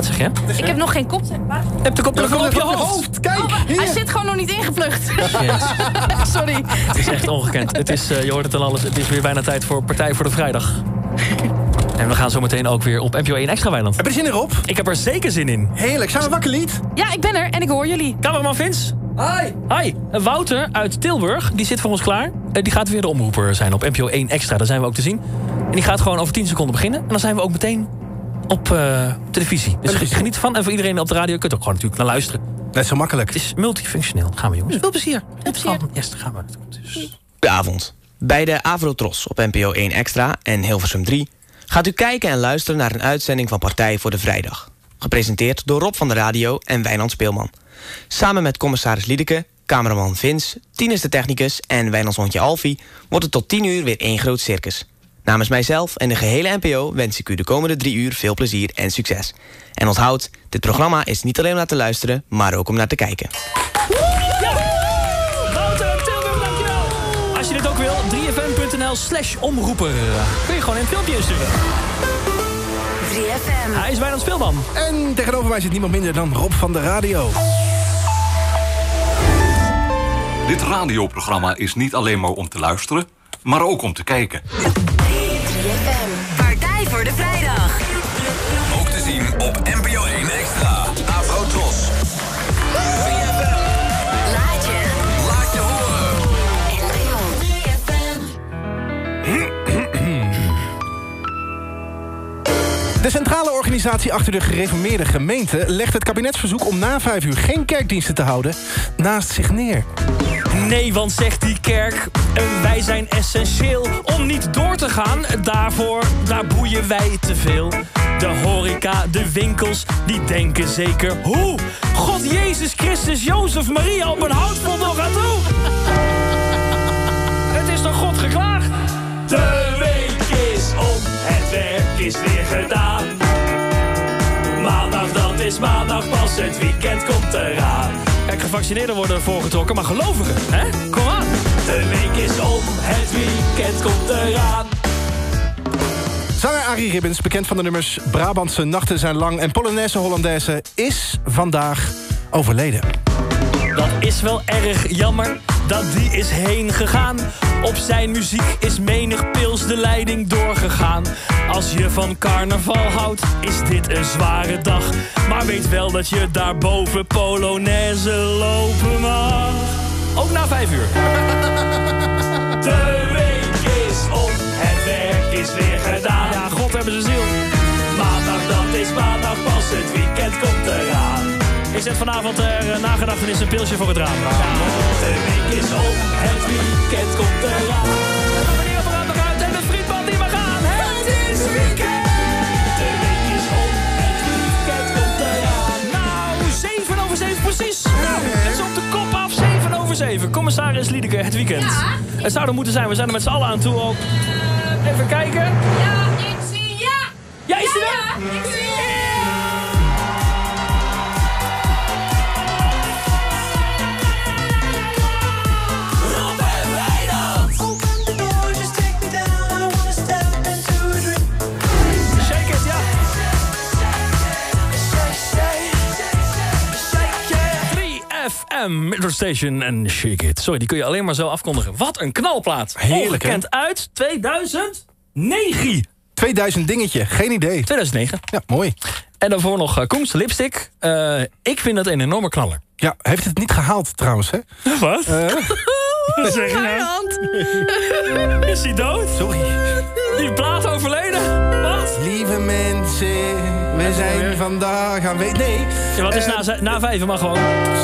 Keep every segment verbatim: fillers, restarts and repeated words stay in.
Wat zeg je? Ik heb nog geen koptelefoon. Ik heb de koptelefoon op je hoofd. Kijk! Oh, hij zit gewoon nog niet ingevlucht. Yes. Sorry. Het is echt ongekend. Het is, uh, je hoort het en alles. Het is weer bijna tijd voor Partij voor de Vrijdag. En we gaan zo meteen ook weer op M P O één Extra Weiland. Heb je er zin in, Rob? Ik heb er zeker zin in. Heerlijk. Zijn we wakker, Lied? Ja, ik ben er en ik hoor jullie. Cameraman Vins. Hi. Hi. Wouter uit Tilburg, die zit voor ons klaar. Uh, die gaat weer de omroeper zijn op M P O één Extra. Daar zijn we ook te zien. En die gaat gewoon over tien seconden beginnen. En dan zijn we ook meteen op uh, televisie. Dus geniet ervan. En voor iedereen op de radio kunt er ook gewoon natuurlijk naar luisteren. Net zo makkelijk. Het is multifunctioneel. Gaan we, jongens. Veel plezier. Veel plezier. Yes, gaan we. Dus. De avond. Bij de Avrotros op M P O één Extra en Hilversum drie... gaat u kijken en luisteren naar een uitzending van Partij voor de Vrijdag. Gepresenteerd door Rob van de Radio en Wijnand Speelman. Samen met commissaris Liedeke, cameraman Vins, Tinus de technicus en Wijnands hondje Alfie... wordt het tot tien uur weer één groot circus. Namens mijzelf en de gehele N P O wens ik u de komende drie uur veel plezier en succes. En onthoud, dit programma is niet alleen om naar te luisteren, maar ook om naar te kijken. Slash omroeper. Kun je gewoon een filmpje insturen. drie F M. Hij is Wijnand Speelman. En tegenover mij zit niemand minder dan Rob van de Radio. Dit radioprogramma is niet alleen maar om te luisteren, maar ook om te kijken. drie F M. Partij voor de Vrijdag. Ook te zien op M P O één Extra. Avrotros. De centrale organisatie achter de gereformeerde gemeente... legt het kabinetsverzoek om na vijf uur geen kerkdiensten te houden... naast zich neer. Nee, want zegt die kerk, wij zijn essentieel om niet door te gaan. Daarvoor, daar boeien wij te veel. De horeca, de winkels, die denken zeker hoe. God, Jezus, Christus, Jozef, Maria op een houtvol nog aan toe. Het is door God geklaagd. De week is om, het werk is weer gedaan. Maandag, dat is maandag, pas het weekend komt eraan. Kijk, gevaccineerden worden voorgetrokken, maar gelovigen, hè? Kom aan! De week is om, het weekend komt eraan. Zanger Arie Ribbens, bekend van de nummers Brabantse Nachten zijn lang... en Polonaise Hollandaise, is vandaag overleden. Dat is wel erg jammer, dat die is heen gegaan. Op zijn muziek is menig pils de leiding doorgegaan. Als je van carnaval houdt, is dit een zware dag. Maar weet wel dat je daarboven Polonaise lopen mag. Ook na vijf uur. De week is om, het werk is weer gedaan. Ja, God hebben ze ziel. Maandag, dat is maandag, pas het weekend komt eraan. Ik zet vanavond er nagedachtenis een pilsje voor het raam. Ja, de week is om, het weekend komt eraan. En wanneer we aan uit en de frietband die we gaan. Het is weekend! De week is om, het weekend komt eraan. Nou, zeven over zeven precies. Nou, het is op de kop af, zeven over zeven. Commissaris Liedeke, het weekend. Ja. Het zou er moeten zijn, we zijn er met z'n allen aan toe op... Even kijken. Ja, ik zie ja! Ja, is die ja, ja, ik zie ja! Middle Station en Shake It. Sorry, die kun je alleen maar zo afkondigen. Wat een knalplaat. Heerlijk, ongekend he? Uit tweeduizend negen. tweeduizend dingetje, geen idee. tweeduizend negen. Ja, mooi. En daarvoor nog Koens, Lipstick. Uh, ik vind dat een enorme knaller. Ja, heeft het niet gehaald trouwens, hè? Wat? Uh, Wat zeg je nou? Is hij dood? Sorry. Die plaat overleden? Wat? Lieve mensen... We zijn vandaag aan weet. Nee. Ja, wat is uh, na, na vijf, maar gewoon.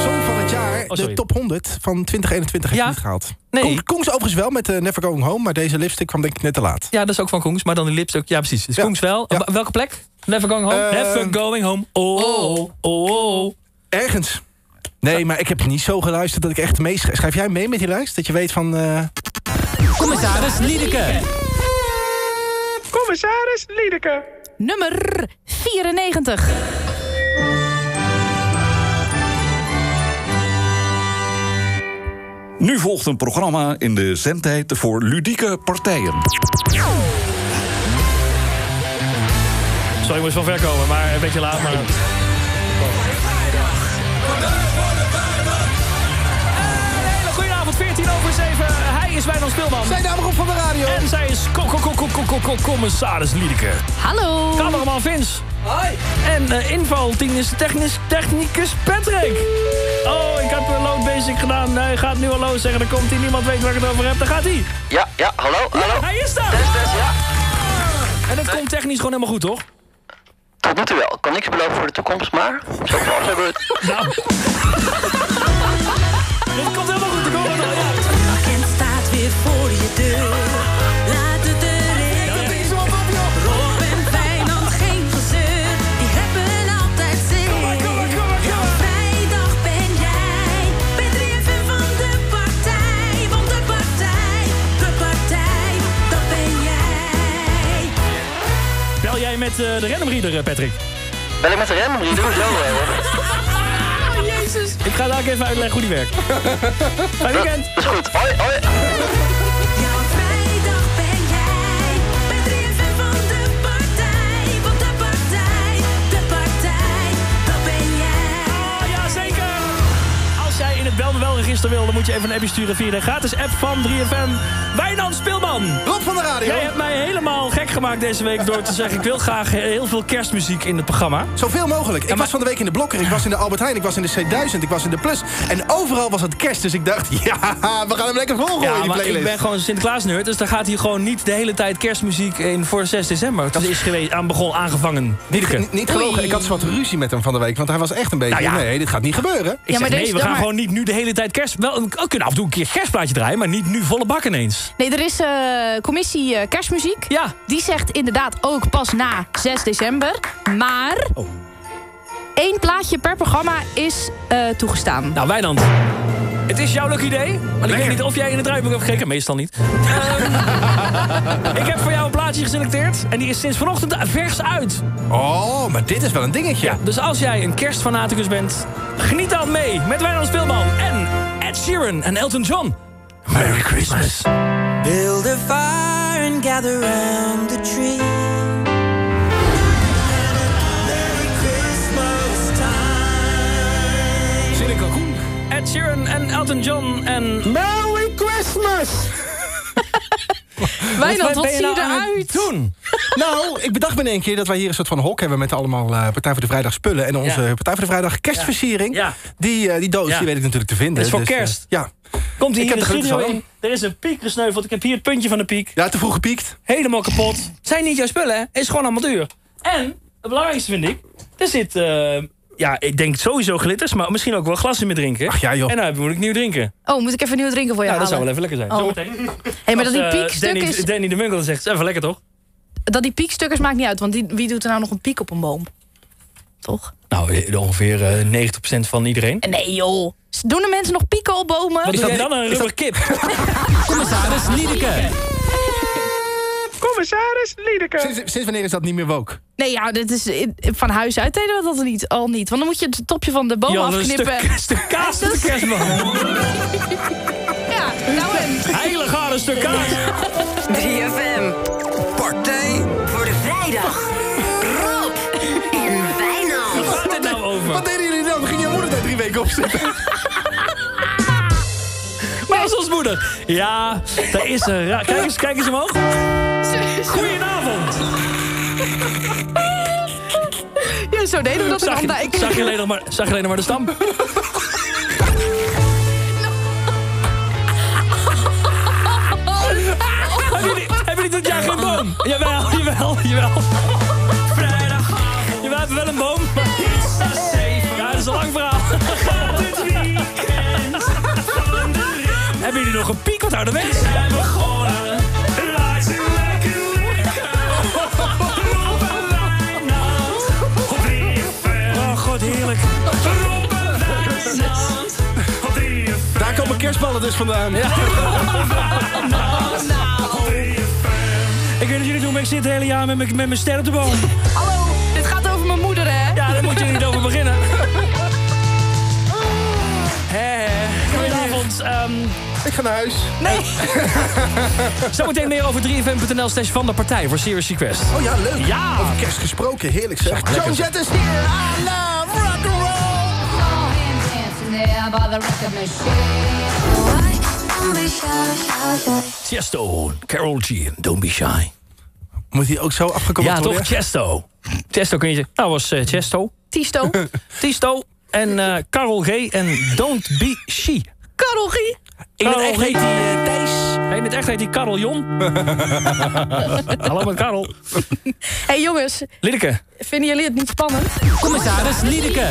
Song van het jaar, oh, de top honderd van twintig eenentwintig heeft ja? niet gehaald. Nee. Koen, Koens overigens wel met uh, Never Going Home, maar deze Lipstick kwam denk ik net te laat. Ja, dat is ook van Koens, maar dan die Lipstick. Ja, precies. Dus ja. Koens wel. Ja. Welke plek? Never Going Home? Uh, Never Going Home. Oh, oh, oh. Ergens. Nee, maar ik heb niet zo geluisterd dat ik echt meeschrijf. Schrijf jij mee met die lijst? Dat je weet van... Uh... Commissaris Liedeke. Commissaris Liedeke. Nummer vierennegentig. Nu volgt een programma in de zendtijd voor ludieke partijen. Sorry, moest wel ver komen, maar een beetje laat. Maar... veertien over zeven, hij is Wijnand Spilman. Zijn naam op van de radio. En zij is co-co-co-co-co-commissaris Liedeke. Hallo. Cameraman Vince. Hoi. En uh, invalteam is technisch, technicus Patrick. Oh, ik had een load basic gedaan. Hij gaat nu hallo zeggen, dan komt hij. Niemand weet waar ik het over heb. Daar gaat hij. Ja, ja, hallo, hallo. Ja, hij is daar. Test, test, ja. En dat komt technisch gewoon helemaal goed, toch? Dat doet u wel. Ik kan niks beloven voor de toekomst, maar... Zo vast hebben we het. Nou... Dit komt helemaal goed, ik hoor het al uit. Weekend staat weer voor je deur. Laat het erin. Dat is op op joh. Rob en Wijnand, geen gezeur. Die hebben altijd zin. Kom maar, kom maar, kom maar, kom maar. Vrijdag ben jij. Ben driven van de partij. Want de partij, de partij, dat ben jij. Bel jij met uh, de Random Reader, Patrick? Bel ik met de Random Reader? Zo, hoor. Ik ga daar even uitleggen hoe die werkt. Fijn weekend. Dat is goed. Hoi, hoi. Jouw vrijdag ben jij. Ben driven van de partij. Want de partij, de partij, dat ben jij. Oh, ja, zeker. Als jij in het Bel Me Wel register wil, dan moet je even een appje sturen via de gratis app van drie F M. Wijnand Spilman. Rob van de radio. Jij hebt mij helemaal gek gemaakt deze week door te zeggen... ik wil graag heel veel kerstmuziek in het programma. Zoveel mogelijk. Ik was van de week in de Blokker, ik was in de Albert Heijn... ik was in de C duizend, ik was in de Plus. En overal was het kerst, dus ik dacht... ja, we gaan hem lekker volgooien, ja, in die playlist. Ja, maar ik ben gewoon Sinterklaas-nerd... dus daar gaat hier gewoon niet de hele tijd kerstmuziek in voor zes december. Dat is geweest, aan begon aangevangen. Niet, niet gelogen, ik had zo'n wat ruzie met hem van de week... want hij was echt een beetje... Nou ja. Nee, dit gaat niet gebeuren. Ik ja, zeg, maar nee, we gaan maar... gewoon niet nu de hele tijd kerst... Wel, we kunnen af en toe een keer kerstplaatje draaien... maar niet nu volle bak ineens. Nee, er is uh, commissie uh, kerstmuziek. Ja. Die zegt inderdaad ook pas na zes december. Maar oh. één plaatje per programma is uh, toegestaan. Nou, Wijnand, het is jouw leuk idee. Maar ik weet niet of jij in het draaiboek hebt gekeken. Meestal niet. Ik heb voor jou een plaatje geselecteerd. En die is sinds vanochtend vers uit. Oh, maar dit is wel een dingetje. Ja, dus als jij een kerstfanaticus bent, geniet dan mee met Wijnand Spilman en Ed Sheeran en Elton John. Merry Christmas. Build a fire and gather round the tree. Merry Christmas time. Zin Kalkoen, Ed Sheeran en Elton John en... Merry Christmas! Wijnand, wat zie je eruit? Doen? Nou, ik bedacht me in één keer dat wij hier een soort van hok hebben... met allemaal uh, Partij voor de Vrijdag spullen... en onze ja. Partij voor de Vrijdag kerstversiering. Ja. Ja. Die, uh, die doos, ja. die weet ik natuurlijk te vinden. Het is voor dus, kerst. Uh, ja. Komt hier ik in de studio in. Er is een piek gesneuveld. Ik heb hier het puntje van de piek. Ja, te vroeg gepiekt. Helemaal kapot. Zijn niet jouw spullen, hè? Is gewoon allemaal duur. En, het belangrijkste vind ik... er zit, uh, ja, ik denk sowieso glitters... maar misschien ook wel glassen met drinken. Ach ja, joh. En nou moet ik nieuw drinken. Oh, moet ik even nieuw drinken voor jou? Ja, dat halen? Zou wel even lekker zijn. Oh. Zometeen. Hé, hey, maar dat die piekstuk uh, Danny, is... Danny de Munkel zegt, is even lekker, toch? Dat die piekstukkers maakt niet uit. Want die, wie doet er nou nog een piek op een boom? Toch? Nou, ongeveer uh, negentig procent van iedereen. Nee, joh. Doen de mensen nog pieken op bomen? Wat is dat dan, een rubberkip? Commissaris Liedeke. Commissaris Liedeke. Sinds, sinds wanneer is dat niet meer woke? Nee, ja, dit is van huis uit deden we dat al niet, al niet. Want dan moet je het topje van de boom ja, afknippen. Ja, een stuk kaas van de kerstman. Ja, nou en... Heilige aarde, een stuk kaas. drie F M. Partij voor de Vrijdag. Rob en Wijnand. Wat gaat dit nou over? Wat deden jullie dan? Ging je moeder daar drie weken op zitten? Maar als ons moeder. Ja, daar is ze. Kijk eens, kijk eens omhoog. Goedenavond. Ja, zo deden we dat. Zag je, zag je alleen nog maar, zag je alleen nog maar de stam? Hebben jullie dit jaar geen boom? Jawel, jawel, jawel. Vrijdagavond. Jawel, we hebben wel een boom. Ja, dat is een lang verhaal. Hebben jullie nog een piek? Wat houden mensen? We zijn begonnen. Laat ze lekker likken. Rob en Wijnand. Op drie F M. Oh god, heerlijk. Rob en Wijnand. Op drie F M. Daar komen kerstballen dus vandaan. Ja. Ik weet dat jullie doen, maar ik zit het hele jaar met mijn ster op de boom. Hallo, dit gaat over mijn moeder, hè? Ja, daar moet je niet over beginnen. Hé, hé. Goedenavond. Um, Ik ga naar huis. Nee. Zometeen meer over drie F M punt N L slash van de partij voor Serious Request. Oh ja, leuk. Ja. Over kerst gesproken, heerlijk zeg. Joan Jett is hier. I love rock'n'roll. Chesto, Karol G en Don't Be Shy. Moet hij ook zo afgekomen worden? Ja, toch? Chesto. Chesto kun je zeggen. Nou, was uh, Chesto. Tisto. Tisto. En uh, Karol G en Don't Be She. Karol G. In het echt heet hij Thijs. In het echt heet hij Karel Jon. Hallo met Karel. Hé hey, jongens. Liedeke. Vinden jullie het niet spannend? Commissaris Liedeke.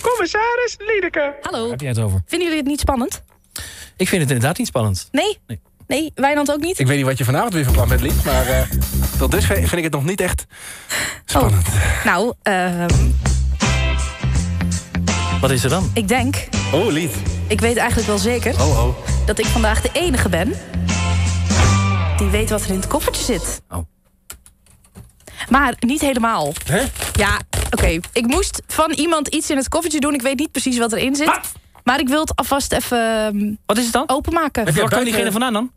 Commissaris Liedeke. Hallo. Heb jij het over? Vinden jullie het niet spannend? Ik vind het inderdaad niet spannend. Nee? Nee. Nee, Wijnand ook niet? Ik weet niet wat je vanavond weer van plan bent, Lied. Maar uh, tot dusver vind ik het nog niet echt spannend. Oh. Nou, uh... wat is er dan? Ik denk... Oh, Lied. Ik weet eigenlijk wel zeker... Oh, oh. Dat ik vandaag de enige ben... die weet wat er in het koffertje zit. Oh. Maar niet helemaal. Hè? Ja, oké. Okay. Ik moest van iemand iets in het koffertje doen. Ik weet niet precies wat erin zit. Wat? Maar ik wil het alvast even... Wat is het dan? Openmaken. Waar kwam diegene vandaan dan?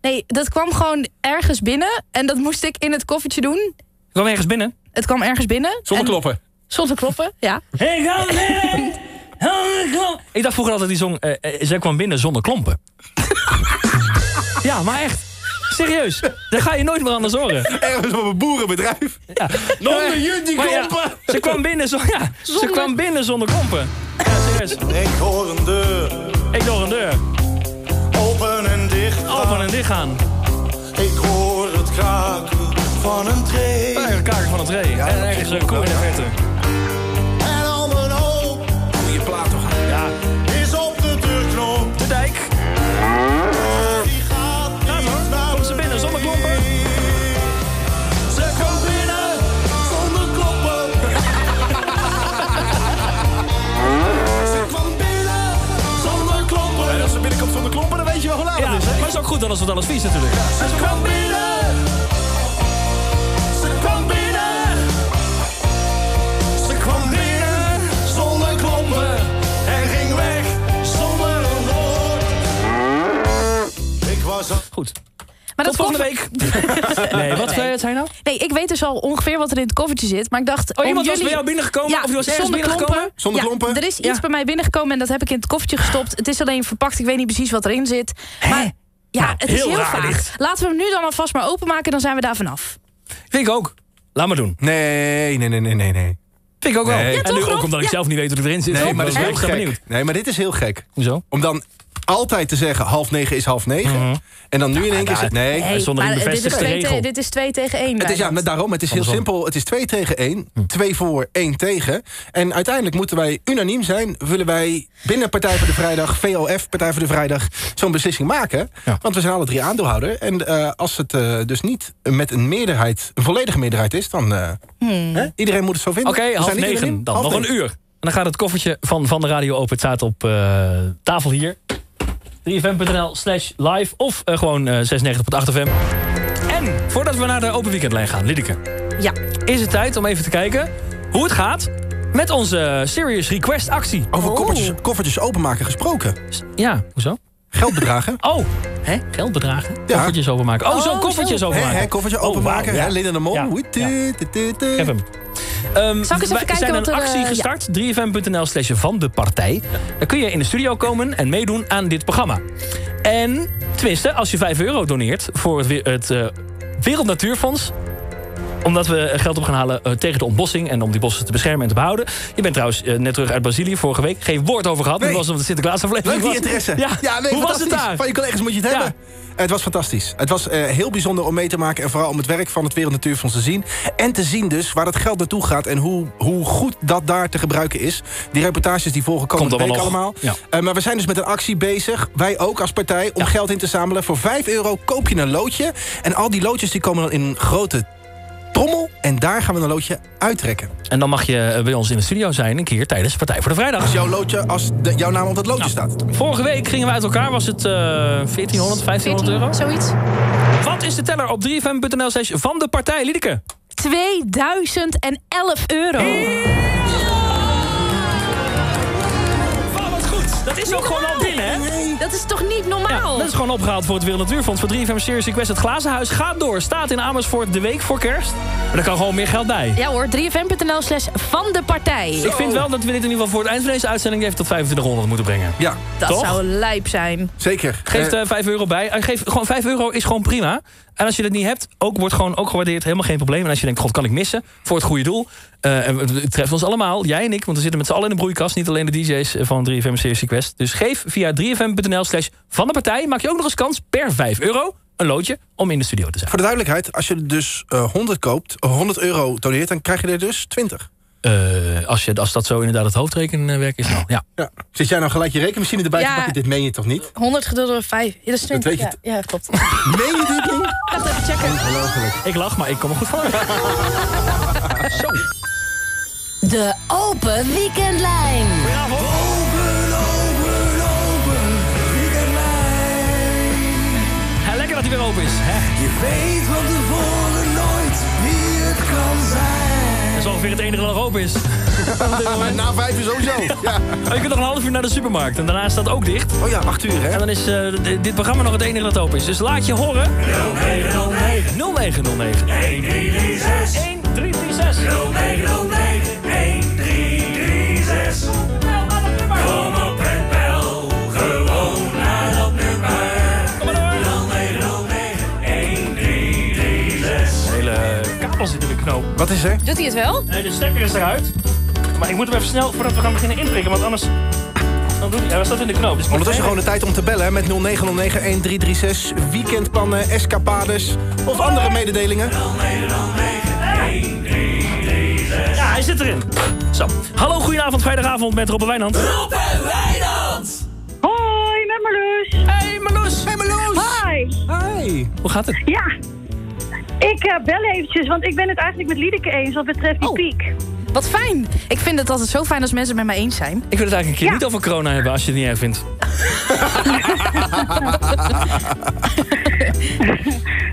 Nee, dat kwam gewoon ergens binnen. En dat moest ik in het koffertje doen. Het kwam ergens binnen? Het kwam ergens binnen. Zonder en... kloppen? Zonder kloppen, ja. Ik kwam binnen! Ik dacht vroeger altijd die zong... Uh, uh, zij kwam binnen zonder klompen. Ja, maar echt. Serieus. Daar ga je nooit meer anders horen. Ergens op een boerenbedrijf. Ja. Zonder jullie klompen! Ja, ze kwam binnen, zo, ja, zonder... Ze kwam binnen zonder klompen. Ik hoor een deur. Ik hoor een deur. Open en dicht gaan. Open en dicht gaan. Ik hoor het kraken van een tree. Ja, het kraken van een tree. Ja, en ergens een koe in de verte. En al mijn hoop. Doe je plaat toch aan. Ja. Is op de deurknop. De dijk. Die gaat ja, niet naar komt ze binnen zonder klompen. Ze komt binnen zonder klompen. Als ze binnenkomt zonder klompen, dan weet je wel hoe laat ja, het is. Hè? Maar het is ook goed dan als het alles vies natuurlijk. Ja, ze ze kwam binnen. Ze kwam binnen. Ze kwam binnen zonder klompen. En ging weg zonder een woord. Ik was al... Goed. Maar tot dat volgende koffer... week. Nee, wat zei jij nou? Nee, ik weet dus al ongeveer wat er in het koffertje zit. Maar ik dacht... Oh, iemand jullie... was bij jou binnengekomen? Ja, of je was ergens binnengekomen? Zonder klompen? Ja, er is ja. iets bij mij binnengekomen en dat heb ik in het koffertje gestopt. Het is alleen verpakt, ik weet niet precies wat erin zit. Maar hè? Ja, nou, het heel is heel raar, vaag. Dit. Laten we hem nu dan alvast maar openmaken, dan zijn we daar vanaf. Vind ik ook. Laat maar doen. Nee, nee, nee, nee, nee. nee. Vind ik ook nee. wel. Ja, en toch, nu ook omdat ik ja. zelf niet weet wat erin zit. Nee, maar, dat is heel gek. Benieuwd. Nee, maar dit is heel gek. Hoezo? Om dan... altijd te zeggen, half negen is half negen. Mm-hmm. En dan nu nou, in één keer is het... Nee, nee zonder maar, dit, is twee te, dit is twee tegen één. Het is, ja, daarom, het is heel simpel. Het is twee tegen één. Hm. Twee voor, één tegen. En uiteindelijk moeten wij unaniem zijn... willen wij binnen Partij voor de Vrijdag... V O F, Partij voor de Vrijdag, zo'n beslissing maken. Ja. Want we zijn alle drie aandeelhouder. En uh, als het uh, dus niet met een meerderheid... een volledige meerderheid is, dan... Uh, hmm. hè? Iedereen moet het zo vinden. Oké, okay, half negen dan. Half nog negen. Een uur. En dan gaat het koffertje van, van de radio open. Het staat op uh, tafel hier. drie F M punt N L slash live of uh, gewoon uh, zesennegentig punt acht F M. En voordat we naar de open weekendlijn gaan, Liedeke. Ja. Is het tijd om even te kijken hoe het gaat met onze Serious Request actie. Over oh. koffertjes, koffertjes openmaken gesproken. Ja, hoezo? Geldbedragen. Oh, hè? Geldbedragen? Ja. Koffertjes openmaken. Oh, zo, koffertjes zo. openmaken. Hè, hè, koffertje openmaken, oh, wow. hè, Linda de Mol. Ja. Ja. Ik heb hem. Um, Zal ik eens even kijken zijn wat een actie er, gestart, ja. drie F M punt N L slash van de partij. Dan kun je in de studio komen en meedoen aan dit programma. En tenminste, als je vijf euro doneert voor het, het uh, Wereld Natuurfonds... omdat we geld op gaan halen uh, tegen de ontbossing... en om die bossen te beschermen en te behouden. Je bent trouwens uh, net terug uit Brazilië vorige week. Geen woord over gehad, nee. Dat was omdat de Sinterklaasaflevering was. Leuk die interesse. Ja, ja nee, hoe was het daar? Van je collega's moet je het ja. hebben. Het was fantastisch. Het was uh, heel bijzonder om mee te maken... en vooral om het werk van het Wereld Natuurfonds te zien. En te zien dus waar dat geld naartoe gaat... en hoe, hoe goed dat daar te gebruiken is. Die reportages die volgen komende week allemaal. Ja. Uh, maar we zijn dus met een actie bezig. Wij ook als partij om ja. geld in te zamelen. Voor vijf euro koop je een loodje. En al die loodjes die komen dan in een grote trommel. En daar gaan we een loodje uittrekken. En dan mag je bij ons in de studio zijn een keer tijdens Partij voor de Vrijdag. Dus jouw loodje, als de, jouw naam op dat loodje nou, staat. Vorige week gingen we uit elkaar, was het uh, veertienhonderd, vijftienhonderd euro? Zoiets. Wat is de teller op drie F M punt N L slash van de partij, Liedeke? tweeduizendelf euro. Van wat goed, dat is ook gewoon al binnen, hè? is toch niet normaal? Ja, dat is gewoon opgehaald voor het Wereld Natuurfonds. Voor drie F M Serious Request. Het Glazenhuis gaat door. Staat in Amersfoort de week voor kerst. Maar er kan gewoon meer geld bij. Ja hoor, drie F M punt N L slash van de partij. Zo. Ik vind wel dat we dit in ieder geval voor het eind van deze uitzending even tot vijfentwintighonderd moeten brengen. Ja. Dat toch? Zou lijp zijn. Zeker. Geef uh, vijf euro bij. Uh, geef, gewoon vijf euro is gewoon prima. En als je dat niet hebt, ook, wordt gewoon ook gewaardeerd. Helemaal geen probleem. En als je denkt, god, kan ik missen? Voor het goede doel. Uh, het treft ons allemaal, jij en ik. Want we zitten met z'n allen in de broeikast. Niet alleen de D J's van drie F M Serious Request. Dus geef via drie F M punt N L slash van de partij. Maak je ook nog eens kans per vijf euro. Een loodje om in de studio te zijn. Voor de duidelijkheid, als je dus uh, honderd koopt, honderd euro doneert, dan krijg je er dus twintig. Uh, als, je, als dat zo inderdaad het hoofdrekenwerk is, nou, ja. ja. Zit jij nou gelijk je rekenmachine erbij te ja. pakken? Dit meen je toch niet? honderd gedeeld door vijf. Ja, dat is twintig. Dat weet je ja, ja, klopt. Meen je dit niet? Ik dacht even checken. Ik lach, maar ik kom er goed voor. Zo. De Open Weekendlijn. Goedenavond. Dat hij weer open is. Hè? Je weet van tevoren nooit wie het kan zijn. Dat is ongeveer het enige dat nog open is. Na vijf is sowieso. Ja. Ja. Oh, je kunt nog een half uur naar de supermarkt. En daarna staat ook dicht. Oh ja, acht uur hè. En dan is uh, dit programma nog het enige dat open is. Dus laat je horen. nul negen nul negen. een drie drie zes. nul negen nul negen. een drie drie zes. Kom op en bel. Gewoon naar dat nummer. Als zit in de knoop. Wat is er? Doet hij het wel? Nee, de stekker is eruit. Maar ik moet hem even snel voordat we gaan beginnen inprikken, want anders... Dan doet hij... Ja, hij staat in de knoop. Dus ondertussen gewoon de tijd om te bellen hè, met nul negen nul negen een drie drie zes, weekendplannen, escapades of andere mededelingen. nul negen nul negen een drie drie zes. Ja, hij zit erin. Zo. Hallo, goedenavond, vrijdagavond met Rob en Wijnand. Rob en Wijnand! Hoi, met Marloes. Hey Marloes. Hey Marloes. Hi. Hi. Hoe gaat het? Ja. Ik uh, bel eventjes, want ik ben het eigenlijk met Liedeke eens wat betreft die oh, piek. Wat fijn. Ik vind het altijd zo fijn als mensen het met mij eens zijn. Ik wil het eigenlijk een keer ja. niet over corona hebben als je het niet erg vindt.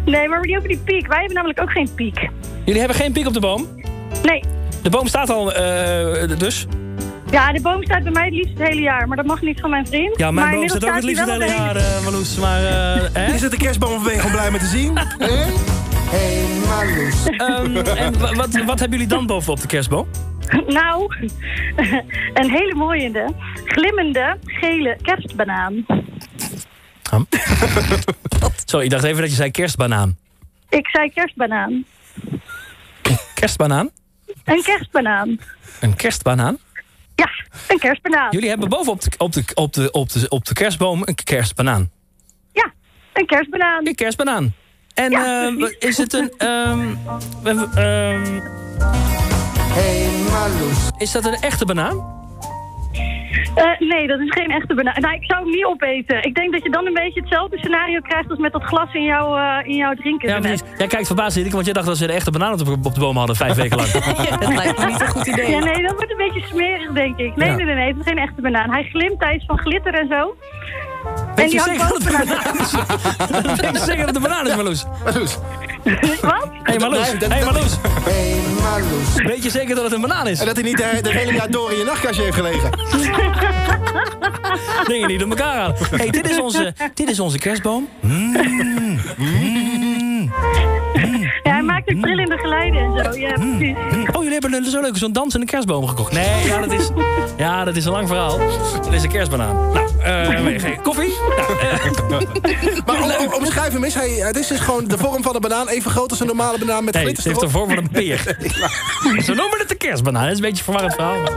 Nee, maar niet over die piek. Wij hebben namelijk ook geen piek. Jullie hebben geen piek op de boom? Nee. De boom staat al uh, dus? Ja, de boom staat bij mij het liefst het hele jaar, maar dat mag niet van mijn vriend. Ja, mijn maar boom staat ook het liefst het hele jaar, uh, Marloes. Maar, uh, hè? Is het de kerstboom of ben je gewoon blij met te zien? Hey? Hey Marloes. Um, en wat, wat hebben jullie dan bovenop de kerstboom? Nou, een hele mooie, glimmende, gele kerstbanaan. Huh? Sorry, ik dacht even dat je zei kerstbanaan. Ik zei kerstbanaan. Kerstbanaan? Een kerstbanaan. Een kerstbanaan? Ja, een kerstbanaan. Jullie hebben bovenop de, op de, op de, op de, op de kerstboom een kerstbanaan? Ja, een kerstbanaan. Een kerstbanaan. En ja, uh, is het een... Um, um, hey Marloes. Is dat een echte banaan? Uh, nee, dat is geen echte banaan. Nou, ik zou hem niet opeten. Ik denk dat je dan een beetje hetzelfde scenario krijgt als met dat glas in, jou, uh, in jouw drinken. Ja, precies. Jij kijkt verbaasd, Liedeke, want jij dacht dat ze de echte banaan op de, op de boom hadden vijf weken lang. Ja, dat lijkt me niet een goed idee. Ja, nee, dat wordt een beetje smerig, denk ik. Nee, ja. nee, nee, nee, het is geen echte banaan. Hij glimt, hij is van glitter en zo. Weet en die hangt boven de banaan is. Denk je zeker dat de banaan is, Marloes? Marloes. Wat? Hé, Marloes. Hé, Marloes. Hé, Marloes. Weet je zeker dat het een banaan is? En dat hij niet de, de hele jaar door in je nachtkastje heeft gelegen. Dingen niet door elkaar aan. Hé, hey, dit, dit is onze kerstboom. Mm, mm, ja, hij maakt ook trillende geluiden en zo. Ja, precies. Oh, jullie hebben zo leuk zo'n dansende kerstboom gekocht. Nee, ja, dat is, ja, dat is een lang verhaal. Dat is een kerstbanaan. Nou. Uh, koffie? Nou, uh. Maar omschrijf hem eens. Hey, dit is gewoon de vorm van een banaan. Even groot als een normale banaan met glitters. Nee, het heeft de vorm van een peer. Ze noemen het de kerstbanaan. Dat is een beetje een verwarrend verhaal. Maar...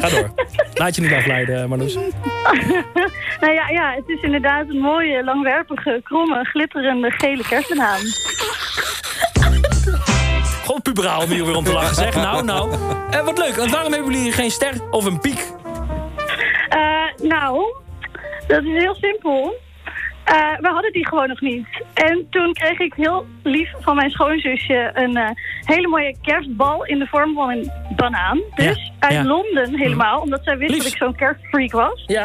Ga door. Laat je niet afleiden, Marloes. Nou ja, ja, het is inderdaad een mooie, langwerpige, kromme, glitterende, gele kerstbanaan. Gewoon puberaal om hier weer om te lachen, zeg. Nou, nou. Eh, wat leuk. En waarom hebben jullie geen ster of een piek? Uh, nou, dat is heel simpel. Uh, we hadden die gewoon nog niet. En toen kreeg ik heel lief van mijn schoonzusje een uh, hele mooie kerstbal in de vorm van een banaan. Dus ja, uit ja. Londen helemaal, omdat zij wist lief. dat ik zo'n kerstfreak was. Ja.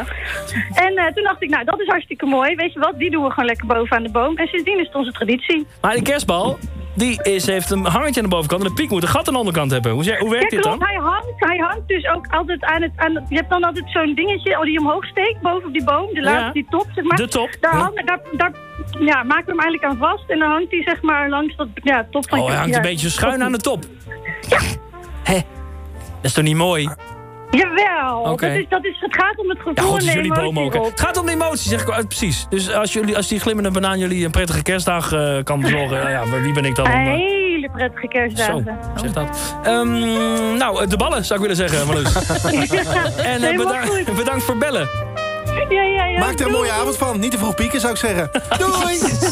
En uh, toen dacht ik, nou dat is hartstikke mooi. Weet je wat, die doen we gewoon lekker boven aan de boom. En sindsdien is het onze traditie. Maar die kerstbal, die is, heeft een hangertje aan de bovenkant en de piek moet een gat aan de onderkant hebben. Hoe, hoe werkt dit dan? Hij hangt, hij hangt dus ook altijd aan het, aan het... Je hebt dan altijd zo'n dingetje die omhoog steekt, boven op die boom, de laatste, ja, die top, zeg maar. De top. Daar, ja, hangt, daar, daar ja, maken we hem eigenlijk aan vast en dan hangt hij zeg maar langs dat, ja, top van... Oh, hij hangt, ja, een beetje schuin aan de top. Ja. Hé, dat is toch niet mooi? Jawel, okay. dat, is, dat is, het gaat om het gevoel, ja, God, het en de emotie ook, het gaat om de emotie, zeg ik, uh, precies. Dus als, jullie, als die glimmende banaan jullie een prettige kerstdag uh, kan bezorgen, uh, ja, wie ben ik dan? Een hele prettige kerstdagen. Zo, zeg dat. Um, nou, de ballen zou ik willen zeggen, Marloes. En uh, bedankt, bedankt voor bellen. Ja, ja, ja. Maak er een mooie avond van, niet te vroeg pieken zou ik zeggen. Doei! Doei!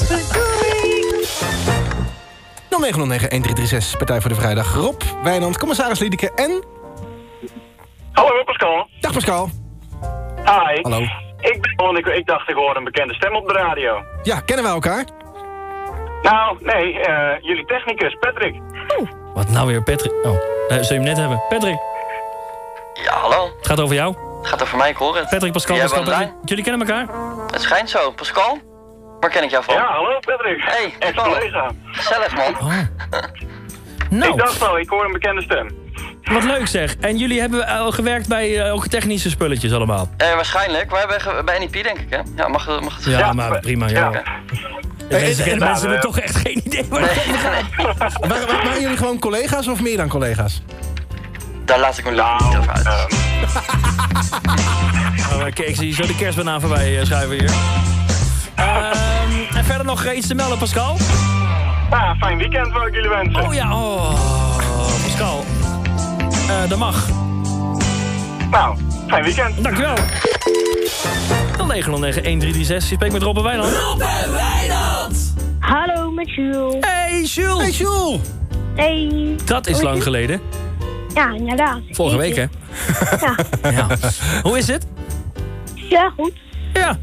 nul negen nul negen een drie drie zes, Partij voor de Vrijdag. Rob, Wijnand, commissaris Liedeke en... Hallo Pascal. Dag Pascal. Hi. Hallo. Ik, ben, ik, ik dacht ik hoor een bekende stem op de radio. Ja, kennen wij elkaar? Nou, nee, uh, jullie technicus, Patrick. Oh. Wat nou weer, Patrick? Oh, uh, zul je hem net hebben? Patrick. Ja, hallo. Het gaat over jou. Het gaat over mij, ik hoor het. Patrick, Pascal, Pascal, Patrick. Jullie kennen elkaar? Het schijnt zo. Pascal? Waar ken ik jou van? Ja, hallo Patrick. Hey, ex-collega. Gezellig man. Oh. Nou. Ik dacht al, ik hoor een bekende stem. Wat leuk zeg. En jullie hebben al gewerkt bij uh, technische spulletjes allemaal? Eh, waarschijnlijk. We hebben bij N I P denk ik, hè? Ja, mag, mag het ja, ja, maar prima, ja. ja. ja mensen ja, nou, hebben uh, toch echt geen idee waar het nee. nee. Waren jullie gewoon collega's of meer dan collega's? Daar laat ik me nou, niet over uit. Um. oh, kijk, ik zie zo de kerstbanaan voorbij uh, schuiven hier. Um, en verder nog iets te melden, Pascal? Ja, fijn weekend wou ik jullie wensen. Oh ja, oh, Pascal. Uh, dat mag. Nou, fijn weekend. Dankjewel. nul negen nul negen een drie drie zes. Je spreekt met Rob en Wijnand. Rob en Wijnand! Hallo, met Jules. Hey, Jules. Hey, Jules. Hey. Dat is lang geleden. Ja, inderdaad. Vorige week, hè? Ja. ja. Hoe is het? Ja, goed. Ja.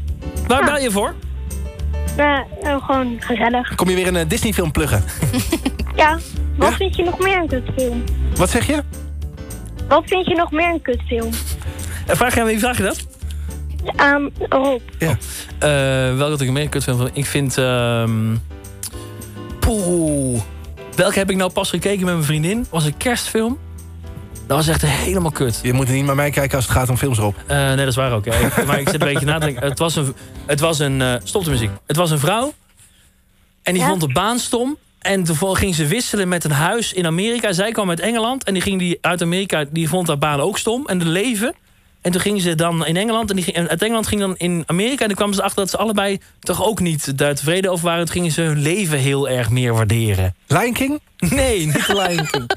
Waar ja. bel je voor? Uh, uh, gewoon gezellig. Kom je weer een Disney-film pluggen? ja. Wat ja? vind je nog meer aan dit film? Wat zeg je? Wat vind je nog meer een kutfilm? Vraag je aan wie vraag je dat? Aan Rob. Ja. Uh, welke dat ik meer een kutfilm vind? Ik vind... Um... Poeh. Welke heb ik nou pas gekeken met mijn vriendin? Dat was een kerstfilm. Dat was echt helemaal kut. Je moet niet naar mij kijken als het gaat om films, Rob. Uh, nee, dat is waar ook. Ja. Ik, maar ik zit een beetje na te denken. Het was een... Het was een uh, stop de muziek. Het was een vrouw. En die ja? vond de baan stom. En toen ging ze wisselen met een huis in Amerika. Zij kwam uit Engeland en die ging die uit Amerika... die vond haar baan ook stom en de leven. En toen ging ze dan in Engeland en, die ging, en uit Engeland ging dan in Amerika... en toen kwamen ze achter dat ze allebei toch ook niet daar tevreden over waren. Toen gingen ze hun leven heel erg meer waarderen. Lion King? Nee, niet Lion King.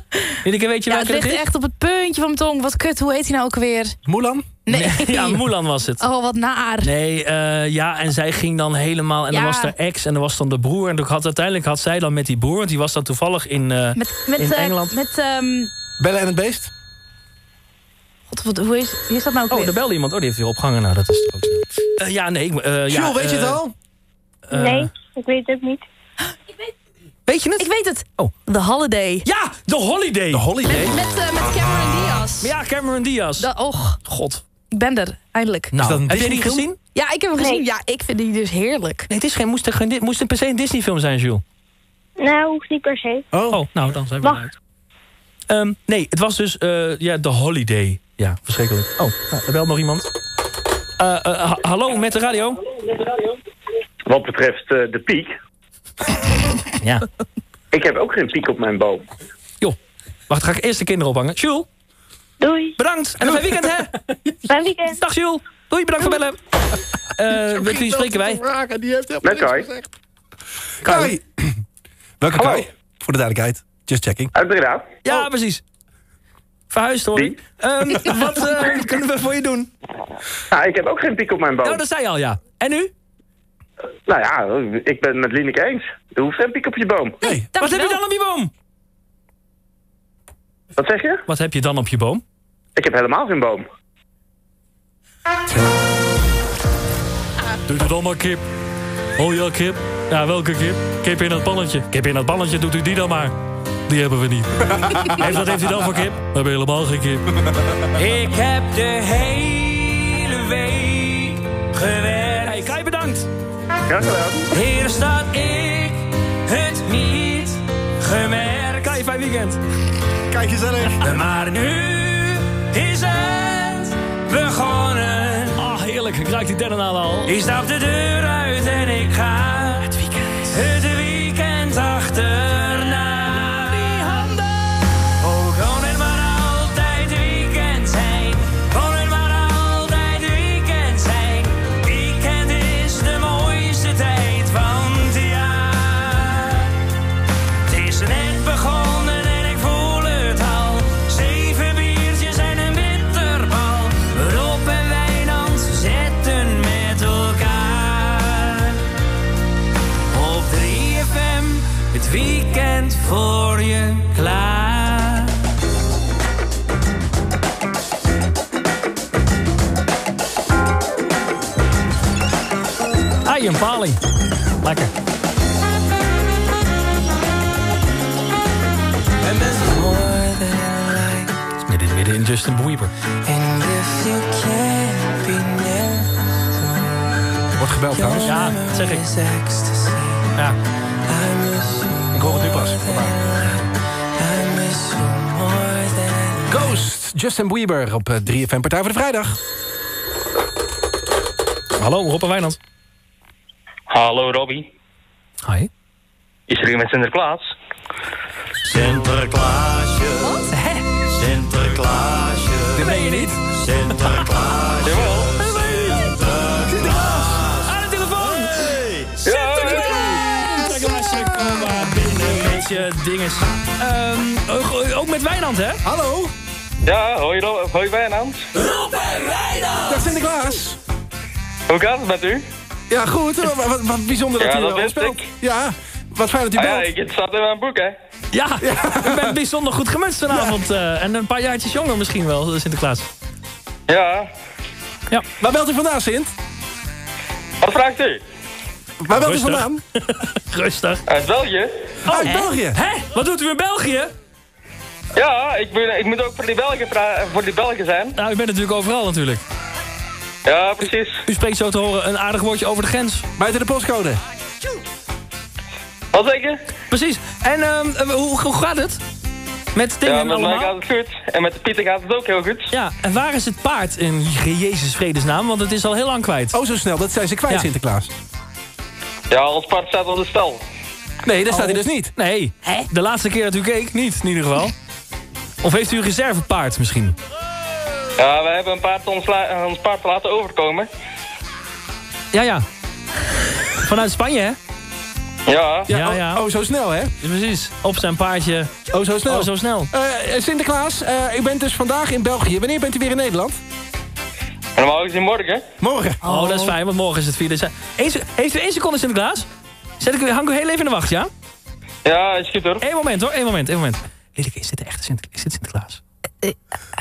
Weet je, weet je ja, het ligt het echt op het puntje van mijn tong. Wat kut, hoe heet hij nou ook weer? Mulan? Nee. nee. Ja, Mulan was het. Oh, wat naar. Nee, uh, ja, en zij ging dan helemaal... en ja. dan was er ex en dan was dan de broer... en toen had, uiteindelijk had zij dan met die broer... want die was dan toevallig in, uh, met, met, in Engeland. Uh, met um... Bella en het Beest? God, wat, hoe is, is dat nou ook Oh, weer? Er belde iemand. Oh, die heeft weer opgehangen. Nou, dat is ook zo. Uh, ja, nee. Ik, uh, Jules, ja, weet uh, je het al? Uh, nee, ik weet het ook niet. Ik weet... weet je het? Ik weet het. Oh. The Holiday. Ja, The Holiday. The Holiday. Met, met, uh, met Cameron Diaz. Ja, Cameron Diaz. Da och. God. Ik ben er, eindelijk. Nou, heb Disney je die gezien? Film? Ja, ik heb hem nee. gezien. Ja, ik vind die dus heerlijk. Nee, het is geen, moest, er geen, moest het per se een Disney-film zijn, Jules? Nou, hoeft niet per se. Oh, oh nou, dan zijn we eruit. Um, nee, het was dus uh, ja, The Holiday. Ja, verschrikkelijk. Oh, nou, er belt nog iemand. Uh, uh, ha hallo, met de radio. Wat betreft uh, de piek. ja. Ik heb ook geen piek op mijn boom. Joh, wacht, ga ik eerst de kinderen ophangen. Jules. Doei. Bedankt. En een fijn weekend, hè? Fijn weekend. Dag, Jules. Doei, bedankt Doei. voor bellen. Uh, met wie spreken wij? Die heeft met Kai. Kai. Welke Kai? Voor de duidelijkheid. Just checking. Uit Breda. Ja, oh. precies. Verhuisd, hoor. Um, wat uh, kunnen we voor je doen? Nou, ik heb ook geen piek op mijn boom. Nou, dat zei je al, ja. En nu? Nou ja, ik ben het met Lieneke eens. Er hoeft geen piek op je boom. Nee, nee wat heb wel. je dan op je boom? Wat zeg je? Wat heb je dan op je boom? Ik heb helemaal geen boom. Doet het allemaal kip? Oh ja, kip. Ja, welke kip? Kip in dat balletje. Kip in dat balletje, doet u die dan maar. Die hebben we niet. Heeft, wat heeft u dan voor kip? We hebben helemaal geen kip. Ik heb de hele week gewerkt. Hey, Kai, bedankt. Graag gedaan. Hier staat ik het niet. gemerkt. Kijk, fijn weekend. Kijk eens erg. Maar nu is het begonnen. Ah, oh, heerlijk. Ik ruik die derde naam al. Ik stap de deur uit en ik ga het weekend, het weekend achterna. Voor je klaar. Ai, een paling. Lekker. And this is more than I like. Het is midden, midden in Justin Bieber. And if you can't be near. Wordt gebeld trouwens. Ja, dat zeg ik. Ja. Ik hoor het nu pas. Ghost, Justin Bieber op drie F M Partij voor de Vrijdag. Hallo, Rob en Wijnand. Hallo, Robby. Hi. Is er hier met Sinterklaas? Sinterklaasje. Wat? Hè? Sinterklaasje. Dat ben je niet. Sinterklaasje. Jawel. Sinterklaas. Aan de telefoon. Hey. Sinterklaas. Dinges. Um, ook, ook met Wijnand, hè? Hallo. Ja, hoi, hoi Wijnand. Rob en Wijnand. Dag Sinterklaas. Hoe gaat het met u? Ja, goed. Wat, wat bijzonder dat ja, u dat al speelt. Ik. Ja, wat fijn dat u ah, belt. Ja, het staat in mijn boek, hè? Ja, ja. U bent bijzonder goed gemunst vanavond. Ja. Uh, en een paar jaartjes jonger misschien wel, Sinterklaas. Ja. Ja. Waar belt u vandaan, Sint? Wat vraagt u? Waar belt u vandaan? Rustig. Uit België. Oh, uit België? Hè? Wat doet u in België? Ja, ik, ben, ik moet ook voor die Belgen, voor die Belgen zijn. Nou, u bent natuurlijk overal natuurlijk. Ja, precies. U, u spreekt zo te horen een aardig woordje over de grens. Buiten de postcode. Wat zeker? Precies. En um, hoe, hoe gaat het? Met dingen ja, met allemaal? Mij gaat het goed. En met de Pieter gaat het ook heel goed. Ja, en waar is het paard in Jezus vredesnaam? Want het is al heel lang kwijt. Oh, zo snel. Dat zijn ze kwijt, ja. Sinterklaas. Ja, ons paard staat op de stal. Nee, daar staat oh. hij dus niet. Nee, hè? De laatste keer dat u keek, niet in ieder geval. Of heeft u een reservepaard misschien? Ja, we hebben een paard ons, ons paard laten overkomen. Ja, ja. Vanuit Spanje, hè? Ja. Ja, ja, ja. Oh, oh, zo snel, hè? Precies. Op zijn paardje. Oh, zo snel. Oh, zo snel. Uh, Sinterklaas, uh, u bent dus vandaag in België. Wanneer bent u weer in Nederland? Normaal is het morgen. Morgen. Oh, oh, dat is fijn, want morgen is het vier. Heeft u één seconde, Sinterklaas? Zet ik, hang ik heel even in de wacht, ja? Ja, is goed hoor. Eén moment hoor, één moment, één moment. Lilleke, is dit de echte Sinter is dit Sinterklaas? Uh, uh,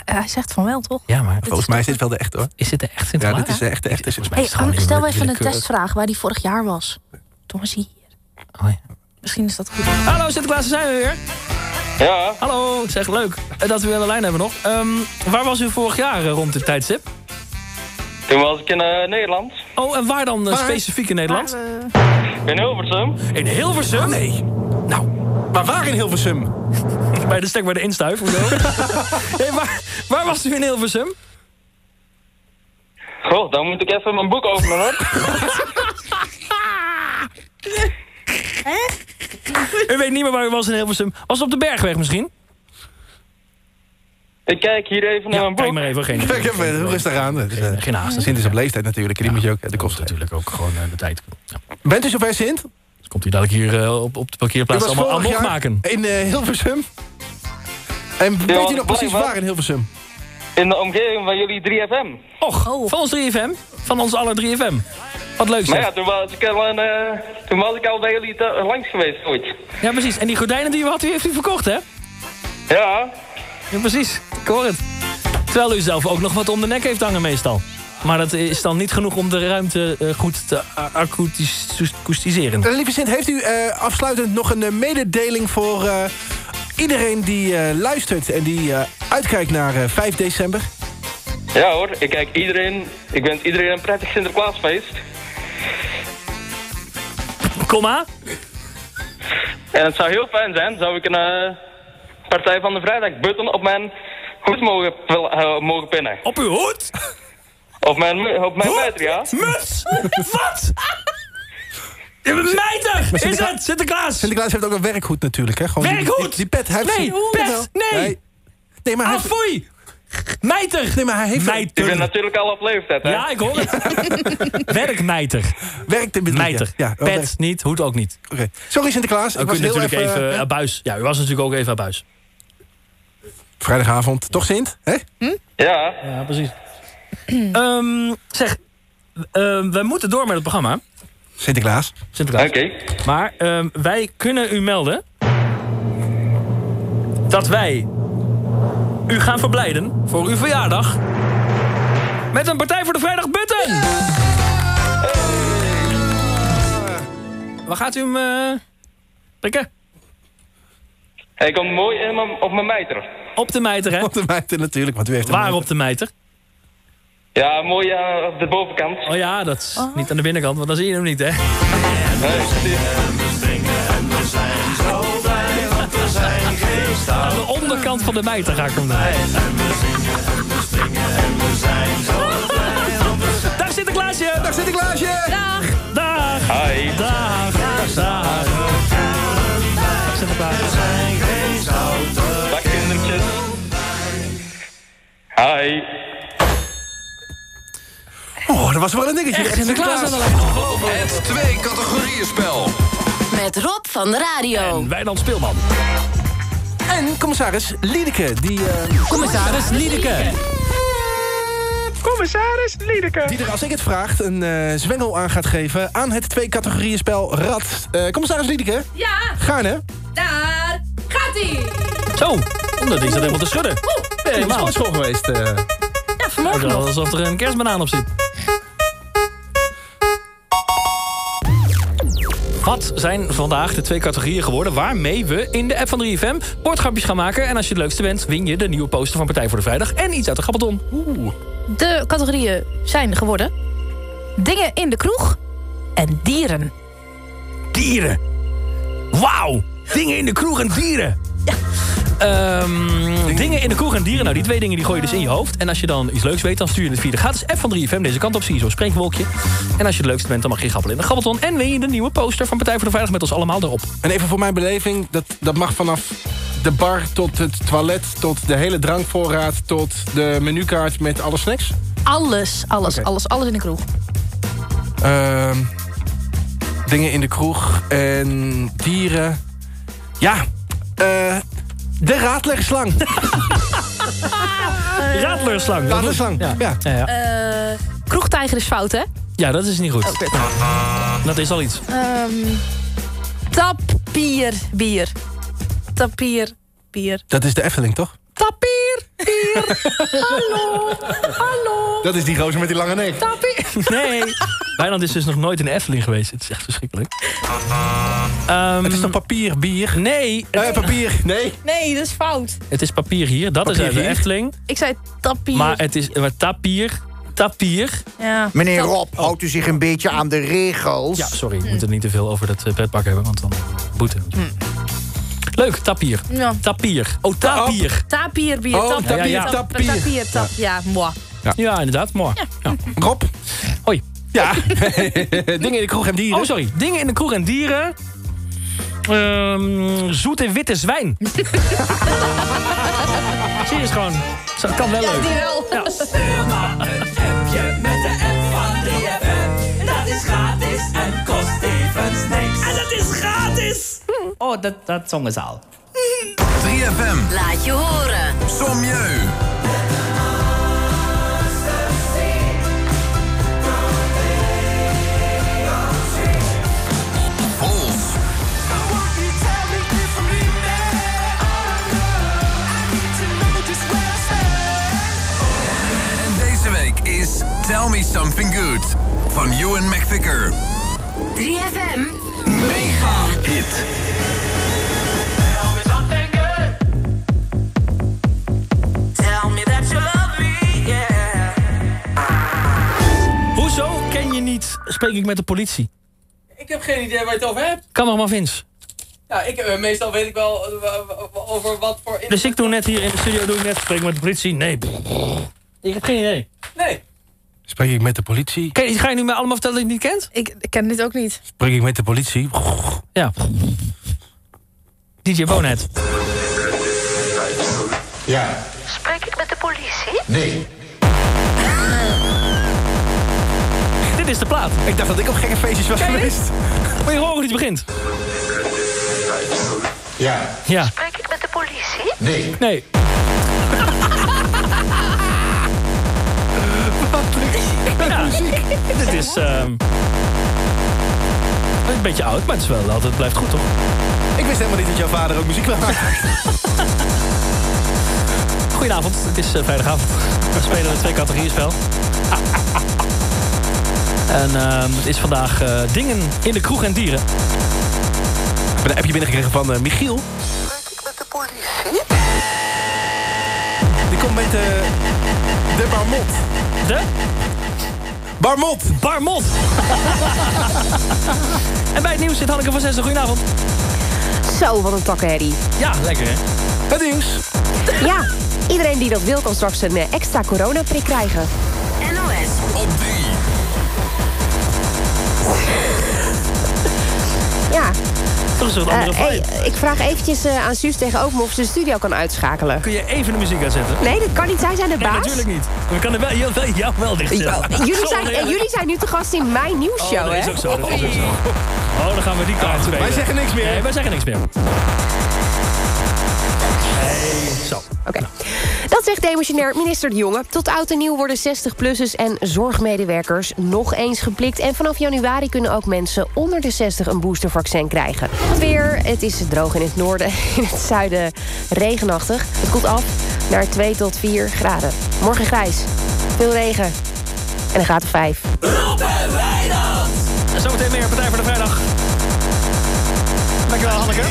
hij zegt van wel, toch? Ja, maar dit volgens mij is dit wel de echte hoor. Is dit de echte Sinterklaas? Ja, dit is de echte, echte Sinterklaas. Hey, oh, stel even een testvraag waar die vorig jaar was. Toen was hij hier. Oh, ja. Misschien is dat goed. Hallo Sinterklaas, daar zijn we weer. Ja. Hallo, zeg leuk dat we weer aan de lijn hebben nog. Um, waar was u vorig jaar uh, rond dit tijdstip? Toen was ik in uh, Nederland. Oh, en waar dan uh, specifiek in Nederland? Waar, uh... In Hilversum. In Hilversum? Oh, nee. Nou, maar waar in Hilversum? Bij de stek bij de instuif, hoezo? Hey, waar, waar was u in Hilversum? Goh, dan moet ik even mijn boek openen, hoor. U weet niet meer waar u was in Hilversum. Was het op de Bergweg misschien? Ik kijk hier even naar ja, mijn boek. Kijk maar even, geen kijk even, rustig aan. Dus, uh, geen haast. Sint is op leeftijd natuurlijk. En die ja, moet je ook de kosten natuurlijk ook gewoon uh, de tijd. Ja. Bent u zover, Sint? Dus komt u dadelijk hier uh, op, op de parkeerplaats allemaal allemaal maken. In uh, Hilversum. En weet ja, u nog precies waar in Hilversum? In de omgeving van jullie drie F M. Och, oh. Van ons drie F M? Van ons alle drie F M. Wat leuk zeg. Maar ja, toen was ik al, uh, toen was ik al bij jullie langs geweest ooit. Ja, precies. En die gordijnen die u had, die heeft u verkocht, hè? Ja. Ja, precies. Ik hoor het. Terwijl u zelf ook nog wat om de nek heeft hangen meestal. Maar dat is dan niet genoeg om de ruimte uh, goed te akoestiseren. Lieve Sint, heeft u uh, afsluitend nog een uh, mededeling voor uh, iedereen die uh, luistert... en die uh, uitkijkt naar uh, vijf december? Ja hoor, ik kijk iedereen... Ik wens iedereen een prettig Sinterklaasfeest. Kom maar. En het zou heel fijn zijn, zou ik een uh, Partij van de Vrijdag button op mijn hoed mogen, uh, mogen pinnen. Op uw hoed? Op mijn, op mijn meter, ja. Muts! Wat? Mijter! Is Sinterkla het? Sinterklaas! Sinterklaas heeft ook een werkhoed natuurlijk, hè? Gewoon werkhoed! Die, die, die pet, hij heeft... Nee, pet! Nee! Nee, nee maar hij heeft... Afoei! Mijter! Nee, maar hij heeft... Mijter! Ik ben natuurlijk al op leeftijd, hè? Ja, ik hoor het. Werkmijter. Werkt in bedrijf. Mijter. Ja, pet werk. Niet, hoed ook niet. Oké. Okay. Sorry Sinterklaas, ik was heel even... even uh, abuis. Ja, u was natuurlijk ook even abuis. Vrijdagavond, toch Sint? Hè? Hm? Ja. Ja, precies. um, zeg, uh, wij moeten door met het programma. Sinterklaas. Sinterklaas. Oké. Okay. Maar um, wij kunnen u melden... dat wij... u gaan verblijden voor uw verjaardag... met een Partij voor de Vrijdag button! Yeah! Hey. Waar gaat u hem... Uh, prikken? Hij komt mooi in mijn, op mijn mijter. Op de mijter, hè? Op de mijter natuurlijk, want u heeft... Waar mijter. Op de mijter? Ja, mooi uh, op de bovenkant. Oh ja, dat is oh. Niet aan de binnenkant, want dan zie je hem niet, hè? Nee, aan de onderkant van de mijter ga ik hem naar. Dag Sinterklaasje! Dag Sinterklaasje! Dag! Dag! Hi! Dag! Dag! Dag! Dag kindertjes! Hi! Oh, dat was wel een dingetje. Echt Sinterklaas aan de lijn. Het twee categorieën spel. Met Rob van de Radio. En Wijnand Speelman. En commissaris Liedeke, die... Uh, commissaris Liedeke. Commissaris Liedeke. Die er, als ik het vraag, een uh, zwengel aan gaat geven... aan het twee categorieën spel Rad. Uh, commissaris Liedeke. Ja. Gaan, hè? Daar gaat-ie. Zo, omdat die zat helemaal te schudden. Oeh, nee, helemaal. Het is school geweest. Uh. Ja, vanmorgen nog. Alsof er een kerstbanaan op zit. Wat zijn vandaag de twee categorieën geworden waarmee we in de app van drie F M woordgrapjes gaan maken? En als je het leukste bent, win je de nieuwe poster van Partij voor de Vrijdag en iets uit de Grappelton. Oeh. De categorieën zijn geworden dingen in de kroeg en dieren. Dieren. Wauw. Dingen in de kroeg en dieren. Ja. Um, dingen in de kroeg en dieren. Nou, die twee dingen die gooi je dus in je hoofd. En als je dan iets leuks weet, dan stuur je het via de gratis app van drie F M. Deze kant op zie je zo'n spreekwolkje. En als je het leukste bent, dan mag je grappelen in de Grabbelton. En win je de nieuwe poster van Partij voor de Vrijdag met ons allemaal erop. En even voor mijn beleving, dat, dat mag vanaf de bar tot het toilet... tot de hele drankvoorraad, tot de menukaart met alle snacks? Alles, alles, okay. alles, alles in de kroeg. Uh, dingen in de kroeg en dieren. Ja, eh... Uh, de raadlerslang. Raadlerslang. Raadlerslang, ja. ja. ja, ja. Uh, kroegtijger is fout, hè? Ja, dat is niet goed. Okay. Dat is al iets. Um, tapier, bier. Tapier, bier. Dat is de Efteling, toch? Tapier, bier. Hallo, hallo. Dat is die gozer met die lange nek. Tapier. Nee. Wijnand is dus nog nooit in de Efteling geweest. Het is echt verschrikkelijk. Um, het is toch papier, bier? Nee. Het... Uh, papier, nee. Nee, dat is fout. Het is papier hier. Dat papier is uit de Efteling. Ik zei tapier. Maar het is maar tapier. Tapier. Ja. Meneer Tap Rob, houdt u zich een beetje aan de regels? Ja, sorry. We hm. moeten het niet te veel over dat uh, pretpak hebben, want dan boete. Hm. Leuk, tapier. Ja. Tapier. Oh, tapier. Tapier, bier. Oh, tapier, tapier. Ja, ja. Tapier, tapier. Tap. Ja, moi. Ja. ja, inderdaad, moi. Ja. Ja. Rob. Hoi. Ja, dingen in de kroeg en dieren. Oh, sorry. Dingen in de kroeg en dieren. Um, zoet en witte zwijn. Zie je eens gewoon. Dat kan wel leuk. Ja, die wel. Ja. Stuur maar een appje met de app van drie F M. Dat is gratis en kost even niks. En dat is gratis. Oh, dat, dat zongen ze al. drie F M. Laat je horen. Sommieu. Is Tell Me Something Good van Ewan McVicker. drie F M Mega Hit. Tell me something good. Tell me that you love me, yeah. Hoezo ken je niet, spreek ik met de politie? Ik heb geen idee waar je het over hebt. Cameraman Vince. Ja, ik, uh, meestal weet ik wel uh, uh, over wat voor... Dus ik doe net hier in de studio, doe ik net spreek met de politie? Nee. Ik heb geen idee. Nee. Spreek ik met de politie? Ken, ga je nu mij allemaal vertellen dat je het niet kent? Ik, ik ken dit ook niet. Spreek ik met de politie? Ja. D J Bonet. Ja. Spreek ik met de politie? Nee. Dit is de plaat. Ik dacht dat ik op gekke feestjes was geweest. Moet je horen hoe het begint? Ja. Ja. Spreek ik met de politie? Nee. Nee. Ja, dit is uh, een beetje oud, maar het is wel altijd, het blijft goed toch? Ik wist helemaal niet dat jouw vader ook muziek maakt. Goedenavond, het is uh, vrijdagavond. We spelen een twee categorieën spel. En uh, het is vandaag uh, dingen in de kroeg en dieren. Ik heb een appje binnengekregen van uh, Michiel. Spreek ik met de politie? Die komt met uh, de Barmot. De? Barmot! Barmot! En bij het nieuws zit Hanneke van Zessen. Goedenavond. Zo, wat een takkenherrie. Ja, lekker hè. Het nieuws. Ja, iedereen die dat wil kan straks een extra coronaprik krijgen. N O S. Op drie. Ja. Dat is wat andere uh, e ik vraag eventjes uh, aan Suus tegenover me of ze de studio kan uitschakelen. Kun je even de muziek uitzetten? Nee, dat kan niet. Zij zijn de baas. Nee, natuurlijk niet. We kunnen wel, jou, wel, jou wel dichtzetten. Oh, jullie, zijn, uh, jullie zijn nu te gast in mijn nieuwsshow, hè? Oh, dat is ook zo. Dat is ook zo. Oh, dan gaan we die kaart spelen. Wij zeggen niks meer. Nee, wij zeggen niks meer. Hey. Zo. Oké. Okay. Nou. Dat zegt demissionair minister De Jonge. Tot oud en nieuw worden zestigplussers en zorgmedewerkers nog eens geplikt. En vanaf januari kunnen ook mensen onder de zestig een boostervaccin krijgen. Het weer, het is droog in het noorden, in het zuiden regenachtig. Het koelt af naar twee tot vier graden. Morgen grijs, veel regen en een graad of vijf. Roepen Wijnand! En zometeen meer Partij voor de Vrijdag. Dankjewel Hanneke.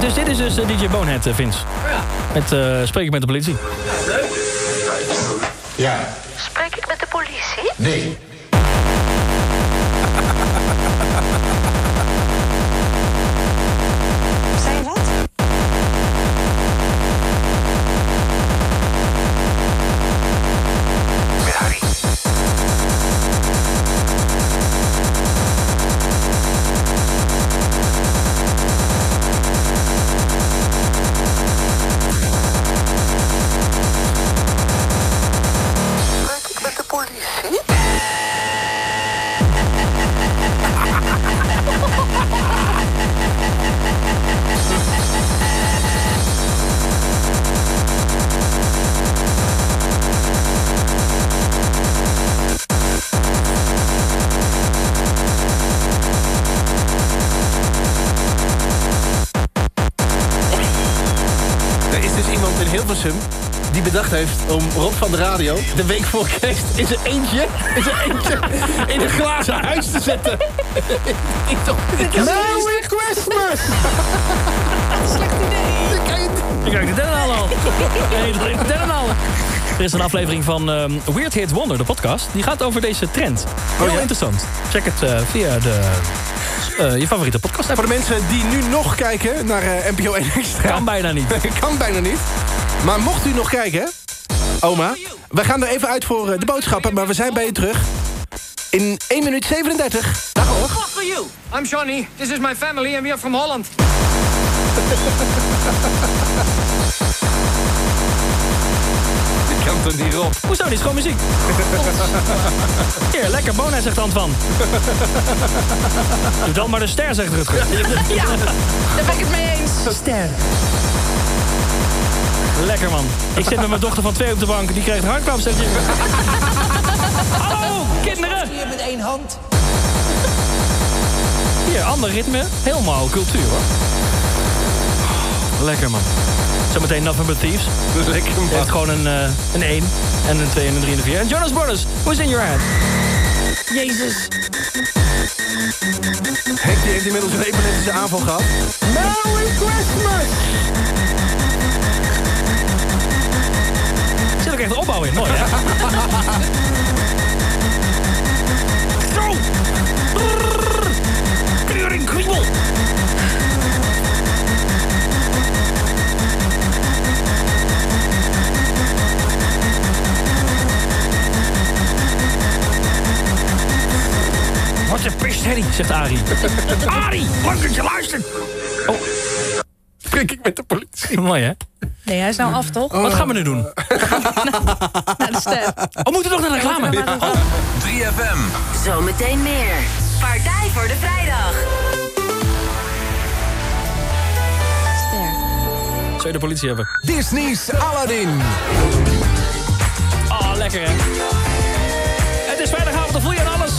Dus dit is dus uh, D J Bonehead, uh, Vince. Ja. Met, uh, spreek ik met de politie? Ja, leuk. Ja. Spreek ik met de politie? Nee. Zijn wat? Met Harry. Die bedacht heeft om Rob van de Radio de week voor kerst in zijn eentje, in zijn eentje in een glazen huis te zetten. Ik dacht, dit is Merry Christmas! Slecht idee. Ik ruik de dennenhalen al. Nee, ik ruik de dennenhalen. Er is een aflevering van um, Weird Hit Wonder, de podcast. Die gaat over deze trend. Heel oh, ja? interessant. Check het uh, via de... Uh, je favoriete podcast. Voor de mensen die nu nog kijken naar uh, N P O één Extra. Kan bijna niet. Kan bijna niet. Maar mocht u nog kijken, oma, we gaan er even uit voor uh, de boodschappen, maar we zijn bij je terug. In één minuut zevenendertig. Dag hoor. What for you? I'm Johnny. This is my family and we are from Holland. Dit kan toch niet op. Hoezo, dit is gewoon muziek. Hier, lekker Bona, zegt Antoine. Doe dan maar de ster, zegt Rutger. Ja, daar ben ik het mee eens. Ster. Lekker man. Ik zit met mijn dochter van twee op de bank. Die krijgt een hartklapsetje. Hallo, kinderen! Hier met één hand. Hier, ander ritme. Helemaal cultuur hoor. Lekker man. Zometeen November Thieves. Lekker man. Je hebt gewoon een één, uh, een en een twee en een drie en een vier. En Jonas Brothers, who's in your head? Jezus. Henk die heeft inmiddels een epileptische aanval gehad. Merry Christmas! Zit ook echt een opbouw in. Mooi, hè? Zo! Wat een pestherrie, zegt Arie. Arie, lang dat je luistert. Oh. Spreek ik met de politie. Mooi, hè? Nee, hij is nou af, toch? Oh. Wat gaan we nu doen? Naar de ster. Oh, moeten we nog naar de reclame? Ja. Oh. drie F M. Zometeen meer. Partij voor de Vrijdag. Ster. Zou je de politie hebben? Disney's Aladdin. Oh, lekker, hè? Het is vrijdagavond, dan voel je aan alles.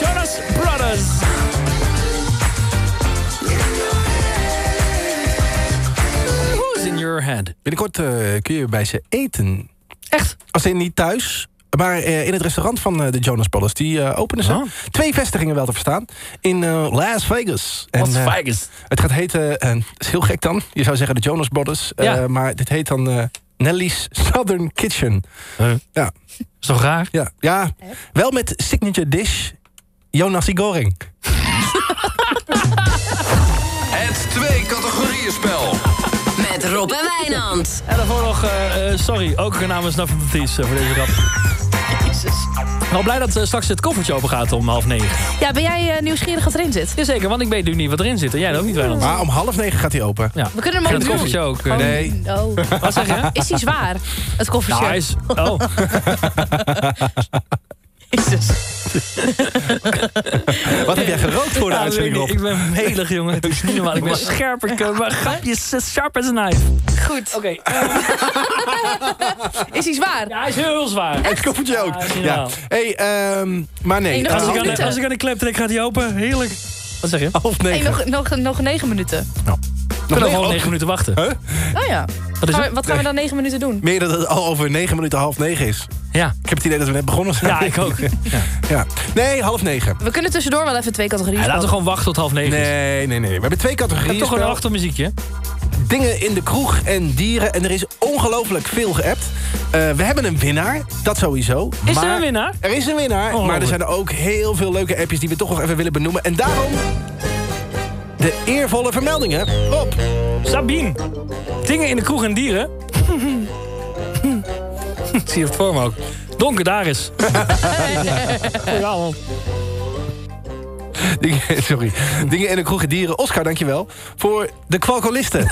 Jonas Brothers. In your head. Binnenkort uh, kun je bij ze eten. Echt? Als in niet thuis, maar uh, in het restaurant van uh, de Jonas Brothers. Die uh, openen ze. Oh. Twee vestigingen wel te verstaan. In uh, Las Vegas. Las en, uh, Vegas. Het gaat heten, en uh, is heel gek dan. Je zou zeggen de Jonas Brothers. Uh, ja. Maar dit heet dan uh, Nelly's Southern Kitchen. Huh? Ja. Is toch raar? Ja. Ja. Huh? Wel met signature dish Jonasi Goring. Het twee categorieën spel. Met Rob en Wijnand. En daarvoor nog, uh, uh, sorry, ook namens Naf van Ties uh, voor deze grap. Jezus. Nou, blij dat uh, straks het koffertje open gaat om half negen. Ja, ben jij uh, nieuwsgierig wat erin zit? Jazeker, want ik weet nu niet wat erin zit. En jij ook niet, Wijnand. Maar om half negen gaat hij open. Ja. We kunnen hem ook doen. Het koffertje ook. Uh, nee. Oh. Wat zeg je? Is hij zwaar, het koffertje? Nou, is... Oh. Jezus. Wat heb jij gerookt voor de ja, uitzending, Rob? Ik ben melig, jongen. Het is niet normaal. Ik ben scherper. Grapjes, sharp as a knife. Goed. Oké. Okay. Is hij zwaar? Ja, hij is heel zwaar. Echt? Het koffertje ook. Ja, ja. Hey, um, maar nee. Hey, als, ik de, als ik aan de klep trek, gaat hij open. Heerlijk. Wat zeg je? Half negen. Hey, nog, nog, nog negen minuten. Nou. We kunnen nog wel negen minuten wachten. Huh? Oh ja. Wat, gaan we, wat gaan we dan negen minuten doen? Meer dat het al over negen minuten half negen is. Ja. Ik heb het idee dat we net begonnen zijn. Ja, ik ook. Ja. Ja. Nee, half negen. We kunnen tussendoor wel even twee categorieën. Ja, laten we gewoon wachten tot half negen. Nee, nee, nee. We hebben twee categorieën. Toch een achtermuziekje. Dingen in de kroeg en dieren. En er is ongelooflijk veel geappt. Uh, we hebben een winnaar. Dat sowieso. Is maar er een winnaar? Er is een winnaar. Maar er zijn er ook heel veel leuke appjes die we toch nog even willen benoemen. En daarom... de eervolle vermeldingen. Rob. Sabine. Dingen in de kroeg en dieren. Zie je het voor me ook. Donker, daar is. Goedenavond. Dingen, sorry. Dingen in de kroeg en dieren. Oscar, dankjewel. Voor de kwalkolisten.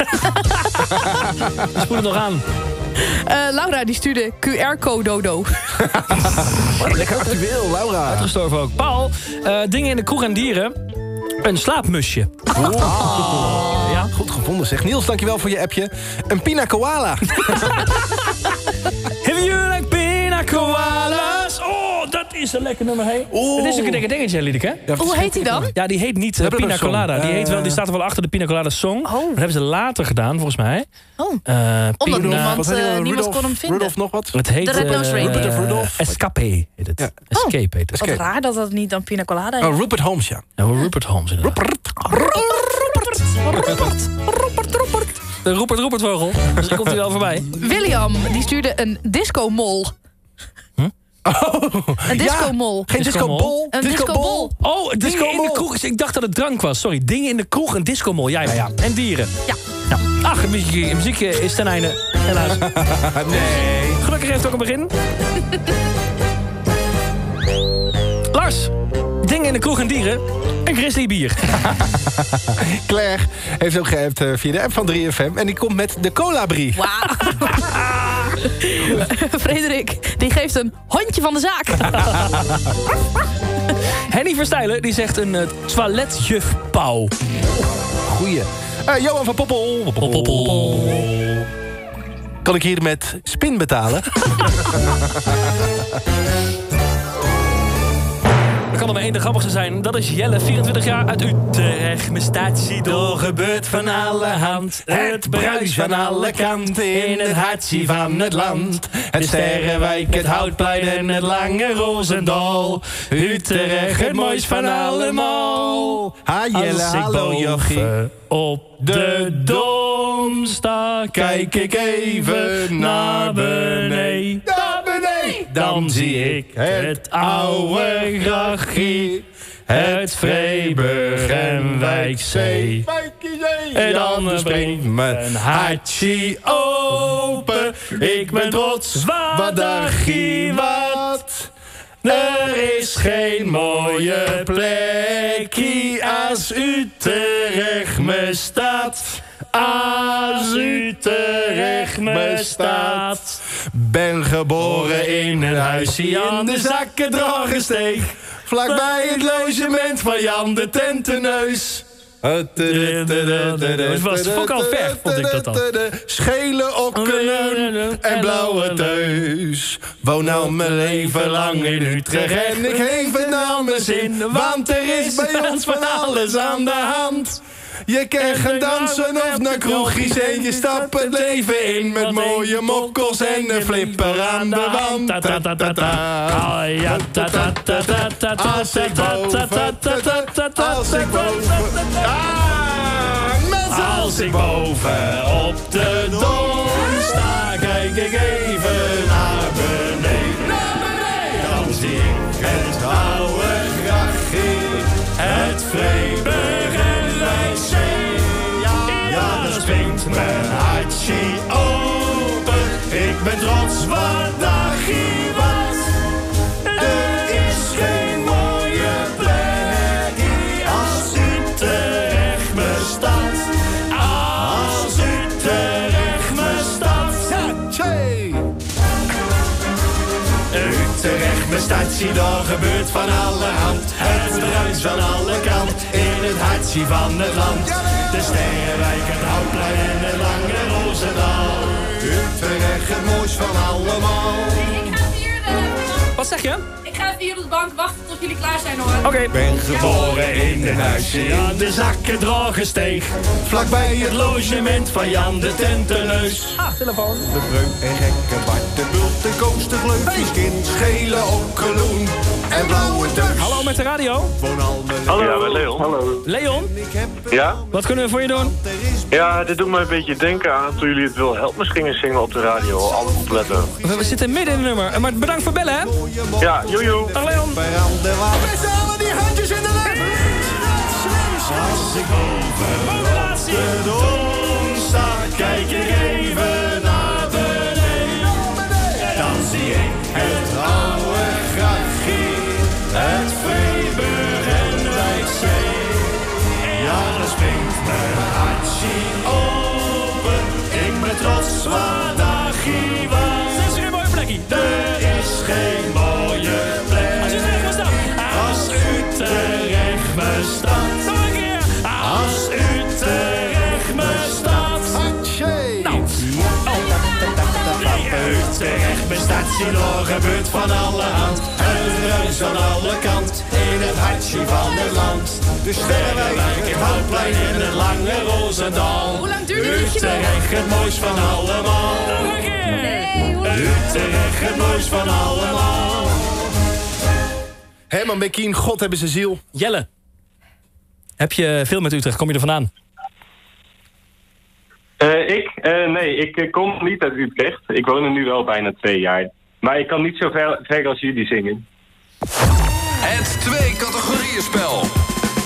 Spoel het nog aan. Uh, Laura, die stuurde Q R-code-dodo. Lekker actueel, Laura. Uitgestorven ook. Paul. Uh, dingen in de kroeg en dieren. Een slaapmusje. Wow. Ja, goed gevonden zeg. Niels, dankjewel voor je appje. Een pina koala. Hebben jullie like pina koalas? Oh, dat is een lekker nummer, hé. Oh. Dat is een lekker dingetje, Liedeke. Ja, hoe heet die dan? Ja, die heet niet uh, pina colada. Die, heet wel, die staat er wel achter de pina colada song. Oh. Dat hebben ze later gedaan, volgens mij. Oh. Uh, Omdat niemand, uh, niemand kon hem vinden. Rudolf nog wat? Het heet de Red Nose Reindeer. Uh, Rudolf. Escape heet het. Ja. Escape heet het. Wat Escape. Raar dat dat niet dan pina colada heet. Oh, Rupert Holmes, ja. Ja, Rupert Holmes, inderdaad. Rupert. Rupert. Rupert. Rupert. Rupert. De Rupert Rupert vogel. Dus die komt hier wel voorbij. William, die stuurde een disco-mol. Oh, een disco-mol. Ja, geen disco-bol. Een disco-bol. Oh, dingen in de kroeg. Ik dacht dat het drank was. Sorry, dingen in de kroeg. Een disco-mol. Ja, ja, ja. En dieren. Ja. Nou, ach, muziek, muziek is ten einde. Helaas. Nee. Gelukkig heeft het ook een begin. Lars. Dingen in de kroeg en dieren. Een grizzly bier. Claire heeft ook geappt via de app van drie F M. En die komt met de colabrie. Wauw. Frederik, die geeft een hondje van de zaak. Henny Verstijlen, die zegt een uh, toiletjufpauw. Goeie. Uh, Johan van Poppel. Poppel. Poppel. Kan ik hier met spin betalen? Er kan er maar één de grappigste zijn. Dat is Jelle, vierentwintig jaar, uit Utrecht. Mijn statie door gebeurt van alle hand. Het bruis van alle kanten in het hartje van het land. Het Sterrenwijk, het Houtplein en het Lange Rosendal. Utrecht, het moois van allemaal. Ha Jelle, hallo jochie. Op de dom sta, kijk ik even naar beneden. Naar beneden! Dan zie ik het oude Grachie, het Vreeburg en Wijkzee. En dan springt mijn hartje open. Ik ben trots, wat dagje wat. De geen mooie plekje als Utrecht me staat. Als Utrecht me staat. Ben geboren in een huisje aan de Zakkendragensteeg, vlakbij het logement van Jan de Tenteneus. Het was ook al ver, vond ik dat dan. Schele okkelen en blauwe thuis. Woon nou mijn leven lang in Utrecht en ik geef het nou mijn zin, want er is bij ons van alles aan de hand. Je kan gaan dansen of naar kroegjes en je stapt het leven in met mooie mokkels en een flipper aan de wand. Als ik boven, als ik boven, ah, als ik boven op de dom sta, kijk ik even naar beneden. Dan zie ik het oude grachtje, het Vreeburg en Leidschee. Ja, dan springt mijn hartje open. Ik ben trots wat daar hier was. Er is geen mooie plek als Utrecht me staat. Als Utrecht me staat. Utrecht me staat, zie daar gebeurt van alle hand. Het ruis van alle kant in het hartje van het land. De Sterrenwijk, het Houtplein en het lange Roosendaal. Utrecht, het moois van allemaal. Wat zeg je? Ik ga even hier op de bank wachten tot jullie klaar zijn, hoor. Oké. Okay. Ben geboren in een huisje aan de Zakkendragensteeg, vlakbij het logement van Jan de Tenteneus. Ah, telefoon. De Breuk en Gekke Bart, de Bult, de Koos, de Gleufjes, Kind, Schelen, Okkeloen en Blauwe Duks. Hallo met de radio. Hallo, ja, met Leon. Hallo. Leon? Ja? Wat kunnen we voor je doen? Ja, dit doet me een beetje denken aan toen jullie het Wil Help Me gingen zingen op de radio. Alle opletten. We, we zitten midden in het nummer, maar bedankt voor bellen, hè? Ja, joejoe. Dag Leon. Met z'n allen die handjes in de lucht. Als ik boven op de dom sta, kijk ik even naar beneden. Dan zie ik het oude grachtje, het Vreeburg en Leidschee. Ja, dan springt mijn hartje open. Ik ben trots waar daar hier was. Dat is weer een mooie plekje. Er is geen mooie plek als Utrecht me staat. Als Utrecht me staat. Als Utrecht me staat. Nou, Utrecht me staat, zie nog gebeurt van alle hand. Het ruis aan alle kant in het hartje van het land. De Sterrenwijk, het Houtplein en het lange Roosendaal. Hoe lang duurt het? Utrecht, het moois van allemaal. Utrecht, het moois van allemaal. Herman Bekkien, God hebben zijn ziel. Jelle, heb je veel met Utrecht? Kom je er vandaan? Uh, ik? Uh, nee, ik kom niet uit Utrecht. Ik woon er nu wel bijna twee jaar. Maar ik kan niet zo ver, ver als jullie zingen. Het twee categorieën spel.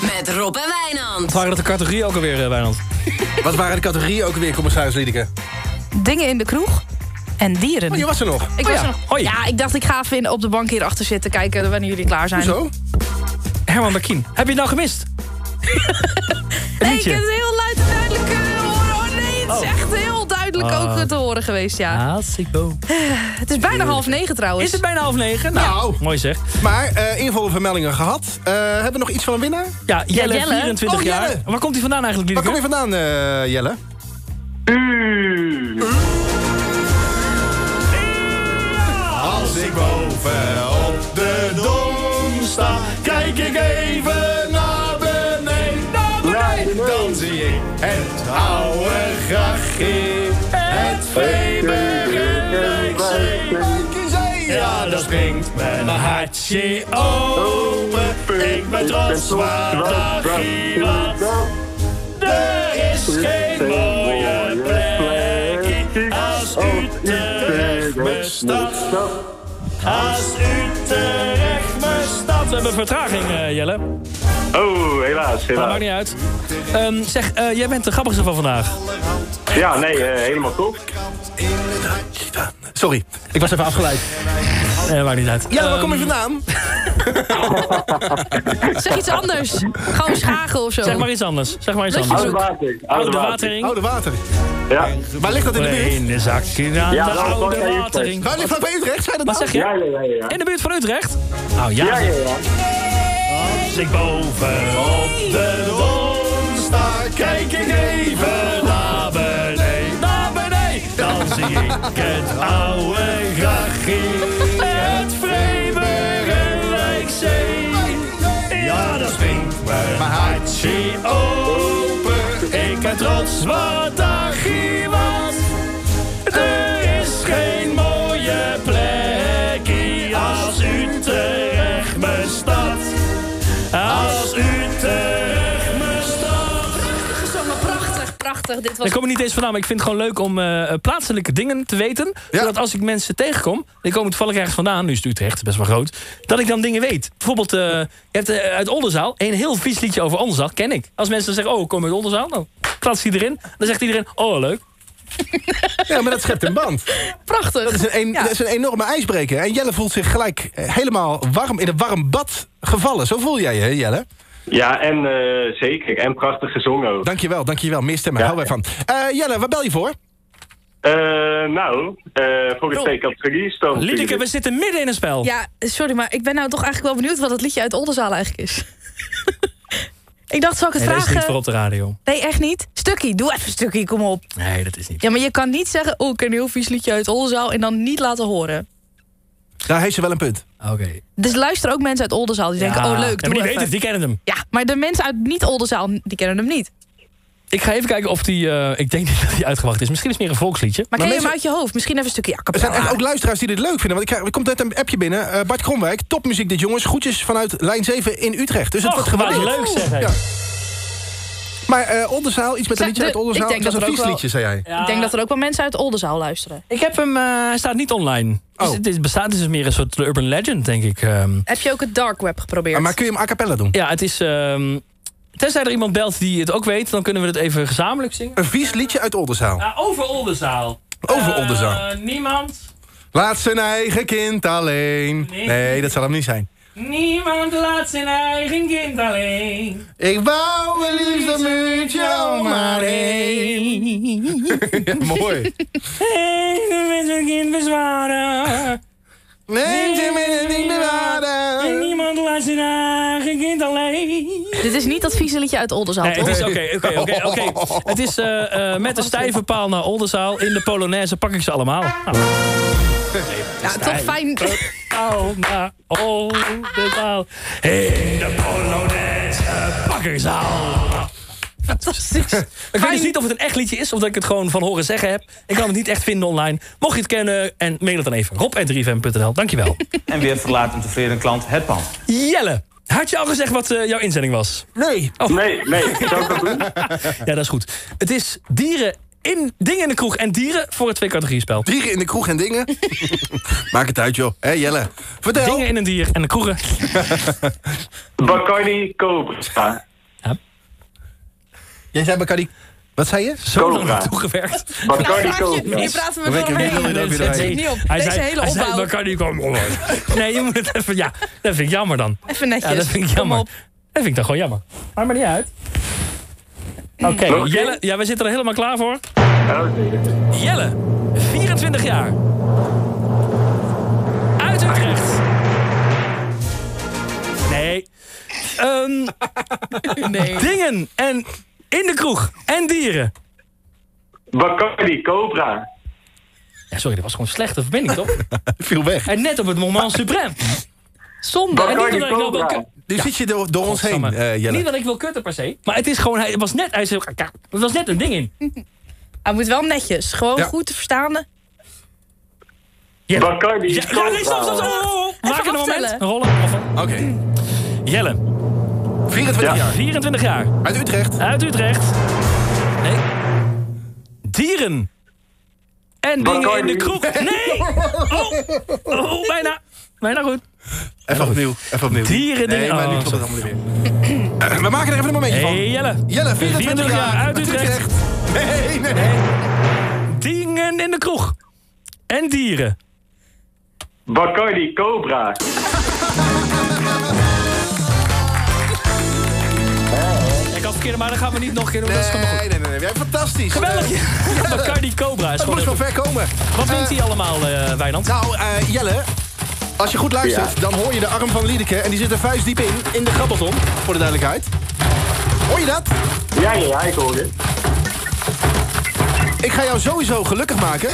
Met Rob en Wijnand. Wat waren dat de categorieën ook alweer, Wijnand? Wat waren de categorieën ook alweer, commissaris Liedeke? Dingen in de kroeg en dieren. Oh, je was er nog. Ik oh, was ja. er nog. Hoi. Ja, ik dacht ik ga even op de bank hier achter zitten kijken wanneer jullie klaar zijn. Hoezo? Herman Bekkien, heb je het nou gemist? Nee, ik heb het heel luid en duidelijk kunnen horen. Oh nee, het is oh. echt heel duidelijk uh. ook te horen geweest, ja. Ah, sicko. Het is bijna half negen trouwens. Is het bijna half negen? Nou, ja. Mooi zeg. Maar uh, invallen vermeldingen gehad. Uh, hebben we nog iets van een winnaar? Ja, Jelle, ja, Jelle. vierentwintig oh, jaar. Jelle. Waar komt hij vandaan eigenlijk, Liedeke? Waar kom je vandaan, uh, Jelle? U. Als ik boven op de dom sta, kijk ik even naar beneden, naar beneden. Dan zie ik het oude grachtje, het Vreeburg en Leidschee. Ja, dan springt mijn hartje open. Ik ben trots waar daar hier was. Er is geen mooie plek als Utrecht me staat. Als Utrecht me staat. We hebben vertraging, uh, Jelle. Oh, helaas, helaas. Maar maakt niet uit. Um, zeg, uh, jij bent de grappigste van vandaag. Ja, nee, uh, helemaal top. Sorry, ik was even afgeleid. Nee, maakt niet uit. Ja, waar um... kom je vandaan? Zeg iets anders. Gewoon Schagen of zo. Zeg maar iets anders. Zeg maar iets anders. Oude Watering. Oude Watering. Oude Watering. Ja. Waar ligt dat in de buurt? In de zak. Ja, de Oude Watering. Waar ligt dat bij Utrecht? Zijn dat Wat nou? Zeg je? Ja, ja, ja, ja. In de buurt van Utrecht? Oh ja. Ja, ja, ja. Als ik boven op de wond sta, kijk ik even naar beneden. Naar beneden. Dan zie ik het oude grachtje. Open, ik ben trots wat Achie was. Er is geen mooie plekje als Utrecht mijn stad. Als Utrecht mijn stad. Prachtig gezongen, prachtig, prachtig. Dit was... Ik kom er niet eens vandaan, maar ik vind het gewoon leuk om uh, plaatselijke dingen te weten. Ja. Zodat als ik mensen tegenkom, die komen toevallig ergens vandaan, nu is het Utrecht best wel groot, dat ik dan dingen weet. Bijvoorbeeld, uh, je hebt uh, uit Oldenzaal een heel vies liedje over Oldenzaal, ken ik. Als mensen dan zeggen, oh, kom uit Oldenzaal, nou, klats die erin. Dan zegt iedereen, oh, leuk. Ja, maar dat schept een band. Prachtig. Dat is een, een, ja. dat is een enorme ijsbreker. En Jelle voelt zich gelijk helemaal warm, in een warm bad gevallen. Zo voel jij je, Jelle. Ja, en uh, zeker. En prachtig gezongen ook. Dankjewel, dankjewel. Meer stemmen, ja. Hou wij van. Uh, Jelle, waar bel je voor? Uh, nou, uh, voor het T K drie. Liedeke, we zitten midden in een spel. Ja, sorry, maar ik ben nou toch eigenlijk wel benieuwd wat het liedje uit Oldenzaal eigenlijk is. Ik dacht, zal ik het nee, vragen? Dat is niet voor op de radio. Nee, echt niet? Stukkie, doe even stukkie, kom op. Nee, dat is niet. Ja, maar je kan niet zeggen, oh, ik ken een heel vies liedje uit Oldenzaal en dan niet laten horen. Daar heeft ze wel een punt. Oké. Okay. Dus luisteren ook mensen uit Oldenzaal die ja. denken, oh leuk, ja, maar die weten het, die kennen hem. Ja, maar de mensen uit niet-Oldenzaal, die kennen hem niet. Ik ga even kijken of die, uh, ik denk niet dat die uitgewacht is. Misschien is het meer een volksliedje. Maar ken je mensen... hem uit je hoofd? Misschien even een stukje acapella. Er zijn echt ook luisteraars die dit leuk vinden. Want ik krijg, er komt net een appje binnen. Uh, Bart Kromwijk, topmuziek dit jongens. Groetjes vanuit lijn zeven in Utrecht. Dus het wordt geweldig. Leuk zeg hij. Ja. Maar uh, Oldenzaal, iets met een liedje uit Oldenzaal. Dat was een vies liedje, zei jij. Ja. Ik denk dat er ook wel mensen uit Oldenzaal luisteren. Ik heb hem, uh, hij staat niet online. Oh. Dus het bestaat dus meer een soort urban legend, denk ik. Um. Heb je ook het dark web geprobeerd? Uh, maar kun je hem a cappella doen? Ja, het is... Um, tenzij er iemand belt die het ook weet, dan kunnen we het even gezamenlijk zingen. Een vies liedje uit Oldenzaal. Uh, over Oldenzaal. Over uh, Oldenzaal. Niemand. Laat zijn eigen kind alleen. Nee, nee, dat zal hem niet zijn. Niemand laat zijn eigen kind alleen. Ik wou wel liefst een muurtje om haar heen. Ja, mooi. Even met zijn kind bezwaren. Nee, ze willen het niet bewaren. En niemand laat zijn eigen kind alleen. Dit is niet dat vieze liedje uit Oldenzaal, nee, toch? Oké, oké, oké. Het is uh, uh, met een stijve paal naar Oldenzaal. In de Polonaise pak ik ze allemaal. Nou, ja, toch fijn. Paal naar Oldenzaal. In de Polonaise pak ik ze allemaal. Fantastisch. Ik weet dus niet of het een echt liedje is, of dat ik het gewoon van horen zeggen heb. Ik kan het niet echt vinden online. Mocht je het kennen, en mail het dan even. rob at drie f m punt n l, dankjewel. En weer verlaat een tevreden klant het pand. Jelle, had je al gezegd wat uh, jouw inzending was? Nee. Oh. Nee, nee. Zou ik dat doen? Ja, dat is goed. Het is dieren in, dingen in de kroeg en dieren voor het twee-categorie-spel. Dieren in de kroeg en dingen? Maak het uit, joh. Hé, hey, Jelle. Vertel. Dingen in een dier en de kroegen. Bacardi Cobra. Jij zei Bacardi... Wat zei je? Zo lang naartoe gewerkt. Bacardi Cobra. Je praat me wel omheen. Dat zit niet op. Hij Deze zei, hele hij opbouw. Zei Bacardi Cobra. Nee, je moet het even... Ja, dat vind ik jammer dan. Even netjes. Ja, dat vind ik jammer. Dat vind ik dan gewoon jammer. Maakt maar niet uit. Oké, okay, Jelle. Ja, we zitten er helemaal klaar voor. Jelle, vierentwintig jaar. Uit Utrecht. Nee. Um, nee. Dingen en... In de kroeg. En dieren. Bacardi Cobra. Ja, sorry, dat was gewoon een slechte verbinding, toch? Viel weg. En net op het moment suprême. Zonde. Bacardi Cobra. Nu zit je door, door oh, ons heen, uh, Jelle. Niet dat ik wil kutten per se. Maar het is gewoon, hij was net, hij zei, er was net een ding in. Hij moet wel netjes. Gewoon ja. goed te verstaan. Jelle. Bacardi ja, Cobra. Ja, nee, stop, stop, stop. Maak een moment. Rollen. Oké. Okay. Jelle. vierentwintig ja. jaar. vierentwintig jaar. Uit Utrecht. Uit Utrecht. Nee. Dieren. En Bacardi. Dingen in de kroeg. Nee! Oh, oh bijna. Bijna goed. Even opnieuw. Even opnieuw. Dieren, dingen. Nee, maar nu komt het allemaal weer. We maken er even een momentje van. Hey, Jelle. Jelle, vierentwintig, vierentwintig jaar. Uit Utrecht. Utrecht. Nee, nee, nee. Dingen in de kroeg. En dieren. Bacardi Cobra. Ik had verkeerde, maar dan gaan we niet nog een keer doen. Nee, dat is goed. nee, nee, nee. Ja, fantastisch. Geweldig. Uh, ja, Bacardi Cobra is dat gewoon... Het moest wel ver komen. Wat uh, wint hij allemaal, uh, Wijnand? Nou, uh, Jelle... Als je goed luistert, ja. dan hoor je de arm van Liedeke. En die zit er vuistdiep in, in de grabbelton, voor de duidelijkheid. Hoor je dat? Ja, ja, ja, ik hoor het. Ik ga jou sowieso gelukkig maken.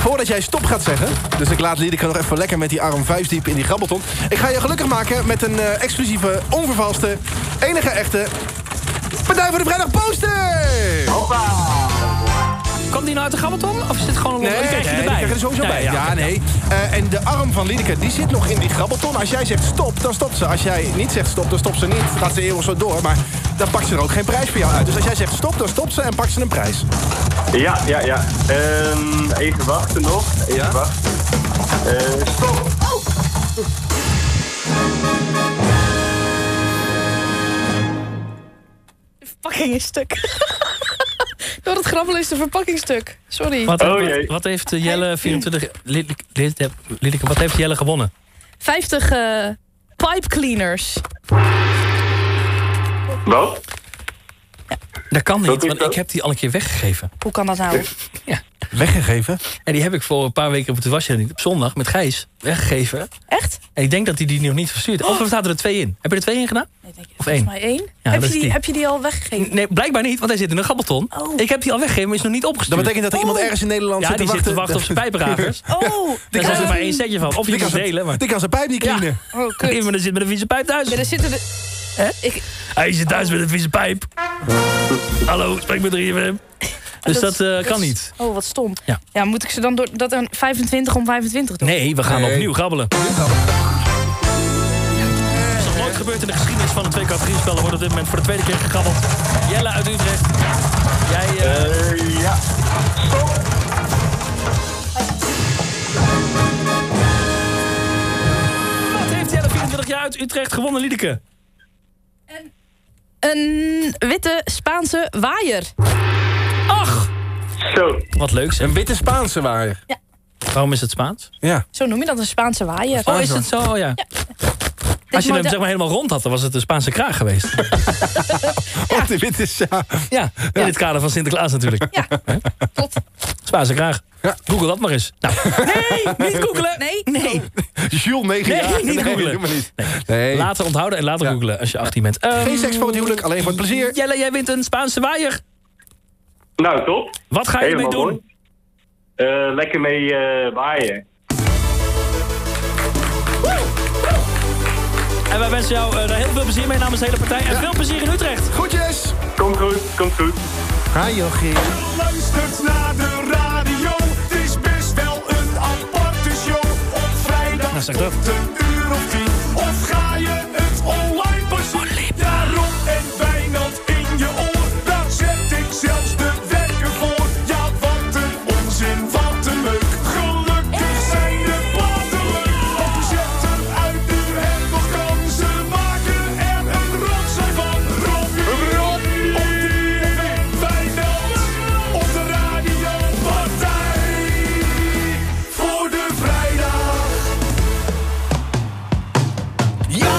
Voordat jij stop gaat zeggen. Dus ik laat Liedeke nog even lekker met die arm vuistdiep in die grabbelton. Ik ga je gelukkig maken met een uh, exclusieve, onvervalste, enige echte... Partij voor de Vrijdag poster! Hoppa! Komt die nou uit de grabbelton? Of is dit gewoon een nee, die krijg je nee, erbij? Die krijg je er sowieso nee, bij. Ja, ja nee. Uh, en de arm van Liedeke, die zit nog in die grabbelton. Als jij zegt stop, dan stopt ze. Als jij niet zegt stop, dan stopt ze niet. Gaat ze eeuwig zo door, maar dan pakt ze er ook geen prijs voor jou uit. Dus als jij zegt stop, dan stopt ze en pakt ze een prijs. Ja, ja, ja. Um, even wachten nog. Even ja? wachten. Uh, stop. Oh. De verpakking is stuk. Door het grabbelen is de verpakking stuk. Sorry. Wat, oh, wat, wat heeft Jelle vierentwintig... Liedeke, wat heeft Jelle gewonnen? vijftig uh, pipe cleaners. Wat? Ja. Dat kan niet, want ik heb die al een keer weggegeven. Hoe kan dat nou? Ja. Weggegeven? En die heb ik voor een paar weken op de wasje op zondag met Gijs weggegeven. Echt? En ik denk dat hij die, die nog niet verstuurd. Of er staat er twee in. Heb je er twee in gedaan? Nee, denk ik. Of één? Volgens mij één. Ja, heb, je die, die. heb je die al weggegeven? Nee, blijkbaar niet, want hij zit in een gabbelton. Oh. Ik heb die al weggegeven, maar is nog niet opgestuurd. Dat betekent dat er oh. iemand ergens in Nederland ja, zit, te die zit te wachten op zijn pijpragers. Oh! Daar was er maar één setje van. Of je kan delen, maar... Ik kan zijn pijp niet cleanen. Ja. Oh, kut. Iemand zit met een vieze pijp thuis. Ja, daar zitten de... Ik... Hij zit thuis oh. met een vieze pijp. Hallo, spreek met drie F M. Dus dat, dat uh, kan niet. Oh, wat stom. Ja, ja moet ik ze dan door dat een vijfentwintig om vijfentwintig doen? Nee, we gaan nee. opnieuw grabbelen. Ja. Dat is nog nooit gebeurd in de geschiedenis van de twee categoriespellen. Wordt op dit moment voor de tweede keer gegrabbeld. Jelle uit Utrecht. Jij... Uh... Uh, ja. Stop. Wat heeft Jelle vierentwintig jaar uit Utrecht gewonnen, Liedeke? Een witte Spaanse waaier. Ach! Zo. Wat leuks. Een witte Spaanse waaier. Ja. Waarom is het Spaans? Ja. Zo noem je dat, een Spaanse waaier. Spaanse. Oh, is het zo? Oh, ja. ja. Als je hem zeg maar helemaal rond had, dan was het een Spaanse kraag geweest. ja. de witte ja. ja. In het kader van Sinterklaas natuurlijk. Ja. Tot. Spaanse kraag. Ja. Google dat maar eens. Nou. Nee, niet googelen. Nee, nee. Jules, negen jaar. Nee, niet googelen. Nee, nee. Nee. Later onthouden en later ja. googelen als je achttien bent. Um, Geen seks voor het huwelijk, alleen voor het plezier. Jelle, jij wint een Spaanse waaier. Nou, top. Wat ga je helemaal mee doen? Uh, lekker mee uh, waaien. En wij wensen jou uh, heel veel plezier mee namens de hele partij. En ja. veel plezier in Utrecht. Goedjes. Komt goed, komt goed. Ga Jochie. Luistert naar de radio. Het is best wel een aparte show. Op vrijdag nou, tot een uur of tien. Of ga je het online pas zien. Daarom en Wijnand in je oor. Daar zet ik zelfs de wekker voor. Ja, wat een onzin, wat een leuk. Gelukkig zijn de platen leuk. Want we zetten uit nu en nog kansen. Maken er een rotzooi van. Robby, Robby, op die en Wijnand. Op de radio partij. Voor de vrijdag. Ja,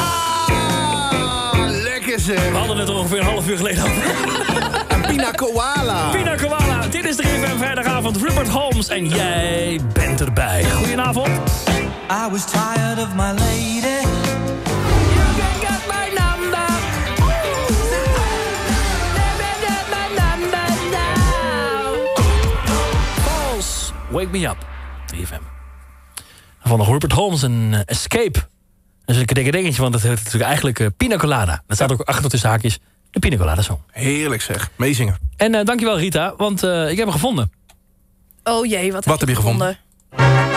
lekker zeg. We hadden het er ongeveer een half uur geleden over. Pina Koala. Pina Koala. Dit is de drie F M vrijdagavond. Rupert Holmes en jij bent erbij. Goedenavond. I was tired of my lady. You can get my number. You can get my number now. Falls. Wake me up. drie F M. Van de Rupert Holmes en Escape. Dat is een dikke dingetje, want dat heet natuurlijk eigenlijk uh, Pina Colada. Dat staat ook achter tussen haakjes. De Pina Colada Song. Heerlijk zeg, meezingen. En uh, dankjewel Rita, want uh, ik heb hem gevonden. Oh jee, wat, wat heb je gevonden? gevonden?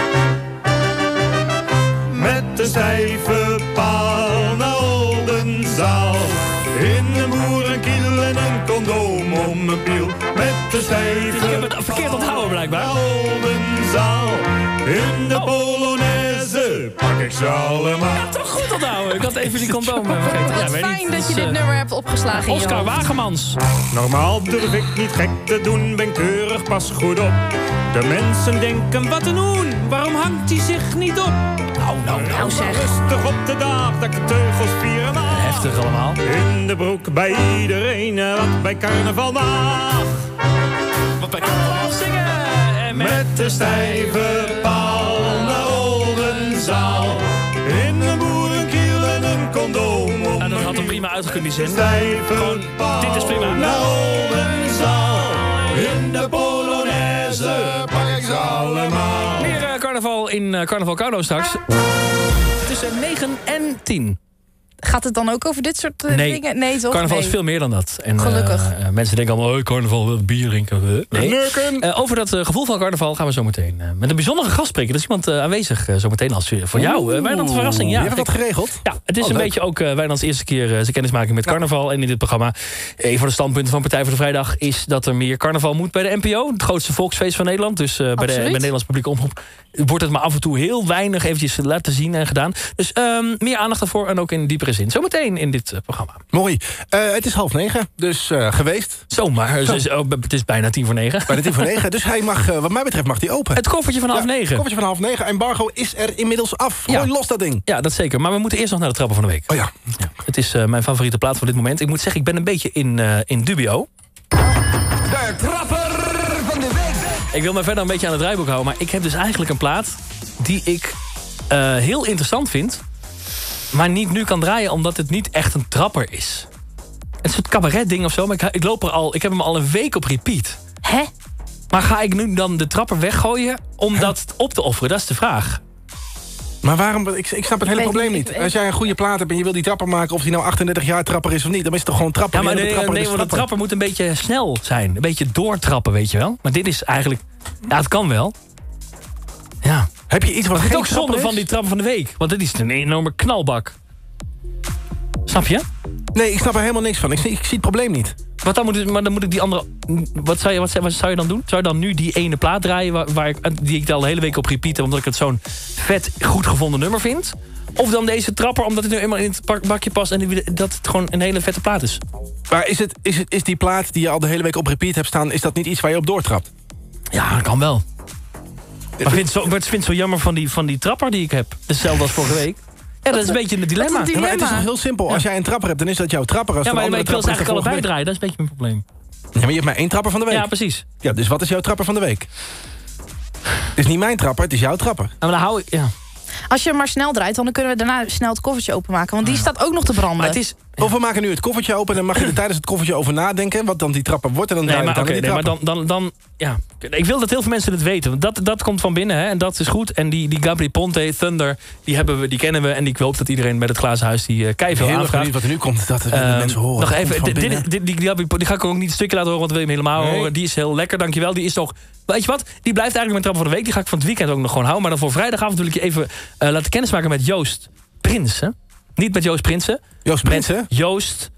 Met de stijve paal naar Oldenzaal. In een boerenkiel en een condoom om een piel. Met de stijve paal. Ik heb het verkeerd onthouden blijkbaar. Naar Oldenzaal. In de oh. Polonaise. niks allemaal. Ik heb toch goed onthouden. Ik had even die condoom vergeten. Wat fijn dat je dit nummer hebt opgeslagen. Oscar Wagemans. Normaal durf ik niet gek te doen, ben keurig, pas goed op. De mensen denken, wat een hoen, waarom hangt hij zich niet op? Nou, nou, nou zeg. Rustig op de dag dat ik de teugels vieren mag. Heftig allemaal. In de broek bij iedereen, wat bij carnaval mag. Wat bij carnaval zingen. En met, met de stijve paal naar Oldenzaal. In een boerenkiel en een condoom. Nou, dat had hem prima uitgekund, die zin. Gewoon, dit is prima. Naar Oldenzaal. In de Polonaise pak ik ze allemaal. Meer uh, carnaval in uh, Carnaval Carlo straks. Tussen negen en tien. Gaat het dan ook over dit soort uh, nee. dingen? Nee, toch? Carnaval nee. is veel meer dan dat. En, gelukkig. Uh, mensen denken allemaal, oh, carnaval wil bier drinken. Nee. Uh, over dat uh, gevoel van carnaval gaan we zo meteen uh, met een bijzondere gast spreken. Er is iemand uh, aanwezig uh, zo meteen als uh, voor jou. Uh, Wijnand, een verrassing. Ja, je hebt dat geregeld? Ja, het is oh, een leuk. beetje ook uh, Wijnands eerste keer uh, zijn kennismaking met carnaval. En in dit programma, een van de standpunten van Partij voor de Vrijdag is dat er meer carnaval moet bij de N P O. Het grootste volksfeest van Nederland. Dus uh, bij de bij Nederlands publieke omroep wordt het maar af en toe heel weinig eventjes laten zien en gedaan. Dus uh, meer aandacht daarvoor en ook in diepere zin. Zometeen in dit uh, programma. Mooi. Uh, het is half negen, dus uh, geweest. Zomaar. Zo. Dus, oh, het is bijna tien voor negen. Bijna tien voor negen, dus hij mag, uh, wat mij betreft, mag hij open. Het koffertje van half ja, negen. Het koffertje van half negen. Embargo is er inmiddels af. Ja. Gooi los dat ding. Ja, dat zeker. Maar we moeten eerst nog naar de trappen van de week. Oh ja. ja. Het is uh, mijn favoriete plaat voor dit moment. Ik moet zeggen, ik ben een beetje in, uh, in dubio. De trapper van de week. Ik wil me verder een beetje aan het draaiboek houden, maar ik heb dus eigenlijk een plaat die ik uh, heel interessant vind, maar niet nu kan draaien, omdat het niet echt een trapper is. Het is een cabaret ding of zo, maar ik, ik, loop er al, ik heb hem al een week op repeat. Hè? Maar ga ik nu dan de trapper weggooien om Hè? dat op te offeren? Dat is de vraag. Maar waarom? Ik, ik snap het hele probleem niet. Als jij een goede plaat hebt en je wil die trapper maken, of die nou achtendertig jaar trapper is of niet, dan is het toch gewoon trapper. Ja, maar nee, de trapper, nee, nee, want de trapper moet een beetje snel zijn. Een beetje doortrappen, weet je wel. Maar dit is eigenlijk, ja, het kan wel. Ja. Heb je iets wat geen ook zonde is? Van die trap van de week. Want dit is een enorme knalbak. Snap je? Nee, ik snap er helemaal niks van. Ik zie, ik zie het probleem niet. Wat dan moet ik, maar dan moet ik die andere... Wat zou, je, wat, zou, wat zou je dan doen? Zou je dan nu die ene plaat draaien waar, waar ik, die ik al de hele week op repeat heb, omdat ik het zo'n vet goed gevonden nummer vind? Of dan deze trapper, omdat het nu eenmaal in het bakje past en dat het gewoon een hele vette plaat is? Maar is, het, is, het, is die plaat die je al de hele week op repeat hebt staan, is dat niet iets waar je op doortrapt? Ja, dat kan wel. Maar ik vind het zo jammer van die, van die trapper die ik heb. Hetzelfde als vorige week. Ja, dat is een beetje een dilemma. Een dilemma. Ja, maar het is nog heel simpel. Als jij een trapper hebt, dan is dat jouw trapper. Als ja, maar, maar ik wil ze eigenlijk allebei draaien. Dat is een beetje mijn probleem. Ja, maar je hebt maar één trapper van de week. Ja, precies. Ja, dus wat is jouw trapper van de week? Het is niet mijn trapper, het is jouw trapper. Ja, maar dan hou ik... Ja. Als je hem maar snel draait, dan kunnen we daarna snel het koffertje openmaken. Want die staat ook nog te branden. Maar het is, ja. Of we maken nu het koffertje open en dan mag je er tijdens het koffertje over nadenken. Wat dan die trapper wordt en dan nee, draai je maar, het okay, aan nee, maar dan, dan, dan, ja. Ik wil dat heel veel mensen het weten. Want dat, dat komt van binnen hè, en dat is goed. En die, die Gabri Ponte, Thunder, die, hebben we, die kennen we. En ik hoop dat iedereen met het glazen huis die uh, keiveel aanvraagt. Heel erg wat er nu komt, dat willen uh, mensen horen. Nog even, dit, dit, dit, die, die, die ga ik ook niet een stukje laten horen, want dat wil je hem helemaal nee. horen. Die is heel lekker, dankjewel. Die is nog... Weet je wat? Die blijft eigenlijk mijn trap van de week. Die ga ik van het weekend ook nog gewoon houden. Maar dan voor vrijdagavond wil ik je even uh, laten kennismaken met Joost Prinsen. Niet met Joost Prinsen. Joost Prinsen? Joost...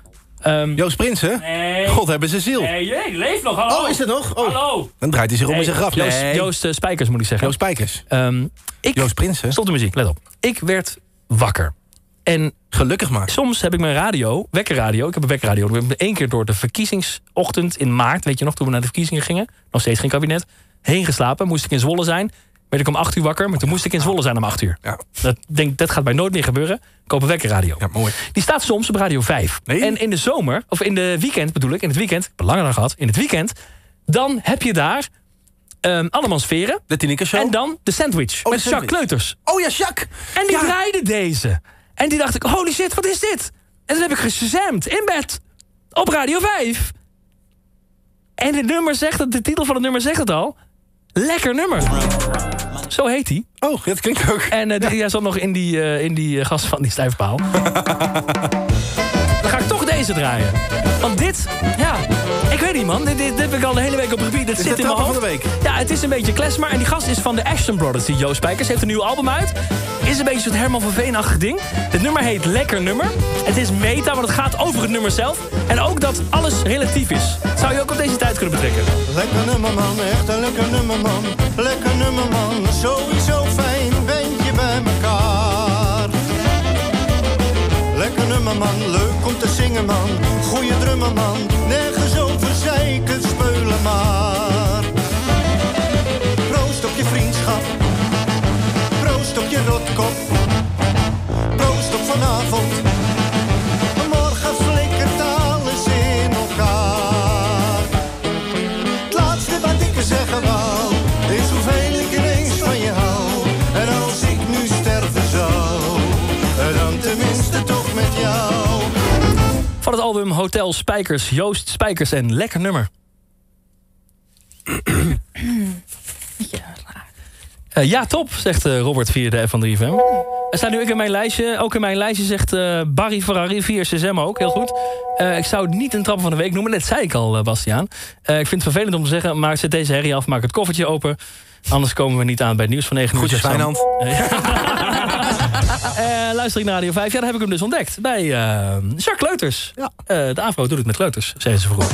Um... Joost Prinsen? Nee. God hebben ze ziel. Nee, jee, leeft nog. Hallo. Oh, is het nog? Oh. Hallo. Dan draait hij zich nee. om in zijn graf. Nee. Joost, Joost uh, Spijkers moet ik zeggen. Joost Spijkers. Um, ik... Joost Prinsen. Stop de muziek, let op. Ik werd wakker. En gelukkig maar. Soms heb ik mijn radio, wekkerradio, ik heb een wekkerradio. Ik ben één keer door de verkiezingsochtend in maart, weet je nog, toen we naar de verkiezingen gingen, nog steeds geen kabinet, heen geslapen, moest ik in Zwolle zijn. Werd ik om acht uur wakker, maar toen moest ik in Zwolle zijn om acht uur. Ja. Dat, denk, dat gaat mij nooit meer gebeuren. Ik koop een wekkerradio. Ja, mooi. Die staat soms op radio vijf. Nee? En in de zomer, of in de weekend bedoel ik, in het weekend, ik heb het langer dan gehad, in het weekend, dan heb je daar... Um, Allemans Veren. De Tineke Show. En dan de sandwich, oh, met de sandwich. Jacques Kleuters. Oh ja, Jacques! En die ja. draaide deze. En die dacht ik, holy shit, wat is dit? En toen heb ik gezamd in bed, op Radio vijf. En de, nummer zegt het, de titel van het nummer zegt het al. Lekker nummer. Zo heet hij. Oh, dat klinkt ook. En uh, ja. die, hij zat nog in die, uh, in die uh, gast van die stijfpaal. Dan ga ik toch deze draaien. Want dit, ja, ik weet niet man. Dit, dit, dit heb ik al de hele week op repeat. Dit is zit in mijn hoofd. Van de week? Ja, het is een beetje klesmer. En die gast is van de Ashton Brothers, die Joost Spijkers. Heeft een nieuw album uit. Is een beetje zo'n Herman van Veen-achtig ding. Het nummer heet Lekker Nummer. Het is meta, want het gaat over het nummer zelf. En ook dat alles relatief is. Dat zou je ook op deze tijd kunnen betrekken. Lekker nummer man, echt een lekker nummer man. Lekker nummer man, sowieso fijn, ben je bij elkaar. zingen man, leuk om te zingen man, goeie drummer man, nergens over zeiken, speulen maar. Proost op je vriendschap, proost op je rotkop, proost op vanavond, morgen flikkert alles in elkaar. Het laatste wat ik er zeggen wou, is hoeveel ik ineens van je hou, en als ik nu sterven zou, dan tenminste toch met jou. Van het album Hotel Spijkers, Joost Spijkers en Lekker Nummer. Ja, raar. Uh, ja, top, zegt uh, Robert via de F van de drie F M. Er staat nu ook in mijn lijstje. Ook in mijn lijstje zegt uh, Barry Ferrari via C S M ook, heel goed. Uh, ik zou het niet een trap van de week noemen, dat zei ik al, uh, Bastiaan. Uh, ik vind het vervelend om te zeggen, maar zet deze herrie af, maak het koffertje open. Anders komen we niet aan bij het nieuws van negen uur. Goed, Feyenoord. Uh, luister ik naar Radio vijf. Ja, daar heb ik hem dus ontdekt. Bij uh, Jacques Kleuters. Ja. Uh, de AVRO doet het met Kleuters, zeiden ze vroeger.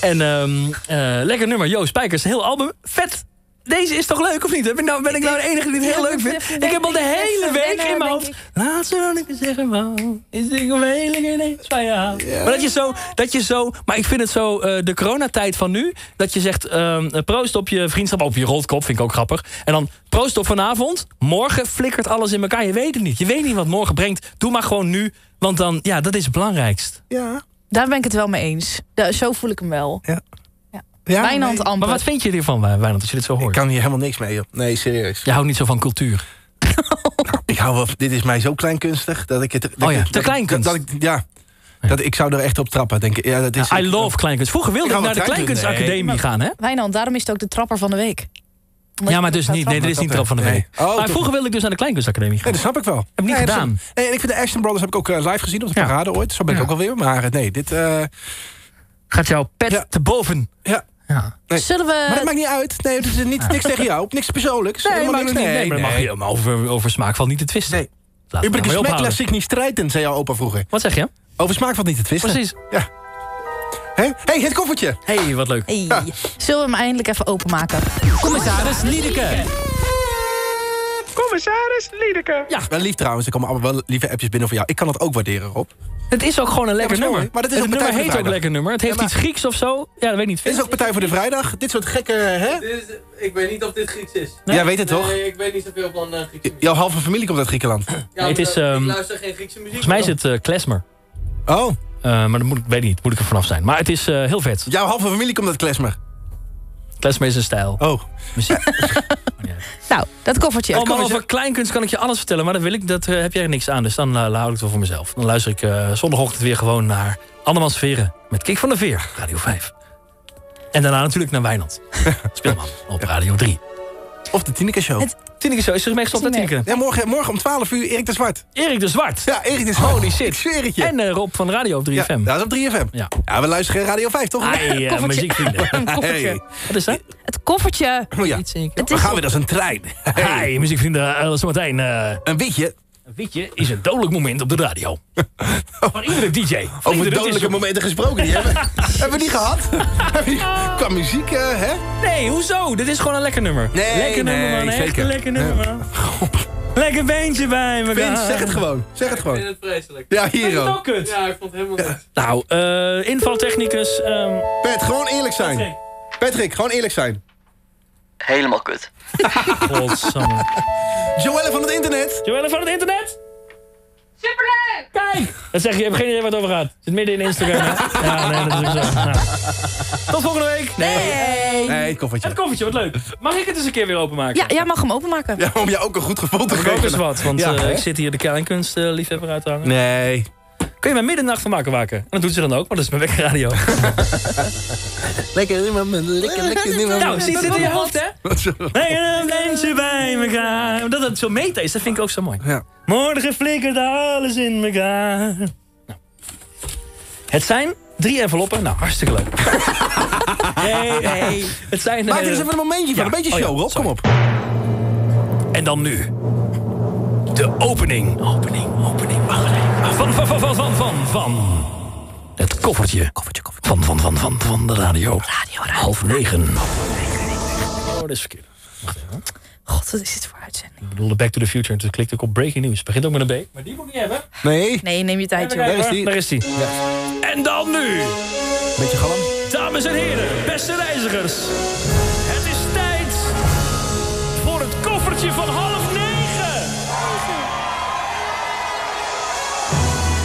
En um, uh, lekker nummer, Joost Spijkers. Een heel album. Vet. Deze is toch leuk, of niet? Ben ik nou, ben ik nou de enige die het heel leuk vindt? Ik heb al de hele week in mijn hoofd... Laat ze dan niet zeggen, man. Is dit een hele ineens van jou? Maar dat je zo... Dat je zo maar ik vind het zo, uh, de coronatijd van nu... Dat je zegt, uh, proost op je vriendschap... Op je rotkop, vind ik ook grappig. En dan proost op vanavond. Morgen flikkert alles in elkaar. Je weet het niet. Je weet niet wat morgen brengt. Doe maar gewoon nu. Want dan, ja, dat is het belangrijkst. Ja. Daar ben ik het wel mee eens. Da- zo voel ik hem wel. Ja. Ja, Wijnand nee. Amper. Maar wat vind je hiervan, Wijnand, als je dit zo hoort? Ik kan hier helemaal niks mee, joh. Nee, serieus. Je houdt niet zo van cultuur. Ik hou wel... Dit is mij zo kleinkunstig dat ik het... Dat oh ja, ik, te kleinkunst. Ja, dat ik zou er echt op trappen, denk ik. Ja, dat is ja, I echt, love kleinkunst. Vroeger wilde ik, ik naar de Kleinkunstacademie nee. gaan, hè? Wijnand, daarom is het ook de trapper van de week. Omdat ja, maar dus niet. Nee, dit is niet de trap van de week. Nee. Oh, maar vroeger wilde ik dus naar de Kleinkunstacademie gaan. Nee, dat snap ik wel. Heb ik niet nee, gedaan. En nee, ik vind de Ashton Brothers heb ik ook live gezien op de parade ooit. Zo ben ik ook alweer. Maar nee, dit... Gaat jouw pet ja. te boven. Ja. ja. Nee. Zullen we... Maar dat maakt niet uit. Nee, het is niet, niks tegen jou. Niks persoonlijks. Nee, helemaal niks. Nee, nee, nee, maar dat mag je over, over smaak valt niet te twisten. Nee. Laat u bent smaaklas zich niet strijden, zei jouw opa vroeger. Wat zeg je? Over smaak valt niet te twisten. Precies. Ja. Hé, hey, het koffertje. Hé, hey, wat leuk. Hey. Ja. Zullen we hem eindelijk even openmaken? Commissaris Liedeke. Commissaris Liedeke. Ja, wel lief trouwens. Er komen allemaal wel lieve appjes binnen voor jou. Ik kan dat ook waarderen, Rob. Het is ook gewoon een lekker ja, maar nummer. Maar dat is het ook nummer heet ook lekker nummer. Het heeft ja, iets Grieks of zo. Ja, dat weet ik niet. Dit is ook Partij voor de Vrijdag. Dit soort gekke... Hè? Dit is, ik weet niet of dit Grieks is. Nee? Jij weet het nee, toch? Nee, ik weet niet zoveel van uh, Griekse muziek. Jouw halve familie komt uit Griekenland. Ja, nee, het is, um, ik luister geen Griekse muziek. Volgens mij is het uh, klezmer. Oh. Uh, maar dat moet, weet ik niet. Moet ik er vanaf zijn. Maar het is uh, heel vet. Jouw halve familie komt uit klezmer. Klezmer is een stijl. Oh. Muziek. Ja. Nou, dat koffertje. Oh, maar over kleinkunst kan ik je alles vertellen. Maar dat, wil ik, dat uh, heb jij er niks aan. Dus dan uh, hou ik het wel voor mezelf. Dan luister ik uh, zondagochtend weer gewoon naar Annemans Veren. Met Kik van der Veer. Radio vijf. En daarna natuurlijk naar Wijnand. Speelman. Op Radio drie. Of de Tineke Show. Het... Tineke Show. Is er meegestopt naar Tineke? Ja, morgen, morgen om twaalf uur Erik de Zwart. Erik de Zwart. Ja, Erik de Zwart. Holy shit. Ik zweer het je. En uh, Rob van Radio op drie F M. Ja, dat is op drie F M. Ja, ja we luisteren Radio vijf, toch? Ai, uh, muziekvrienden. Hey. Wat is dat? Het koffertje. Oh, ja. We gaan weer als een trein. Hey, hey muziekvrienden. Uh, zometeen. Uh, een witje. Een witje is een dodelijk moment op de radio. Van iedere D J. Over dodelijke momenten gesproken. Die hebben, hebben we die gehad? Qua muziek, uh, hè? Nee, hoezo? Dit is gewoon een lekker nummer. Nee, lekker nee, nummer, man. Echt een lekker nummer, man. Lekker beentje bij me. Vince, zeg het gewoon. Zeg het gewoon. Ik vind het vreselijk. Ja, hier ook. Kut. Ja, ik vond het helemaal kut. Ja. Nou, uh, invaltechnicus. Um... Pet, gewoon eerlijk zijn. Patrick, Patrick gewoon eerlijk zijn. Helemaal kut. Godsamme. Joelle van het internet. Joelle van het internet. Superleuk! Kijk! Dat zeg je, je hebt geen idee waar het over gaat. Zit midden in Instagram, hè? Ja, nee, dat is ook zo. Nou. Tot volgende week! Nee! Nee, het koffertje. Het koffertje, wat leuk. Mag ik het eens een keer weer openmaken? Ja, jij mag hem openmaken. Ja, om jou ook een goed gevoel te geven. Ook eens wat, want ja, uh, ik zit hier de kleinkunst uh, liefhebber uit te hangen. Nee. Kun je mij middernacht van maken waken? En dat doet ze dan ook, maar dat is mijn wekkerradio. Lekker niemand, lekker, lekker niemand. Nou, ziet het in je hoofd, hè? Lekker mensen bij elkaar. Omdat het zo meta is, dat vind ik ook zo mooi. Ja. Morgen flikkert alles in elkaar. Nou. Het zijn drie enveloppen. Nou, hartstikke leuk. Hey, hey. Het zijn, maak er eens uh, even een momentje van. Ja. Een beetje show, oh, ja. Rob. Kom op. En dan nu. De opening. Opening, opening. Wacht even. Van, van, van, van, van, van, het koffertje. Koffertje, koffertje. Van, van, van, van, van de radio. Radio, radio. Half negen. Oh, dat is verkeerd. Wacht even. God, wat is dit voor uitzending? Ik bedoelde Back to the Future en toen klikte ik op Breaking News. Begint ook met een B. Maar die moet ik niet hebben. Nee. Nee, neem je tijd, joh. Daar is die. Daar is die. Ja. En dan nu. Beetje galm. Dames en heren, beste reizigers. Het is tijd voor het koffertje van half negen.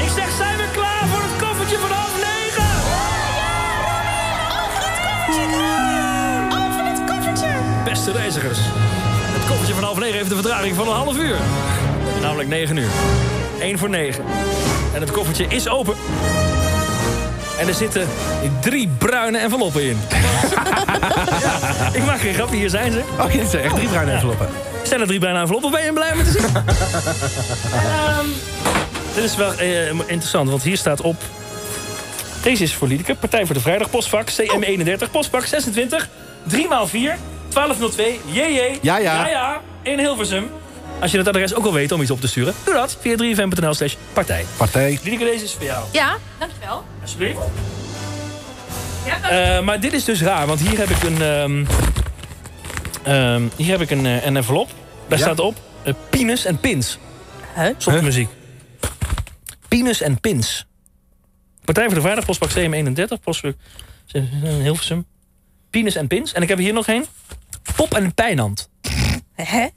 Ik zeg, zijn we klaar voor het koffertje van half negen? Ja, ja, Robin. Over het koffertje doen. Over het koffertje. Beste reizigers. Het koffertje van half negen heeft een vertraging van een half uur. Namelijk negen uur. Eén voor negen. En het koffertje is open. En er zitten drie bruine enveloppen in. Ja, ik maak geen grapje, hier zijn ze. Oh, dit zijn echt drie bruine enveloppen. Zijn er drie bruine enveloppen of ben je blij met te zien? um, dit is wel uh, interessant, want hier staat op... Deze is voor Liedeke, Partij voor de Vrijdag, postvak C M eenendertig, postvak zesentwintig, drie maal vier... twaalf nul twee, J J, ja, ja. Ja, ja, in Hilversum. Als je dat adres ook al weet om iets op te sturen, doe dat via drie f m punt n l slash partij. Partij. Liedeke, deze is voor jou. Ja, dankjewel. Alsjeblieft. Ja, dankjewel. Uh, maar dit is dus raar, want hier heb ik een, um, um, hier heb ik een, uh, een envelop. Daar ja. staat op uh, penis en pins. Huh? Stop de muziek. Penis en pins. Partij voor de Vrijdag, postbak C M eenendertig, postbak Hilversum. Penis en pins. En ik heb hier nog één. Pop en Pijnhand. Hè?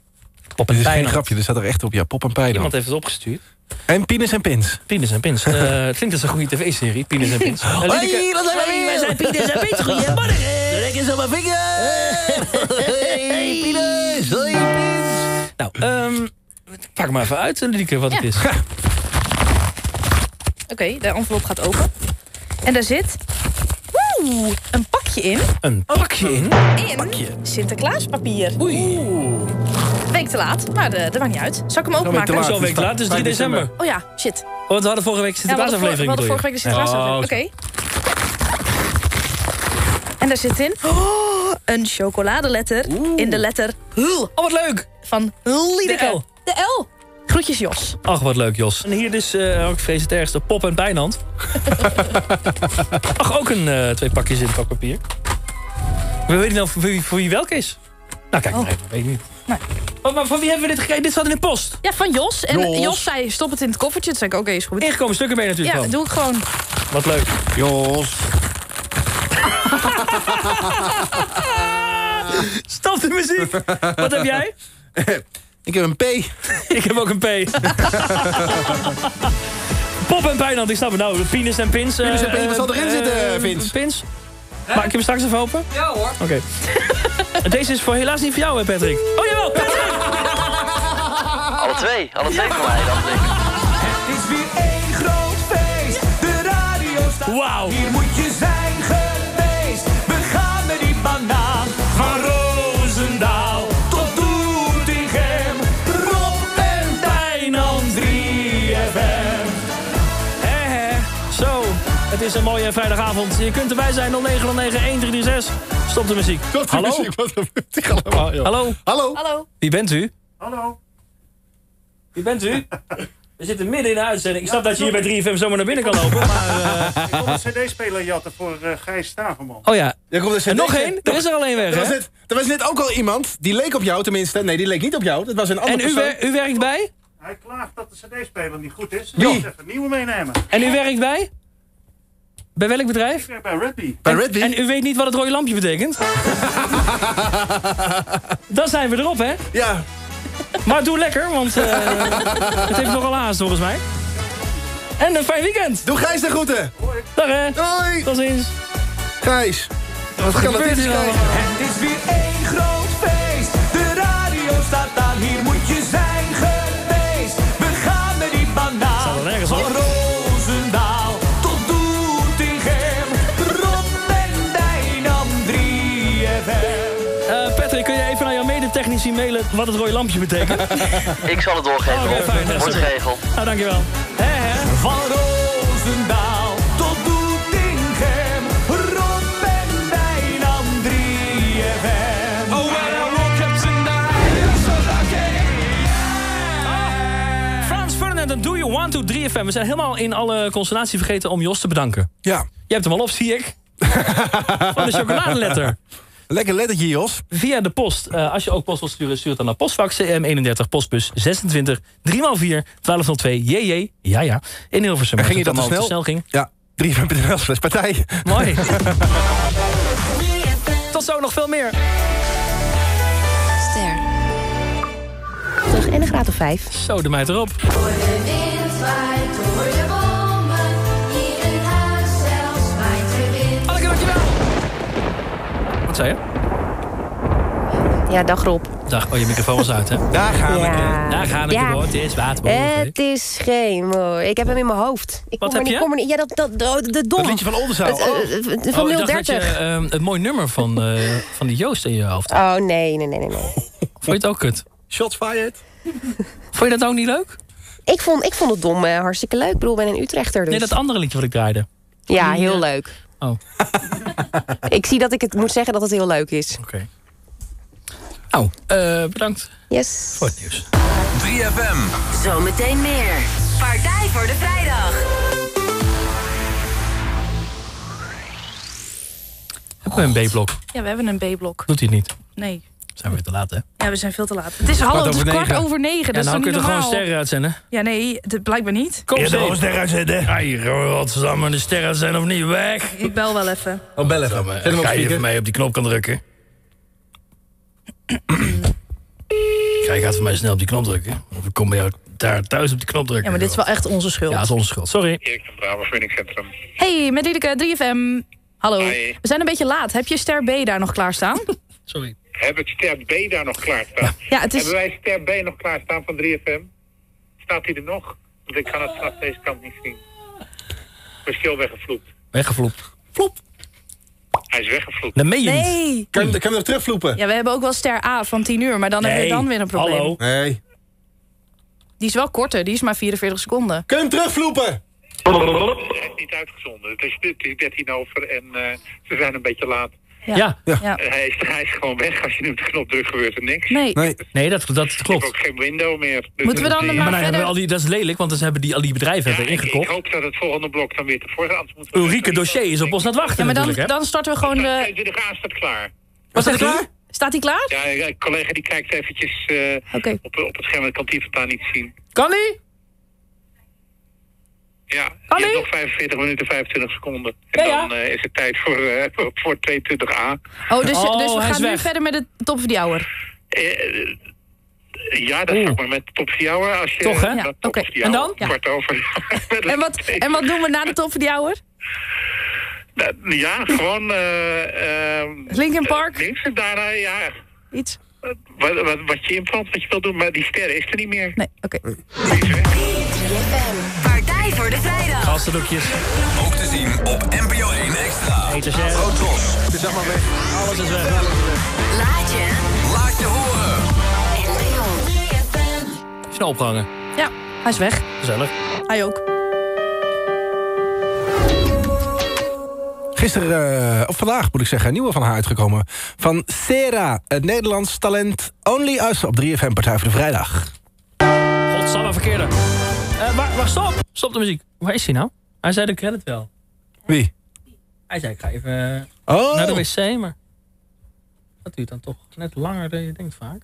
Pop en Pijnhand. Dit is geen grapje, er staat er echt op. Ja, Pop en Pijnhand. Iemand heeft het opgestuurd. En Penis en Pins. Penis en Pins. Het uh, klinkt als een goede tv-serie. Penis en Pins. Hoi, wat zijn we? Wij zijn Penis en Pins. Goedemorgen. Rek eens op mijn vinger. Hoi, Penis. Hoi, Pins. Nou, um, pak maar even uit, Liedeke, wat ja. het is. Oké, okay, de envelop gaat open. En daar zit... Oeh, een pakje in. Een pakje in? In pakje. Sinterklaaspapier. Oei. Oeh. Week te laat, maar de, dat maakt niet uit. Zal ik hem openmaken? Zo, zo week te laat, dus drie december. Oh ja, shit. Oh, want we hadden vorige week Sinterklaasaflevering. Ja, we hadden vorige week de Sinterklaasaflevering. Oh. Oké. Okay. En daar zit in oh, een chocoladeletter Oeh. in de letter H. Oh, wat leuk. Van Liedeke. De L. De L. Groetjes, Jos. Ach, wat leuk, Jos. En hier dus, uh, ik vrees het ergste, Pop en Pijnhand. Ach, ook een, uh, twee pakjes in het pakpapier. We weten nou voor wie, voor wie welke is. Nou, kijk, oh. nee, weet ik niet. Nee. Oh, maar van wie hebben we dit gekregen? Dit zat in de post. Ja, van Jos. En Jos, Jos zei, stop het in het koffertje. Dat zei ik, oké, okay, is goed. Ingekomen stukken mee natuurlijk. Ja, dat doe ik gewoon. Wat leuk. Jos. Stop de muziek. Wat heb jij? Ik heb een P. Ik heb ook een P. Pop en Pijnhand, ik snap het nou. Penis en Pins. Penis en Pins, wat zal erin zitten, Pins? Pins? Maak ik hem straks even open? Ja hoor. Oké. Deze is voor helaas niet voor jou, hè Patrick? Oh jawel, Patrick! Alle twee, alle twee voor mij, dacht ik. Het is weer één groot feest. De radio staat. Wauw. Hier moet je zijn geweest. We gaan met die banaan van Roosendaal. Het is een mooie vrijdagavond. Je kunt erbij zijn. nul negen nul negen een drie drie zes. Stop de muziek. Stop de Hallo? muziek. Wat gebeurt allemaal, joh. Hallo? Hallo? Hallo? Wie bent u? Hallo? Wie bent u? We zitten midden in de uitzending. Ik snap ja, dat je hier bij drie F M zomaar naar binnen kan lopen. Maar, uh... Ik kom een cd-speler jatten voor uh, Gijs Staverman. Oh ja. Er komt een en nog één? Er is er al één weg, hè? Er, er was net ook al iemand. Die leek op jou tenminste. Nee, die leek niet op jou. Dat was een andere persoon. En u, wer u werkt bij? Hij klaagt dat de cd-speler niet goed is. Wie? Dus even een nieuwe meenemen. En u werkt bij? Bij welk bedrijf? Ik werk bij Redby. Bij Redby? En, en u weet niet wat het rode lampje betekent? Dan zijn we erop, hè? Ja. Maar doe lekker, want uh, het heeft nogal haast, volgens mij. En een fijn weekend. Doe Gijs de groeten. Hoi. Dag, hè. Doei. Tot ziens. Gijs. Wat kan dat dit zijn? Het is weer één groot feest. De radio staat aan. Hier moet je zijn geweest. We gaan met die banaan. Staat er nergens op. Technici mailen wat het rode lampje betekent. Ik zal het doorgeven. Oh, okay, ja, wordt geregeld. Nou, dankjewel. He, he. Van Roosendaal tot Doetinchem. Rob en Wijnand drie F M. Oh, when I walk up tonight, I'm so lucky. Yeah. Ah, Frans Ferdinand en Do You Want To drie F M. We zijn helemaal in alle consternatie vergeten om Jos te bedanken. Ja. Je hebt hem al op, zie ik. Van de chocoladeletter. Lekker lettertje, Jos. Via de post. Uh, als je ook post wilt sturen, stuur het dan naar postvak C M eenendertig, postbus zesentwintig, drie maal vier, twaalf nul twee, J J. Ja, ja. In Hilversum. En ging je dat te snel? Te snel ging. Ja, drie met de partij. Mooi. Tot zo, nog veel meer. Ster. Terug en een graad of vijf. Zo, de meid erop. Voor de wind waait, door de bomen. Hier in huis zelfs waait de wind. Anneke, dankjewel. Wat zei je? Ja, dag Rob. Dag, oh, je microfoon was uit, hè? Daar gaan ja. we. Daar gaan we ja. door. Het is waterboven. Het is geen mooi. Ik heb hem in mijn hoofd. Ik Wat kom heb er niet, je? Ja, dat, dat, dat, dat dom. Het liedje van Oldenzaal. Het, uh, oh. Van oh, nul dertig. Uh, het mooie nummer van, uh, van die Joost in je hoofd. Oh, nee, nee, nee, nee. nee. Vond je het ook kut? Shots fired. Vond je dat ook niet leuk? Ik vond, ik vond het dom uh, hartstikke leuk. Ik bedoel, ik ben een Utrechter dus. Nee, dat andere liedje wat ik draaide. Ja, heel ja. leuk. Oh. Ik zie dat ik het moet zeggen dat het heel leuk is. Oké. Okay. Nou, oh, uh, bedankt yes. voor het nieuws. drie F M. Zometeen meer. Partij voor de Vrijdag. Hebben we een B-blok? Ja, we hebben een B-blok. Doet hij niet? Nee. Zijn we weer te laat, hè? Ja, we zijn veel te laat. Het is half, het is kwart over negen. En ja, dan kun je er gewoon sterren uitzenden? Ja, nee, dat blijkbaar niet. Kom, ja, gewoon sterren uitzenden. Ja, hier gaan we de sterren zijn of niet weg. Ik bel wel even. Oh, bel even. Zet hem op. Ga je even mee op die knop kan drukken. Jij gaat voor mij snel op die knop drukken. Of ik kom bij jou daar thuis op die knop drukken. Ja, maar dit is wel echt onze schuld. Ja, het is onze schuld. Sorry. Ik ben Brabant Voedingscentrum. Hey, met Liedeke, drie F M. Hallo. Hi. We zijn een beetje laat. Heb je ster B daar nog klaarstaan? Sorry. Heb ik ster B daar nog klaarstaan? Ja, het is... Hebben wij ster B nog klaarstaan van drie F M? Staat die er nog? Want ik kan het vanaf deze kant niet zien. Verschil weggevloept. Weggevloept. Vloep. Hij is weggevloept. Dat meen je niet. Nee. Kan je hem nog terugvloepen? Ja, we hebben ook wel ster A van tien uur, maar dan nee. hebben we dan weer een probleem. Hallo. Nee. Die is wel korter, die is maar vierenveertig seconden. Kun je hem terugvloepen? Hij is niet uitgezonden. Het is dertien over en uh, ze zijn een beetje laat. Ja. ja. ja. ja. Hij, is, hij is gewoon weg. Als je nu op de knop drukt, gebeurt er niks. Nee, nee. nee dat, dat klopt. Ik heb ook geen window meer. Dus Moeten we dan, dan maar verder... hebben we al die, dat is lelijk, want ze hebben die, al die bedrijven ja, ingekocht. Ik hoop dat het volgende blok dan weer tevoren... Ulrike Dossier is op ons aan het wachten. Ja, maar dan, dan, dan starten we gewoon... De twintig A staat klaar. Was hij klaar? Staat hij klaar? Ja, een collega die kijkt eventjes uh, okay. op, op het scherm. Ik kan die vandaan niet zien. Kan hij? Ja, je hebt nog vijfenveertig minuten, vijfentwintig seconden. En ja, ja. dan uh, is het tijd voor, uh, voor tweeëntwintig A. Oh, dus, oh, dus we gaan nu weg. verder met de top van die hour. Uh, ja, dat ga ik maar met de top van die hour. Als je, Toch, hè? Ja. Oké, okay. en dan? Ja. Kwart over. en, wat, en wat doen we na de top van die hour? Ja, gewoon... Uh, uh, Linkin Park? Links daarna, ja. Iets? Uh, wat, wat, wat je implant, wat je wil doen, maar die sterren is er niet meer. Nee, oké. Okay. Partij voor de Vrijdag. Gastendoekjes. Ook te zien op N P O één Extra. Auto's. Het is allemaal weg. Alles is weg. Laat je. Laat je horen. N P O. Snel ophangen. Ja, hij is weg. Gezellig. Hij ook. Gisteren, uh, of vandaag moet ik zeggen, een nieuwe van haar uitgekomen. Van Sera, het Nederlands talent Only Us op drie F M Partij voor de Vrijdag. Godsamme verkeerde. Uh, maar, maar stop! Stop de muziek. Waar is hij nou? Hij zei de credit wel. Wie? Hij zei, ik ga even oh. naar de wc, maar... Dat duurt dan toch net langer dan je denkt vaak.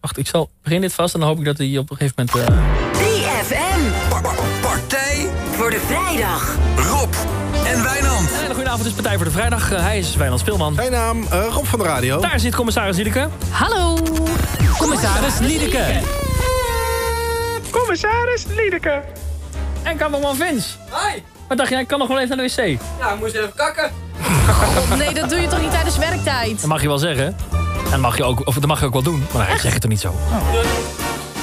Wacht, ik zal begin dit vast en dan hoop ik dat hij op een gegeven moment... Uh... drie F M! Pa- pa- partij voor de Vrijdag. Rob en Wijnand. Een hele goede avond, is Partij voor de Vrijdag. Uh, hij is Wijnand Speelman. Mijn naam, uh, Rob van de Radio. Daar zit commissaris Liedeke. Hallo! Commissaris Liedeke. Commissaris Liedeke. En cameraman Vince. Hoi. Wat dacht jij, ik kan nog wel even naar de wc? Ja, ik moest even kakken. God, nee, dat doe je toch niet tijdens werktijd? Dat mag je wel zeggen. En dat mag je ook, of, dat mag je ook wel doen. Maar nee, ik zeg het toch niet zo. Oh.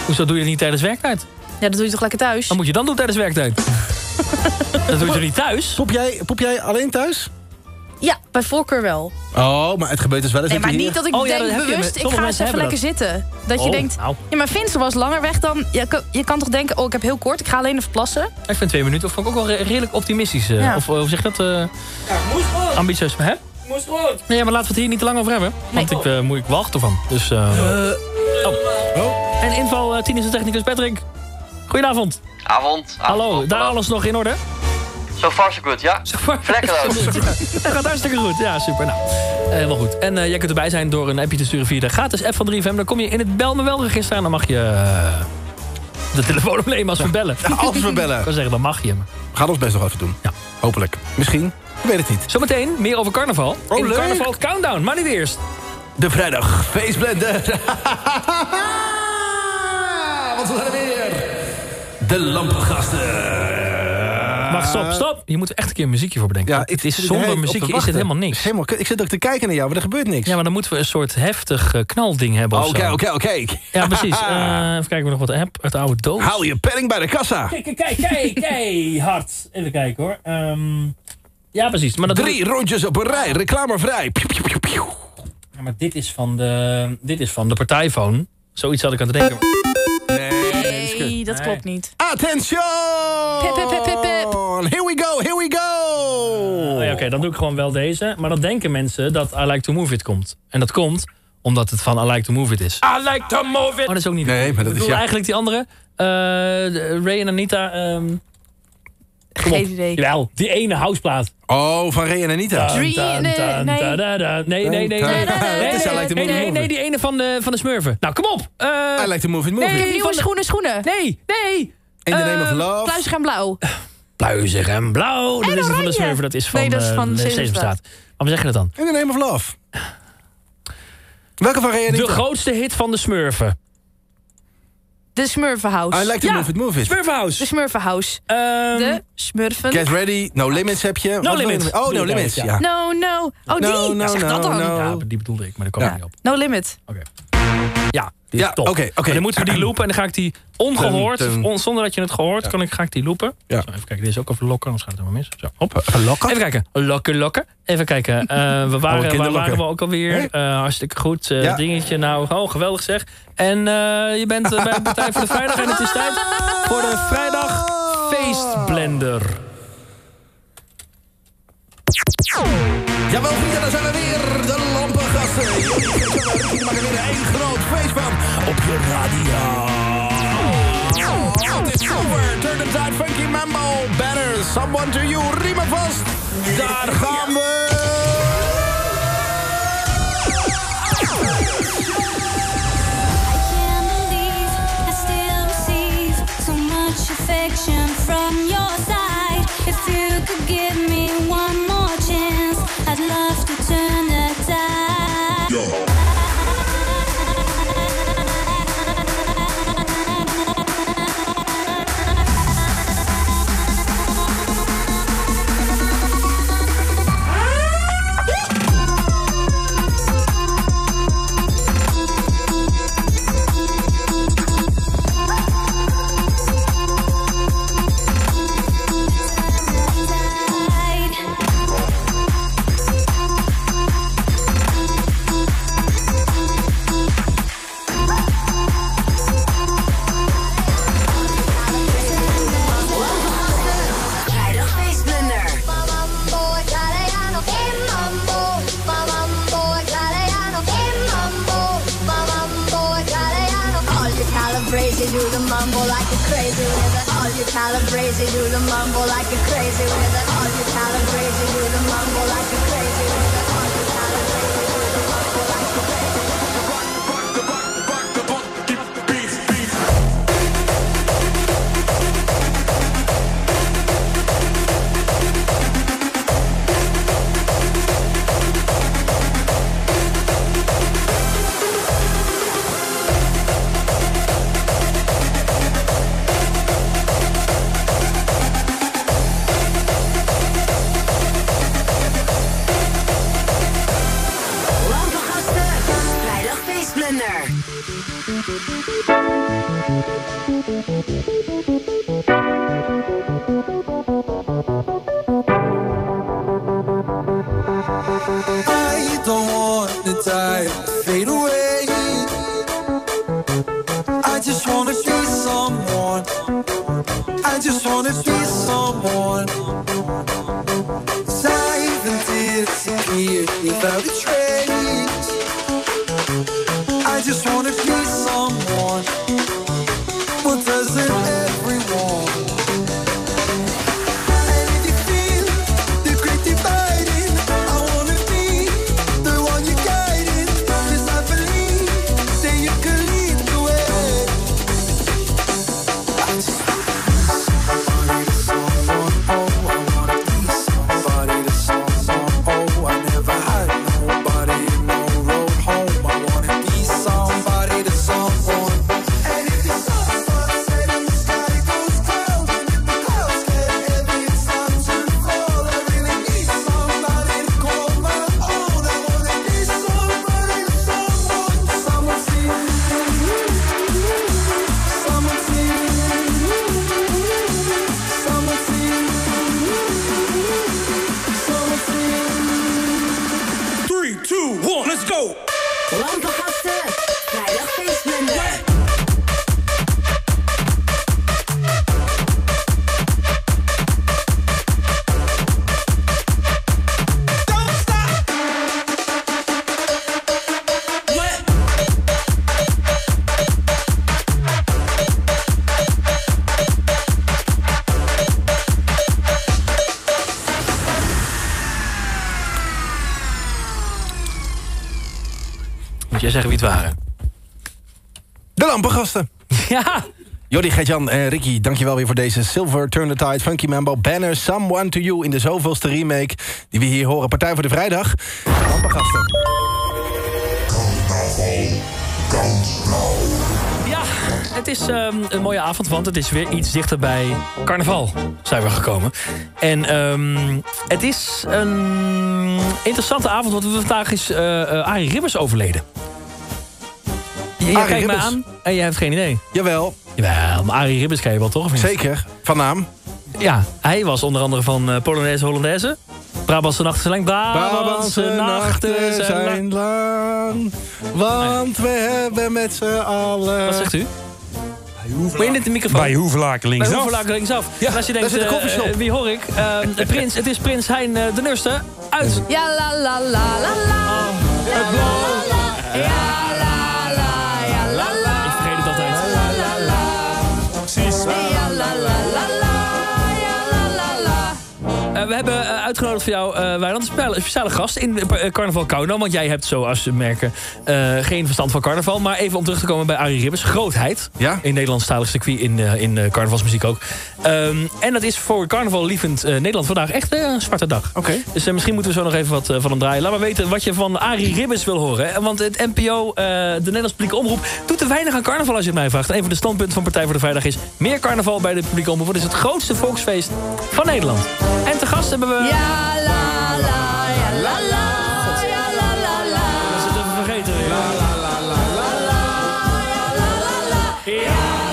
Hoezo doe je het niet tijdens werktijd? Ja, dat doe je toch lekker thuis? Wat moet je dan doen tijdens werktijd? Dat doe je toch niet thuis? Poep jij, poep jij alleen thuis? Ja, bij voorkeur wel. Oh, maar het gebeurt dus wel eens. Nee, maar niet hier. dat ik oh, denk ja, dat bewust, ik ga eens even lekker dat. zitten. Dat oh, je denkt, nou. ja, maar Vince was langer weg dan... Je kan, je kan toch denken, oh, ik heb heel kort, ik ga alleen even plassen. Ik vind twee minuten, of vond ik ook wel redelijk optimistisch. Uh, ja. Of hoe zeg dat? Uh, ja, moest gewoon. Ambitieus, hè? Moest gewoon. Nee, maar laten we het hier niet te lang over hebben. Want nee. ik, uh, moet ik wachten van. Dus, uh, uh, oh. oh. En info, uh, Tien is de technicus Patrick. Goedenavond. Avond. Avond. Hallo, avond. Daar alles nog in orde? So far, so good, ja? So far, vlekkeloos. So dat gaat hartstikke goed. Ja, super. Nou, helemaal goed. En uh, jij kunt erbij zijn door een appje te sturen via de gratis app van drie F M. Dan kom je in het Bel Me Wel register en dan mag je uh, de telefoon opnemen als we bellen. Ja, als we bellen. Ik kan zeggen, dan mag je. We gaan ons best nog even doen. Ja. Hopelijk. Misschien. Ik weet het niet. Zometeen meer over carnaval. Oh, in leuk. Carnaval Countdown, maar niet eerst. De vrijdag. Feestblender. Wat we gaan weer. De lampengasten. Wacht, stop, stop. Je moet er echt een keer een muziekje voor bedenken. Ja, het is zonder muziekje is het helemaal niks. Is helemaal, ik zit ook te kijken naar jou, maar er gebeurt niks. Ja, maar dan moeten we een soort heftig uh, knalding hebben of zo. Oké, oké, oké. Ja, precies. Uh, even kijken we nog wat heb. Het oude doos. Haal je penning bij de kassa. Kijk, kijk, kijk, kijk, kijk. Hard. Even kijken hoor. Um, ja, precies. Maar dat Drie doet... rondjes op een rij, reclamevrij. Piu, piu, piu, piu. Ja, maar dit is van de, dit is van de partijfoon. Zoiets had ik aan het denken. Nee, nee dat nee. klopt niet. Attention! Pip, pip, pip, pip, pip. Here we go, here we go! Uh, nee, Oké, okay, dan doe ik gewoon wel deze. Maar dan denken mensen dat I Like To Move It komt. En dat komt omdat het van I Like To Move It is. I Like To Move It! Oh, dat is ook niet... Nee, maar dat is ja. eigenlijk die andere. Uh, Ray en Anita... Um... Geen idee. Wel, die ene houseplaat. Oh, van Ray en Anita. Drie, nee, nee, nee, nee, nee, nee, die ene van de, van de Smurfen. Nou, kom op. Uh, I Like To Move It, move it. Nee, die van Schoenen, Schoenen. Nee, nee. In the Name of Love. Pluizig en Blauw. Pluizig en Blauw. Dat is niet van de Smurfen, dat is van de Sesamstraat. Maar we zeggen het dan. In the Name of Love. Welke van Ray en Anita? De grootste hit van de Smurfen. De Smurfenhouse. I Like To ja, Move It, Move It. Smurfenhouse. De Smurfenhouse. Um, de Smurfen. Get Ready, No Limits heb je. No Limits. Oh, No Limits, ja. No, no. Oh, die. No, no, zeg no, dat dan. No. Ja, die bedoelde ik, maar daar kwam ja. niet op. No Limit. Oké. Okay. Ja, die is ja, top. Okay, okay. Dan moeten we die loopen en dan ga ik die ongehoord, tum, tum. On, zonder dat je het gehoord, ja. kan ik, ga ik die loopen. Ja. Zo, even kijken, dit is ook over lokken, anders gaat het helemaal mis. Zo, hop. Lokken? Even kijken. Lokken, lokken. Even kijken. Uh, we waren, oh, waar waren we ook alweer? Uh, hartstikke goed. Uh, ja. Dingetje, nou, oh, geweldig zeg. En uh, je bent uh, bij de Partij voor de Vrijdag en het is tijd voor de Vrijdag Feestblender. Jawel, vrienden, daar zijn we weer. De lampengasten. Jullie maken weer een groot feest van op je radio. Het is over. Turn the tide, funky mambo. Better, someone to you. Riemen vast. Daar gaan we. Affection from your side. If you could give me one more chance, I'd love to turn the tide. What does it everyone? And if you feel Moet jij zeggen wie het waren? De Lampengasten. Ja. Jordi, Gert-Jan en Ricky, dankjewel weer voor deze Silver, Turn the Tide, Funky Mambo, Banner, Someone to You in de zoveelste remake die we hier horen. Partij voor de Vrijdag. De Lampengasten. Ja, het is um, een mooie avond, want het is weer iets dichter bij carnaval zijn we gekomen. En um, het is een interessante avond, want vandaag is uh, uh, Arie Ribbers overleden. Jij Arie kijkt Ribbers. Me aan en jij hebt geen idee. Jawel. Jawel, maar Arie Ribbers ken je wel, toch? Of niet? Zeker, van naam. Ja, hij was onder andere van uh, Polonaise Hollandaise. Brabantse nachten zijn lang. Brabantse nachten zijn lang. Want nee. we hebben met z'n allen... Wat zegt u? Bij in de microfoon. Bij Hoevelaken linksaf. Bij Hoevelaken linksaf. Ja, en als je denkt, de uh, wie hoor ik? Uh, prins, het is Prins Hein uh, de Nurste. Uit. Ja la la la la la. Ja la la la la la la. Ik vergeet het altijd. La la la la. Ja la la la la. We hebben uitgenodigd voor jou, uh, Wijnand, een speciale gast in Carnaval Kouno. Want jij hebt, zoals we merken, uh, geen verstand van carnaval. Maar even om terug te komen bij Arie Ribbers. Grootheid. Ja? In Nederlandstalig circuit, in, uh, in uh, carnavalsmuziek ook. Um, en dat is voor carnaval liefend uh, Nederland vandaag echt uh, een zwarte dag. Okay. Dus uh, misschien moeten we zo nog even wat uh, van hem draaien. Laat maar weten wat je van Arie Ribbers wil horen. Hè? Want het N P O, uh, de Nederlandse Publieke Omroep, doet te weinig aan carnaval als je het mij vraagt. Een van de standpunten van Partij voor de Vrijdag is meer carnaval bij de Publieke Omroep. Dat is het grootste volksfeest van Nederland. En te gast hebben we... Ja, la, la, ja, la, la, ja, la, la, la. Dat is het even vergeten. Ja, la, la, la, la, la, la, ja, la, la, la, ja,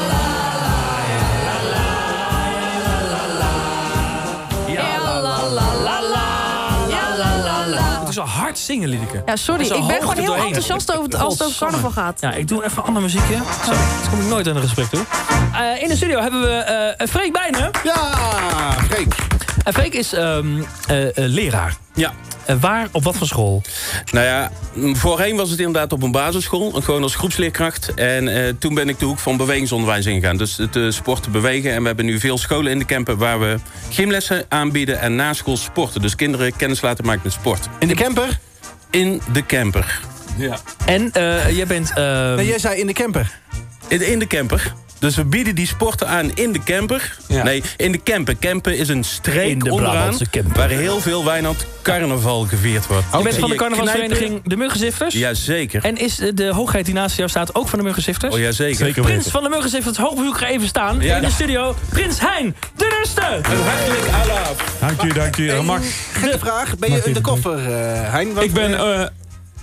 la, la, la, ja, la, la, la, la, ja, la, la, la. Het is al hard zingen, Liedeke. Ja, sorry, ik ben gewoon heel enthousiast over het, als het over carnaval gaat. Ja, ik doe even ander muziekje. Zo, dat kom ik nooit aan een gesprek toe. Uh, in de studio hebben we uh, Freek Bijnen. Ja, Freek. En Freek is um, uh, uh, leraar. Ja. Uh, waar, op wat voor school? Nou ja, voorheen was het inderdaad op een basisschool. Gewoon als groepsleerkracht. En uh, toen ben ik de hoek van bewegingsonderwijs ingegaan. Dus het uh, sporten bewegen. En we hebben nu veel scholen in de Kempen waar we gymlessen aanbieden en na school sporten. Dus kinderen kennis laten maken met sport. In de Kemper? In de Kemper. Ja. En uh, jij bent... Uh... Nee, jij zei in de Kemper. In, in de Kemper. Dus we bieden die sporten aan in de Kemper. Ja. Nee, in de Kempen. Kempen is een streek onderaan waar heel veel Wijnand carnaval gevierd wordt. Je bent van de carnavalsvereniging De Muggenzifters? Jazeker. En is de hoogheid die naast jou staat ook van De Muggenzifters? Oh, jazeker. Zeker Prins weten. Van De Muggenzifters, hoogbezoek even staan ja. in de studio. Prins Hein de Nurste! Een hartelijk alaaf. Dank u, dank u. Mag... Gekke vraag, ben je undercover, uh, Hein? Ik ben... Uh,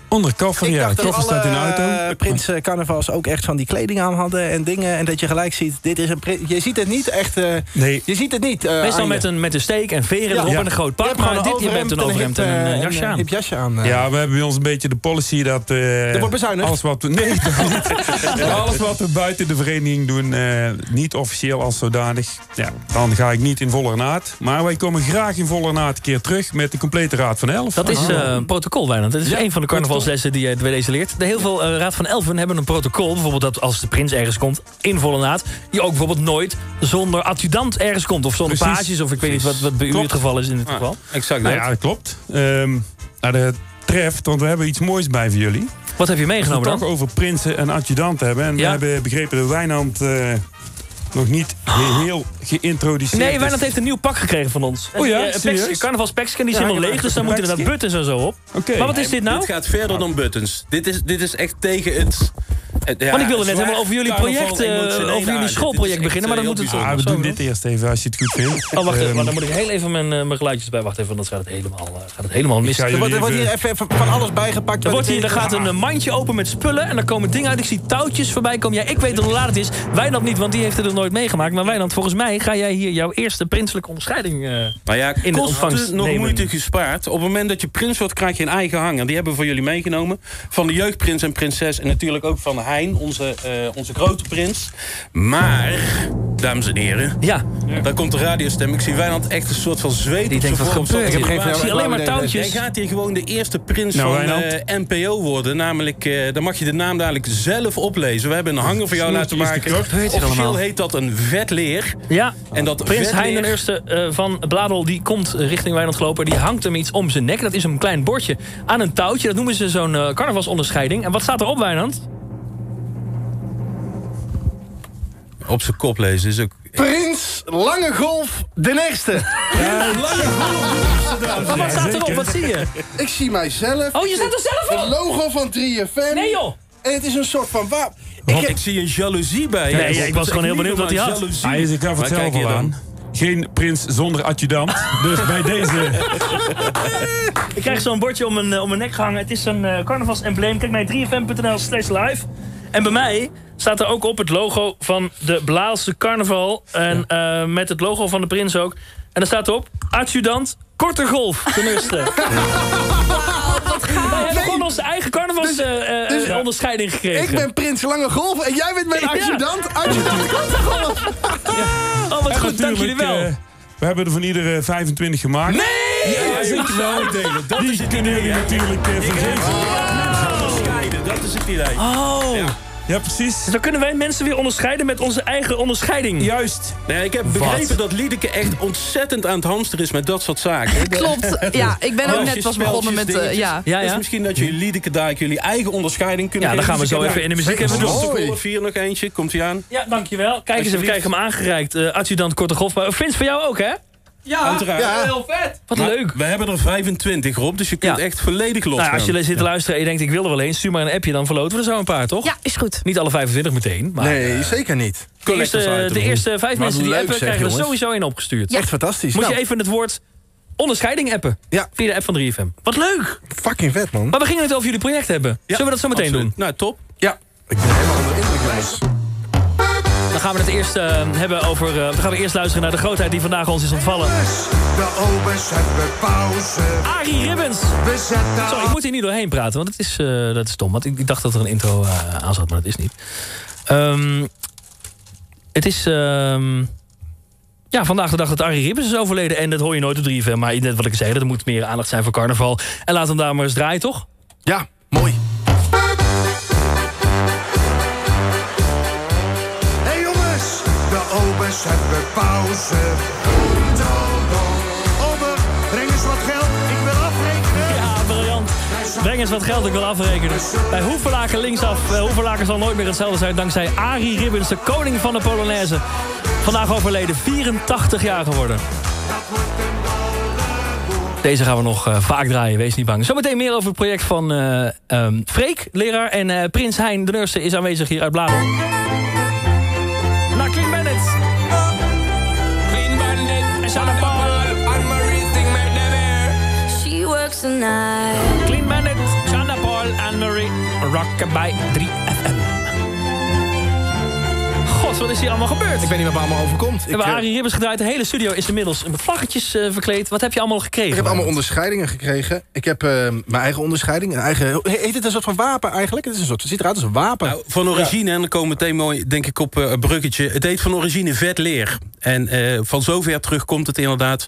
Onder koffer, ja. De koffer staat in de auto. Uh, prins uh, Carnavals ook echt van die kleding aan hadden en dingen. En dat je gelijk ziet, dit is een prins. Je ziet het niet echt. Uh, nee. Je ziet het niet. Uh, Meestal met een, met een steek en veren ja. erop ja. en een groot pak. Maar dit je hebt een overhemd en een, hip, en een jasje en, aan. Hip jasje aan uh. Ja, we hebben bij ons een beetje de policy dat. Uh, dat wordt bezuinigd. Alles wat we, nee, alles wat we buiten de vereniging doen, uh, niet officieel als zodanig. Ja, dan ga ik niet in volle raad. Maar wij komen graag in volle raad een keer terug met de complete Raad van Elf. Dat is uh, een protocol, Wijnand. Dat is één ja. van de carnavals. Lessen die je bij deze leert. De heel veel uh, Raad van Elfen hebben een protocol. Bijvoorbeeld dat als de prins ergens komt in volle naad, die ook bijvoorbeeld nooit zonder adjudant ergens komt. Of zonder Precies. pages. Of ik weet niet wat, wat bij klopt. U het geval is in dit ah, geval. Exact. Nou ja, dat klopt. Um, nou, dat treft, want we hebben iets moois bij voor jullie. Wat heb je meegenomen dan? We toch over prinsen en adjudanten hebben. En ja? we hebben begrepen dat Wijnand uh, nog niet heel geïntroduceerd Nee, Wijnand heeft een nieuw pak gekregen van ons. Oh ja, serieus? Carnavalspeksken, die is helemaal leeg, dus dan moeten er buttons en zo op. Okay. Maar wat is dit nou? Dit gaat verder dan buttons. Dit is, dit is echt tegen het... het ja, Want ik wilde net helemaal over jullie project, uh, over jullie schoolproject beginnen, maar dan moet het zo. Ah, we doen dit eerst even, als je het goed vindt. Oh, wacht even, maar dan moet ik heel even mijn, uh, mijn geluidjes bij. Wacht even, want dan gaat het helemaal, uh, gaat het helemaal mis. Er wordt hier even van alles bijgepakt. Er wordt hier, er gaat een mandje open met spullen en daar komen dingen uit. Ik zie touwtjes voorbij komen. Ja, ik weet hoe laat het is. Wijnand niet, want die heeft het er nooit meegemaakt. Maar Wijnand, volgens mij ga jij hier jouw eerste prinselijke onderscheiding uh, nou ja, in de ontvangst nemen. Nog moeite gespaard. Op het moment dat je prins wordt, krijg je een eigen hanger. Die hebben we voor jullie meegenomen. Van de jeugdprins en prinses en natuurlijk ook van Hein, onze, uh, onze grote prins. Maar dames en heren. Ja. ja. Daar komt de radiostem. Ik zie Wijnand echt een soort van zweet. Die denkt, wat gebeurt hier? Ik zie alleen maar touwtjes. Hij gaat hier gewoon de eerste prins nou, van uh, N P O worden. Namelijk, uh, dan mag je de naam dadelijk zelf oplezen. We hebben een hanger voor jou laten maken. Officieel heet dat een vetleer. Ja. En dat prins Hein de Eerste uh, van Bladel, die komt richting Wijnand gelopen. Die hangt hem iets om zijn nek. Dat is een klein bordje aan een touwtje. Dat noemen ze zo'n uh, carnavalsonderscheiding. En wat staat er op, Wijnand? Op zijn kop lezen is ook... Prins Lange Golf de Eerste. Ja, Lange Golf de Eerste. Wat staat erop? Wat zie je? Ik zie mijzelf. Oh, je staat er zelf op? Het logo van drie F M. Nee, joh. En het is een soort van wapen. Ik, heb... ik zie een jaloezie bij je. Nee, ja, ik was gewoon heel benieuwd wat hij had. Jaloezie. Hij is ik daar zelf al aan. Geen prins zonder adjudant. Dus bij deze... Ik krijg zo'n bordje om mijn, om mijn nek gehangen. Het is een uh, carnavalsembleem. Kijk naar drie F M punt N L slash live. En bij mij... staat er ook op het logo van de Blaadse carnaval. En ja. uh, met het logo van de prins ook. En dan staat erop, adjudant, korte golf ten eerste. Ja. Wij hebben gewoon onze eigen carnavalsonderscheiding dus, uh, dus, gekregen. Ik ben prins Lange Golf en jij bent mijn adjudant. Ja. Adjudant, korte golf. Ja. Oh, wat goed, dank jullie wel. Uh, we hebben er van iedere vijfentwintig gemaakt. Nee! Ja, zeker wel. Dat Die is het kunnen jullie natuurlijk uh, vergeten. Oh. Dat is het idee. Oh. Ja. Ja, precies. Dus dan kunnen wij mensen weer onderscheiden met onze eigen onderscheiding. Juist. Nee, ik heb begrepen Wat? dat Liedeke echt ontzettend aan het hamster is met dat soort zaken. Klopt. Ja, ik ben ook net pas begonnen met... Uh, ja. Ja, ja. Dus misschien dat jullie Liedeke daar jullie eigen onderscheiding kunnen Ja, dan gaan we zo even in de muziek even doen. vier nog eentje, komt hij aan. Ja, dankjewel. Kijk eens even, kijk hem aangereikt. Uh, adjudant Korte Golf. Vince, voor jou ook, hè? Ja, ja, heel vet. Wat maar leuk. We hebben er vijfentwintig, Rob, dus je kunt ja. echt volledig los. Nou, als je zit te ja. luisteren en je denkt, ik wil er wel heen, stuur maar een appje, dan verloten we er zo een paar, toch? Ja, is goed. Niet alle vijfentwintig meteen. Maar, nee, uh, zeker niet. De eerste, de eerste vijf maar mensen die appen zeg, krijgen jongens. er sowieso één opgestuurd. Ja. Echt fantastisch. Moet nou. je even het woord onderscheiding appen. Ja. Via de app van drie F M. Wat leuk. Fucking vet, man. Maar we gingen het over jullie project hebben. Ja. Zullen we dat zo meteen Absoluut. doen? Nou, top. Ja. Ik ben helemaal onder indruk, jongens. Dan gaan we het eerst uh, hebben over. Uh, dan gaan we eerst luisteren naar de grootheid die vandaag ons is ontvallen. De obers hebben pauze. Arie Ribbons. Sorry, ik moet hier niet doorheen praten, want het is, uh, dat is stom. Want ik, ik dacht dat er een intro uh, aan zat, maar dat is niet. Um, het is. Um, ja, vandaag de dag dat Arie Ribbons is overleden. En dat hoor je nooit op drie F M. Maar net wat ik zei, dat er moet meer aandacht zijn voor carnaval. En laat hem daar maar eens draaien, toch? Ja, mooi. Obers hebben pauze. Ober, breng eens wat geld, ik wil afrekenen. Ja, briljant. Breng eens wat geld, ik wil afrekenen. Bij Hoevelaken linksaf. Bij Hoevelaken zal nooit meer hetzelfde zijn dankzij Arie Ribbons, de koning van de Polonaise. Vandaag overleden, vierentachtig jaar geworden. Deze gaan we nog uh, vaak draaien, wees niet bang. Zometeen meer over het project van uh, um, Freek, leraar. En uh, prins Hein de Eerste is aanwezig hier uit Bladel. Tonight. Clean Bandit, Chanda Paul, Anne-Marie, Rockabye drie F M. God, wat is hier allemaal gebeurd? Ik weet niet wat allemaal overkomt. We hebben Arie Ribbons gedraaid. De hele studio is inmiddels met vlaggetjes uh, verkleed. Wat heb je allemaal gekregen? Ik heb allemaal onderscheidingen gekregen. Ik heb uh, mijn eigen onderscheiding. Een eigen, heet dit een soort van wapen eigenlijk? Het is een soort, het ziet eruit als een wapen. Nou, van origine, ja. en dan komen we meteen mooi denk ik op uh, een bruggetje. Het heet van origine vetleer. En uh, van zover terug komt het inderdaad.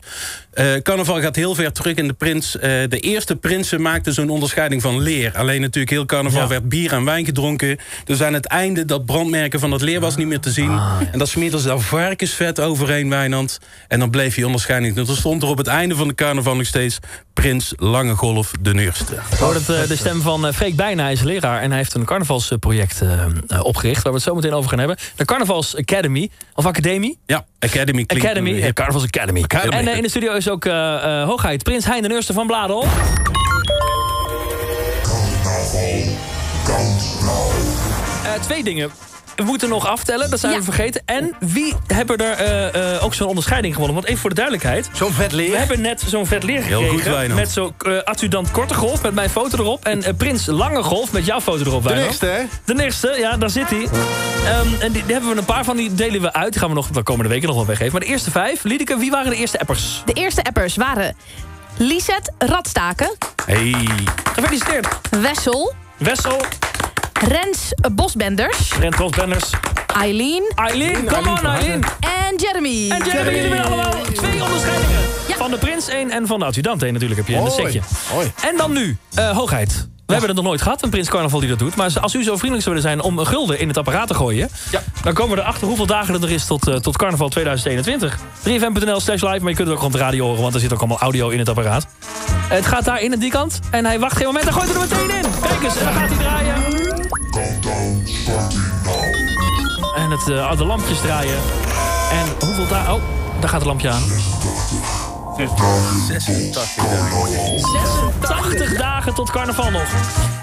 Uh, carnaval gaat heel ver terug en de prins. Uh, de eerste prinsen maakten zo'n onderscheiding van leer. Alleen natuurlijk heel carnaval ja. werd bier en wijn gedronken. Dus aan het einde dat brandmerken van dat leer was niet meer te zien. Ah. En dat smeerden ze daar varkensvet overheen, Wijnand. En dan bleef die onderscheiding. Dus er stond er op het einde van de carnaval nog steeds prins Lange Golf de Eerste. Oh, dat, uh, de stem van uh, Freek Bijna. Hij is leraar en hij heeft een carnavalsproject uh, uh, opgericht. Waar we het zo meteen over gaan hebben. De Carnavals Academy. Of Academie? Ja, Academy. Academy. Ja, Carnavals Academy. Academy. En uh, in de studio is ook uh, uh, hoogheid prins Hein de Eerste van Bladel. Uh, twee dingen. We moeten nog aftellen, dat zijn ja. we vergeten. En wie hebben er uh, uh, ook zo'n onderscheiding gewonnen? Want even voor de duidelijkheid. Zo'n vet leer. We hebben net zo'n vet leer gekregen. Heel goed, Wijnand. Met zo'n uh, adjudant Korte Golf met mijn foto erop. En uh, prins Lange Golf met jouw foto erop, Wijnand. De Eerste, hè? De Eerste, ja, daar zit hij. Um, en die, die hebben we een paar van, die delen we uit. Die gaan we nog de komende weken nog wel weggeven. Maar de eerste vijf, Liedeke, wie waren de eerste appers? De eerste appers waren Lisette Radstaken. Hey. Gefeliciteerd. Wessel. Wessel. Rens Bosbenders. Rens Bosbenders. Eileen. Eileen, come on Eileen. Jeremy. En Jeremy, jullie hebben allemaal twee onderscheidingen. Ja. Van de prins één en van de adjudant één natuurlijk heb je in het setje. Hoi. En dan nu, uh, hoogheid. We ja. hebben het nog nooit gehad, een prins carnaval die dat doet. Maar als u zo vriendelijk zou willen zijn om een gulden in het apparaat te gooien... Ja. Dan komen we erachter hoeveel dagen er, er is tot, uh, tot carnaval tweeduizend eenentwintig. drie f m punt n l slash live, maar je kunt het ook gewoon op de radio horen... want er zit ook allemaal audio in het apparaat. Het gaat daar in en die kant. En hij wacht geen moment en gooit er meteen in. Kijk eens, en dan gaat hij draaien. En het, uh, de lampjes draaien. En hoeveel dagen... Oh, daar gaat het lampje aan. zesentachtig dagen tot carnaval nog.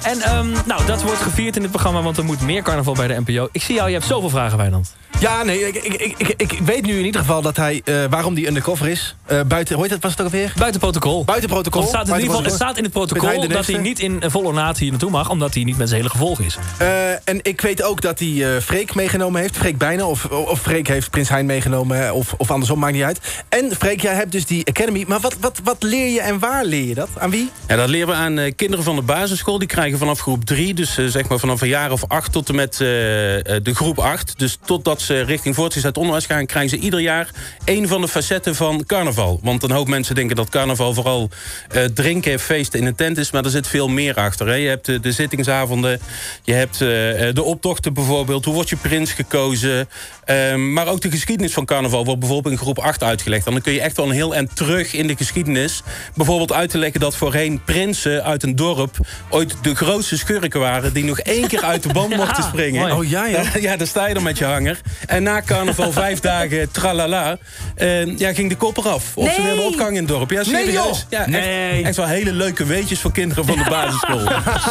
En um, nou, dat wordt gevierd in dit programma, want er moet meer carnaval bij de N P O. Ik zie jou, je hebt zoveel vragen, Wijnand. Ja, nee, ik, ik, ik, ik weet nu in ieder geval dat hij, uh, waarom die undercover is. Uh, buiten, hoe heet dat, was het ook alweer? Buiten protocol. Buiten protocol. Het staat in, buiten in, ieder geval, protocol. Het staat in het protocol dat hij niet in uh, vol ornaat hier naartoe mag, omdat hij niet met zijn hele gevolg is. Uh, en ik weet ook dat hij uh, Freek meegenomen heeft, Freek Bijnen, of, of Freek heeft Prins Hein meegenomen, of, of andersom, maakt niet uit. En Freek, jij hebt dus die Academy, maar wat, wat, wat leer je en waar leer je dat? Aan wie? Ja, dat leren we aan uh, kinderen van de basisschool, die krijgen vanaf groep drie, dus uh, zeg maar vanaf een jaar of acht tot en met uh, de groep acht, dus totdat ze richting voortgezet uit onderwijs gaan, krijgen ze ieder jaar één van de facetten van carnaval. Want een hoop mensen denken dat carnaval vooral uh, drinken en feesten in een tent is, maar er zit veel meer achter. Hè. Je hebt uh, de zittingsavonden, je hebt uh, de optochten bijvoorbeeld, hoe wordt je prins gekozen, uh, maar ook de geschiedenis van carnaval wordt bijvoorbeeld in groep acht uitgelegd. En dan kun je echt wel een heel eind terug in de geschiedenis, bijvoorbeeld uit te leggen dat voorheen prinsen uit een dorp ooit de grootste schurken waren die nog één keer uit de band ja, mochten springen. Oh, ja, ja. Ja, daar sta je dan met je hanger. En na carnaval vijf dagen, tralala, uh, ja, ging de kop eraf. Of nee. Ze wilden opgang in het dorp. Ja, serieus. Ja, echt, nee. Echt wel hele leuke weetjes voor kinderen van de basisschool.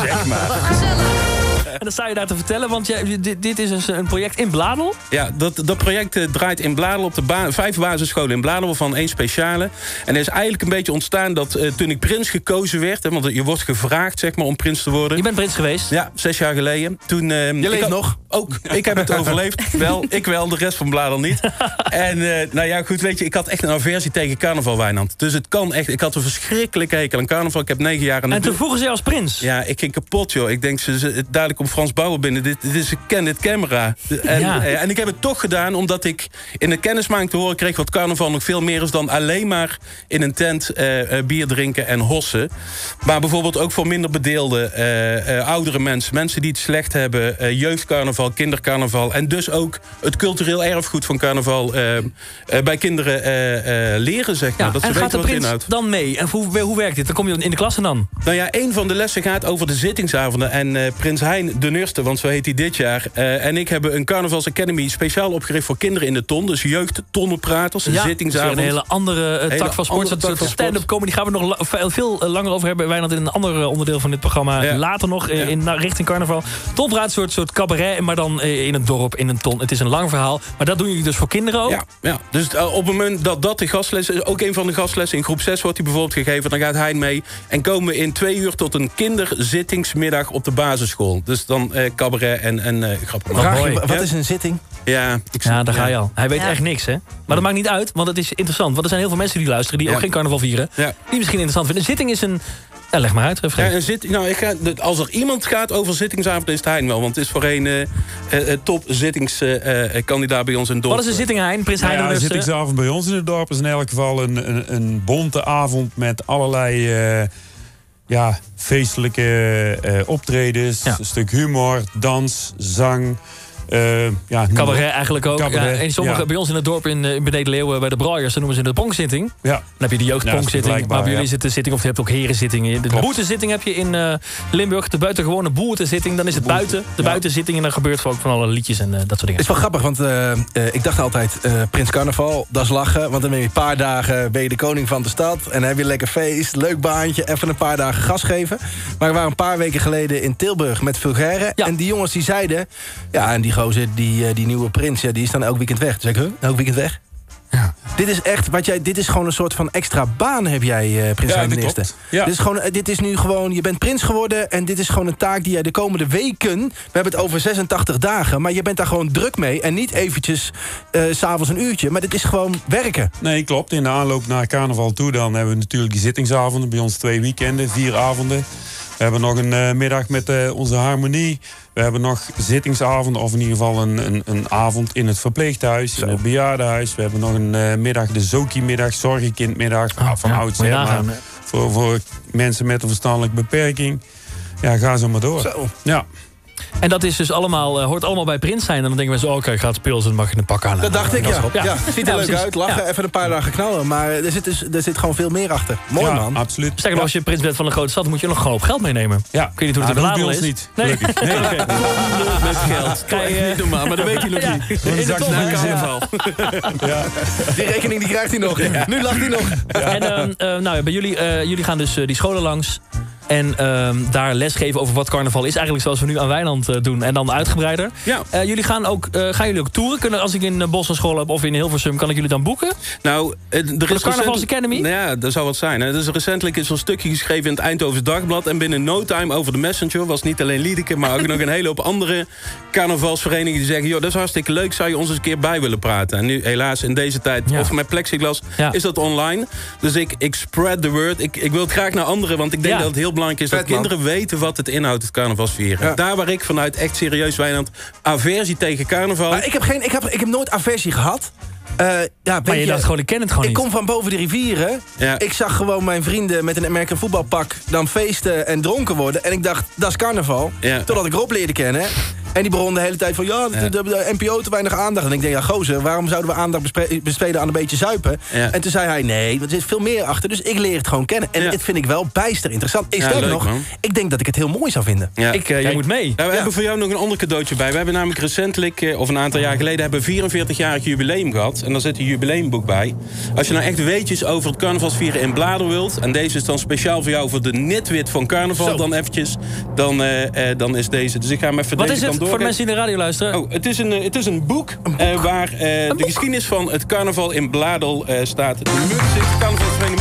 Zeg maar. Gezellig. En dat sta je daar te vertellen, want je, dit, dit is een project in Bladel? Ja, dat, dat project uh, draait in Bladel op de ba vijf basisscholen in Bladel... van één speciale. En er is eigenlijk een beetje ontstaan dat uh, toen ik prins gekozen werd... Hè, want je wordt gevraagd zeg maar, om prins te worden. Je bent prins geweest? Ja, zes jaar geleden. Toen, uh, je leeft nog? Ook. Ik heb het overleefd. Wel, ik wel, de rest van Bladel niet. En uh, nou ja, goed, weet je, ik had echt een aversie tegen carnaval, Wijnand. Dus het kan echt, ik had een verschrikkelijke hekel aan carnaval. Ik heb negen jaar... En toen buurt... vroegen ze als prins? Ja, ik ging kapot, joh. Ik denk, ze, ze, duidelijk... om Frans Bauer binnen. Dit, dit is een candid camera. En, ja. en ik heb het toch gedaan omdat ik in de kennismaking te horen kreeg... wat carnaval nog veel meer is dan alleen maar in een tent uh, bier drinken en hossen. Maar bijvoorbeeld ook voor minder bedeelden, uh, uh, oudere mensen... mensen die het slecht hebben, uh, jeugdcarnaval, kindercarnaval... en dus ook het cultureel erfgoed van carnaval uh, uh, bij kinderen uh, uh, leren, zeg maar. Ja, dat ze en weten gaat de wat prins inhoudt. Dan mee? En hoe, hoe werkt dit? Dan kom je in de klas en dan? Nou ja, een van de lessen gaat over de zittingsavonden en uh, Prins Hein... de Nurste, want zo heet hij dit jaar. Uh, en ik hebben een Carnavals Academy speciaal opgericht voor kinderen in de ton. Dus jeugd, tonnenpraters, ja, zittingsavond. Een hele andere uh, hele tak van sport. Dat stand-up comedy gaan we nog la veel, veel langer over hebben. Wijnand in een ander onderdeel van dit programma. Ja. Later nog, ja. in, in, richting carnaval. Tonpraat, een soort, soort cabaret, maar dan uh, in een dorp, in een ton. Het is een lang verhaal. Maar dat doen jullie dus voor kinderen ook? Ja, ja. Dus uh, op het moment dat dat de gastles is, ook een van de gastlessen in groep zes wordt die bijvoorbeeld gegeven. Dan gaat hij mee en komen we in twee uur tot een kinderzittingsmiddag op de basisschool. Dus dan eh, cabaret en, en eh, grappig. Vraag, wat is een zitting? Ja, ik ja daar ja. ga je al. Hij weet ja. echt niks, hè? Maar dat maakt niet uit, want het is interessant. Want er zijn heel veel mensen die luisteren, die ja. ook geen carnaval vieren. Ja. Die misschien interessant vinden. Een zitting is een... Ja, leg maar uit. Ja, een zit, nou, ik ga, als er iemand gaat over zittingsavond, is het Hein wel. Want het is voor een uh, uh, top zittingskandidaat uh, bij ons in het dorp. Wat is een zitting, Hein? Prins Hein? Nou ja, een zittingsavond bij ons in het dorp is in elk geval een, een, een bonte avond met allerlei... Uh, Ja, feestelijke uh, optredens, ja. een stuk humor, dans, zang. Uh, ja, cabaret eigenlijk ook. Cabaret, ja, en sommige ja. bij ons in het dorp in, in Beneden Leeuwen bij de Broijers, dan noemen ze de pronkzitting. Ja. Dan heb je de jeugdpronkzitting, ja, maar bij jullie ja. zit de zitting, of je hebt ook herenzittingen. De boetenzitting heb je in uh, Limburg, de buitengewone boertenzitting. Dan is het buiten, de buitenzitting en dan gebeurt gewoon van alle liedjes en uh, dat soort dingen. Het is wel grappig, want uh, uh, ik dacht altijd, uh, Prins Carnaval, dat is lachen. Want dan ben je een paar dagen ben je de koning van de stad en dan heb je lekker feest, leuk baantje, even een paar dagen gas geven. Maar we waren een paar weken geleden in Tilburg met Vulgaire ja. en die jongens die zeiden, ja, en die gozer, die, die nieuwe prins, ja, die is dan elk weekend weg. Zeg ik, huh? Elk weekend weg? Ja. Dit is echt, wat jij, dit is gewoon een soort van extra baan heb jij, uh, prins en minister. Ja. Dit is gewoon, dit is nu gewoon, je bent prins geworden en dit is gewoon een taak die jij de komende weken, we hebben het over zesentachtig dagen, maar je bent daar gewoon druk mee en niet eventjes uh, 's avonds een uurtje, maar dit is gewoon werken. Nee, klopt. In de aanloop naar carnaval toe, dan hebben we natuurlijk die zittingsavonden, bij ons twee weekenden, vier avonden. We hebben nog een uh, middag met uh, onze harmonie. We hebben nog zittingsavonden, of in ieder geval een, een, een avond in het verpleeghuis, in het bejaardenhuis. We hebben nog een uh, middag, de Zoki-middag, Zorgenkindmiddag. Ah, van ja, oudsher, maar voor, voor mensen met een verstandelijke beperking. Ja, ga zo maar door. Zo. Ja. En dat is dus allemaal, uh, hoort allemaal bij Prins zijn. En dan denken we zo, oké, okay, gaat Pils en mag je een pak aan. Dat dacht ik, ja. Ja. ja. Ziet er ja, leuk precies. uit, lachen, ja. even een paar dagen knallen. Maar er zit, dus, er zit gewoon veel meer achter. Mooi, ja, man. Absoluut. Zeg maar, ja. als je prins bent van een grote stad, moet je nog gewoon op geld meenemen. Ja. Ik weet niet hoe het in nou, de is. Niet. Nee, nee. nee. Okay. Met geld. Kan je niet normaal, maar dat weet hij nog ja. niet. In de top. Ja. Die rekening die krijgt hij nog. Ja. Nu lacht hij nog. Ja. En uh, uh, nou ja, bij jullie, uh, jullie gaan dus uh, die scholen langs. En uh, daar lesgeven over wat carnaval is. Eigenlijk zoals we nu aan Weiland uh, doen. En dan uitgebreider. Ja. Uh, jullie gaan, ook, uh, gaan jullie ook toeren? Kunnen, als ik in uh, Bosch een school heb of in Hilversum, kan ik jullie dan boeken? Nou, er de is Carnavals recent... Academy? Nou ja, dat zou wat zijn. Hè. Er is recentelijk een stukje geschreven in het Eindhoven's Dagblad. En binnen no time over de Messenger was niet alleen Liedeke, maar ook nog een hele hoop andere carnavalsverenigingen die zeggen, joh, dat is hartstikke leuk, zou je ons eens een keer bij willen praten? En nu helaas in deze tijd, ja. of met plexiglas, ja. is dat online. Dus ik, ik spread the word. Ik, ik wil het graag naar anderen, want ik denk ja. dat het heel belangrijk is dat kinderen weten wat het inhoudt, het carnavalsvieren. Ja. Daar waar ik vanuit echt serieus Weiland aversie tegen carnaval... Maar ik heb, geen, ik heb, ik heb nooit aversie gehad. Uh, ja, maar je, je dacht gewoon, ik ken het gewoon ik niet. Ik kom van boven de rivieren. Ja. Ik zag gewoon mijn vrienden met een American voetbalpak dan feesten en dronken worden. En ik dacht, dat is carnaval. Ja. Totdat ik Rob leerde kennen. En die begon de hele tijd van, ja, de, de, de N P O te weinig aandacht. En ik denk, ja, gozer, waarom zouden we aandacht besteden aan een beetje zuipen? Ja. En toen zei hij, nee, er zit veel meer achter. Dus ik leer het gewoon kennen. En ja. dit vind ik wel bijster interessant. Is ja, dat leuk, nog, man. Ik denk dat ik het heel mooi zou vinden. Ja. Ik, uh, jij moet mee. Ja, we ja. hebben voor jou nog een ander cadeautje bij. We hebben namelijk recentelijk, of een aantal jaar geleden, hebben vierenveertigjarig jubileum gehad. En daar zit een jubileumboek bij. Als je nou echt weetjes over het carnavalsvieren in bladeren wilt, en deze is dan speciaal voor jou voor de nitwit van carnaval, Zo. dan eventjes, dan, uh, uh, dan is deze. Dus ik ga hem even Wat deze is het? Voor de mensen die de radio luisteren. Oh, het is een, het is een boek, een boek. Uh, waar uh, een de boek. geschiedenis van het carnaval in Bladel uh, staat. De Muggenzift, carnavalsvereniging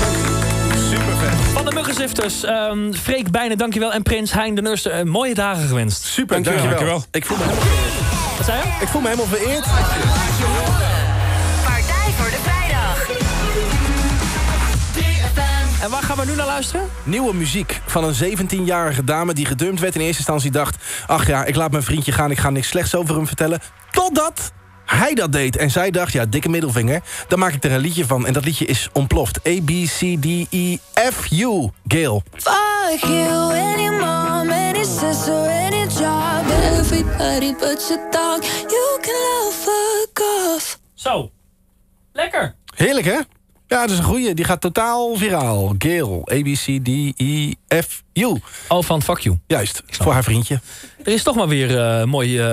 Muggenzift. Super vet. Van de Muggenzifters, um, Freek Bijnen, dankjewel. En Prins Hein de Nurster, uh, mooie dagen gewenst. Super, dankjewel. dankjewel. Ik voel me helemaal vereerd. Wat zei je? Ik voel me helemaal vereerd. Partij voor de Vrijdag. En waar gaan we nu naar luisteren? Nieuwe muziek van een zeventienjarige dame die gedumpt werd. In eerste instantie dacht, ach ja, ik laat mijn vriendje gaan, ik ga niks slechts over hem vertellen. Totdat hij dat deed. En zij dacht, ja, dikke middelvinger, dan maak ik er een liedje van. En dat liedje is ontploft. A, B, C, D, E, F, U, Gail. Fuck you, any mom, any sister, any job. Everybody but your dog. You can love, fuck off. Zo, lekker. Heerlijk, hè? Ja, dat is een goeie. Die gaat totaal viraal. Gail, A, B, C, D, E, F, U. Oh, van fuck you. Juist, oh. voor haar vriendje. Er is toch maar weer uh, mooi,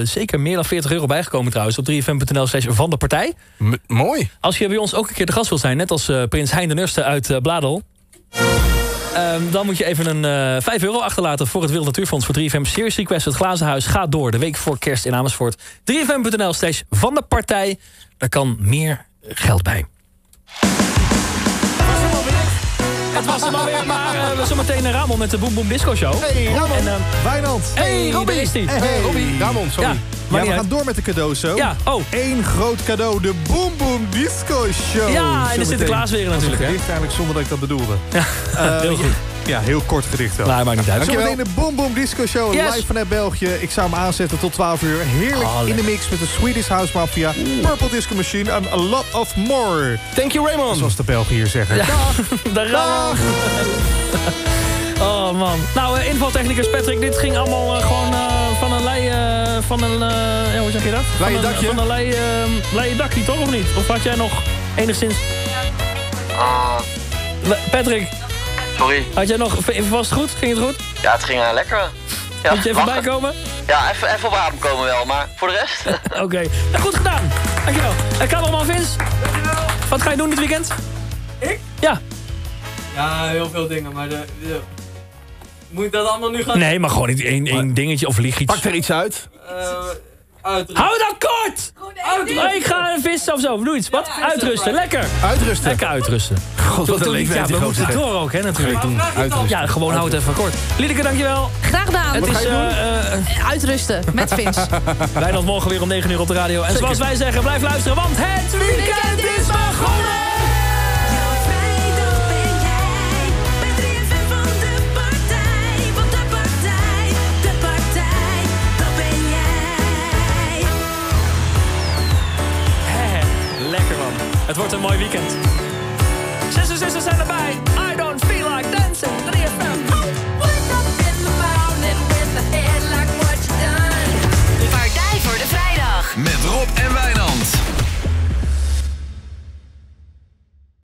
uh, zeker meer dan veertig euro bijgekomen trouwens. Op drie F M punt N L slash van de partij. M mooi. Als je bij ons ook een keer de gast wilt zijn, net als uh, Prins Hein de Nurste uit uh, Bladel. Um, dan moet je even een uh, vijf euro achterlaten voor het Wilde Natuurfonds voor drie F M. Series Request, het Glazenhuis gaat door. De week voor kerst in Amersfoort. drie F M punt N L slash van de partij. Daar kan meer geld bij. Het was hem alweer, maar uh, we zometeen naar Ramon met de Boom Boom Disco Show. Hey Ramon, uh, Wijnand. Hey Robbie. Is die. Hey, hey Robbie. Ramon, sorry. Ja, ja, we gaan door met de cadeaus zo. Ja, oh. Eén groot cadeau, de Boom Boom Disco Show. Ja, en de Sinterklaas weer natuurlijk. Dat is eigenlijk zonder dat ik dat bedoelde. Ja, uh, heel goed. Ja, heel kort gedicht wel. Nee, maakt niet uit. Zometeen de Boom Boom Disco Show, yes. live vanuit België. Ik zou hem aanzetten tot twaalf uur. Heerlijk oh, in de mix met de Swedish House Mafia, Oeh. Purple Disco Machine en a lot of more. Thank you, Raymond. Zoals de Belgen hier zeggen. Ja. Dag. Dag. Oh, man. Nou, uh, invaltechnicus Patrick, dit ging allemaal uh, gewoon uh, van een lei... Uh, van een... Uh, ja, hoe zeg je dat? Van leien dakje? Een, van een lei, uh, leien dakje, toch? Of niet? Of had jij nog enigszins... Uh. Patrick... Sorry. Had jij nog, was het goed? Ging het goed? Ja, het ging uh, lekker. Ja, moet je even lachen. Bijkomen? Ja, even, even op adem komen wel, maar voor de rest. Oké, okay. ja, goed gedaan. Dankjewel. En cameraman Vince? Dankjewel. Wat ga je doen dit weekend? Ik? Ja. Ja, heel veel dingen, maar de, de... moet ik dat allemaal nu gaan? Nee, maar gewoon één één dingetje of lieg iets. Pak er iets uit. Uh, Uitrusten. Hou dan kort! Uitrusten. Ik ga vissen of zo, doe iets. Wat? Ja, uitrusten, lekker. Uitrusten. Lekker uitrusten. God, wat een liefde. Ja, we moeten door ook, hè, natuurlijk. Doen. Uitrusten. Ja, gewoon hou het even kort. Liedeke, dankjewel. Graag gedaan. Het is uh, uh, uitrusten met Vins. Wij dan morgen weer om negen uur op de radio. En zoals wij zeggen, blijf luisteren, want het weekend is begonnen! Het wordt een mooie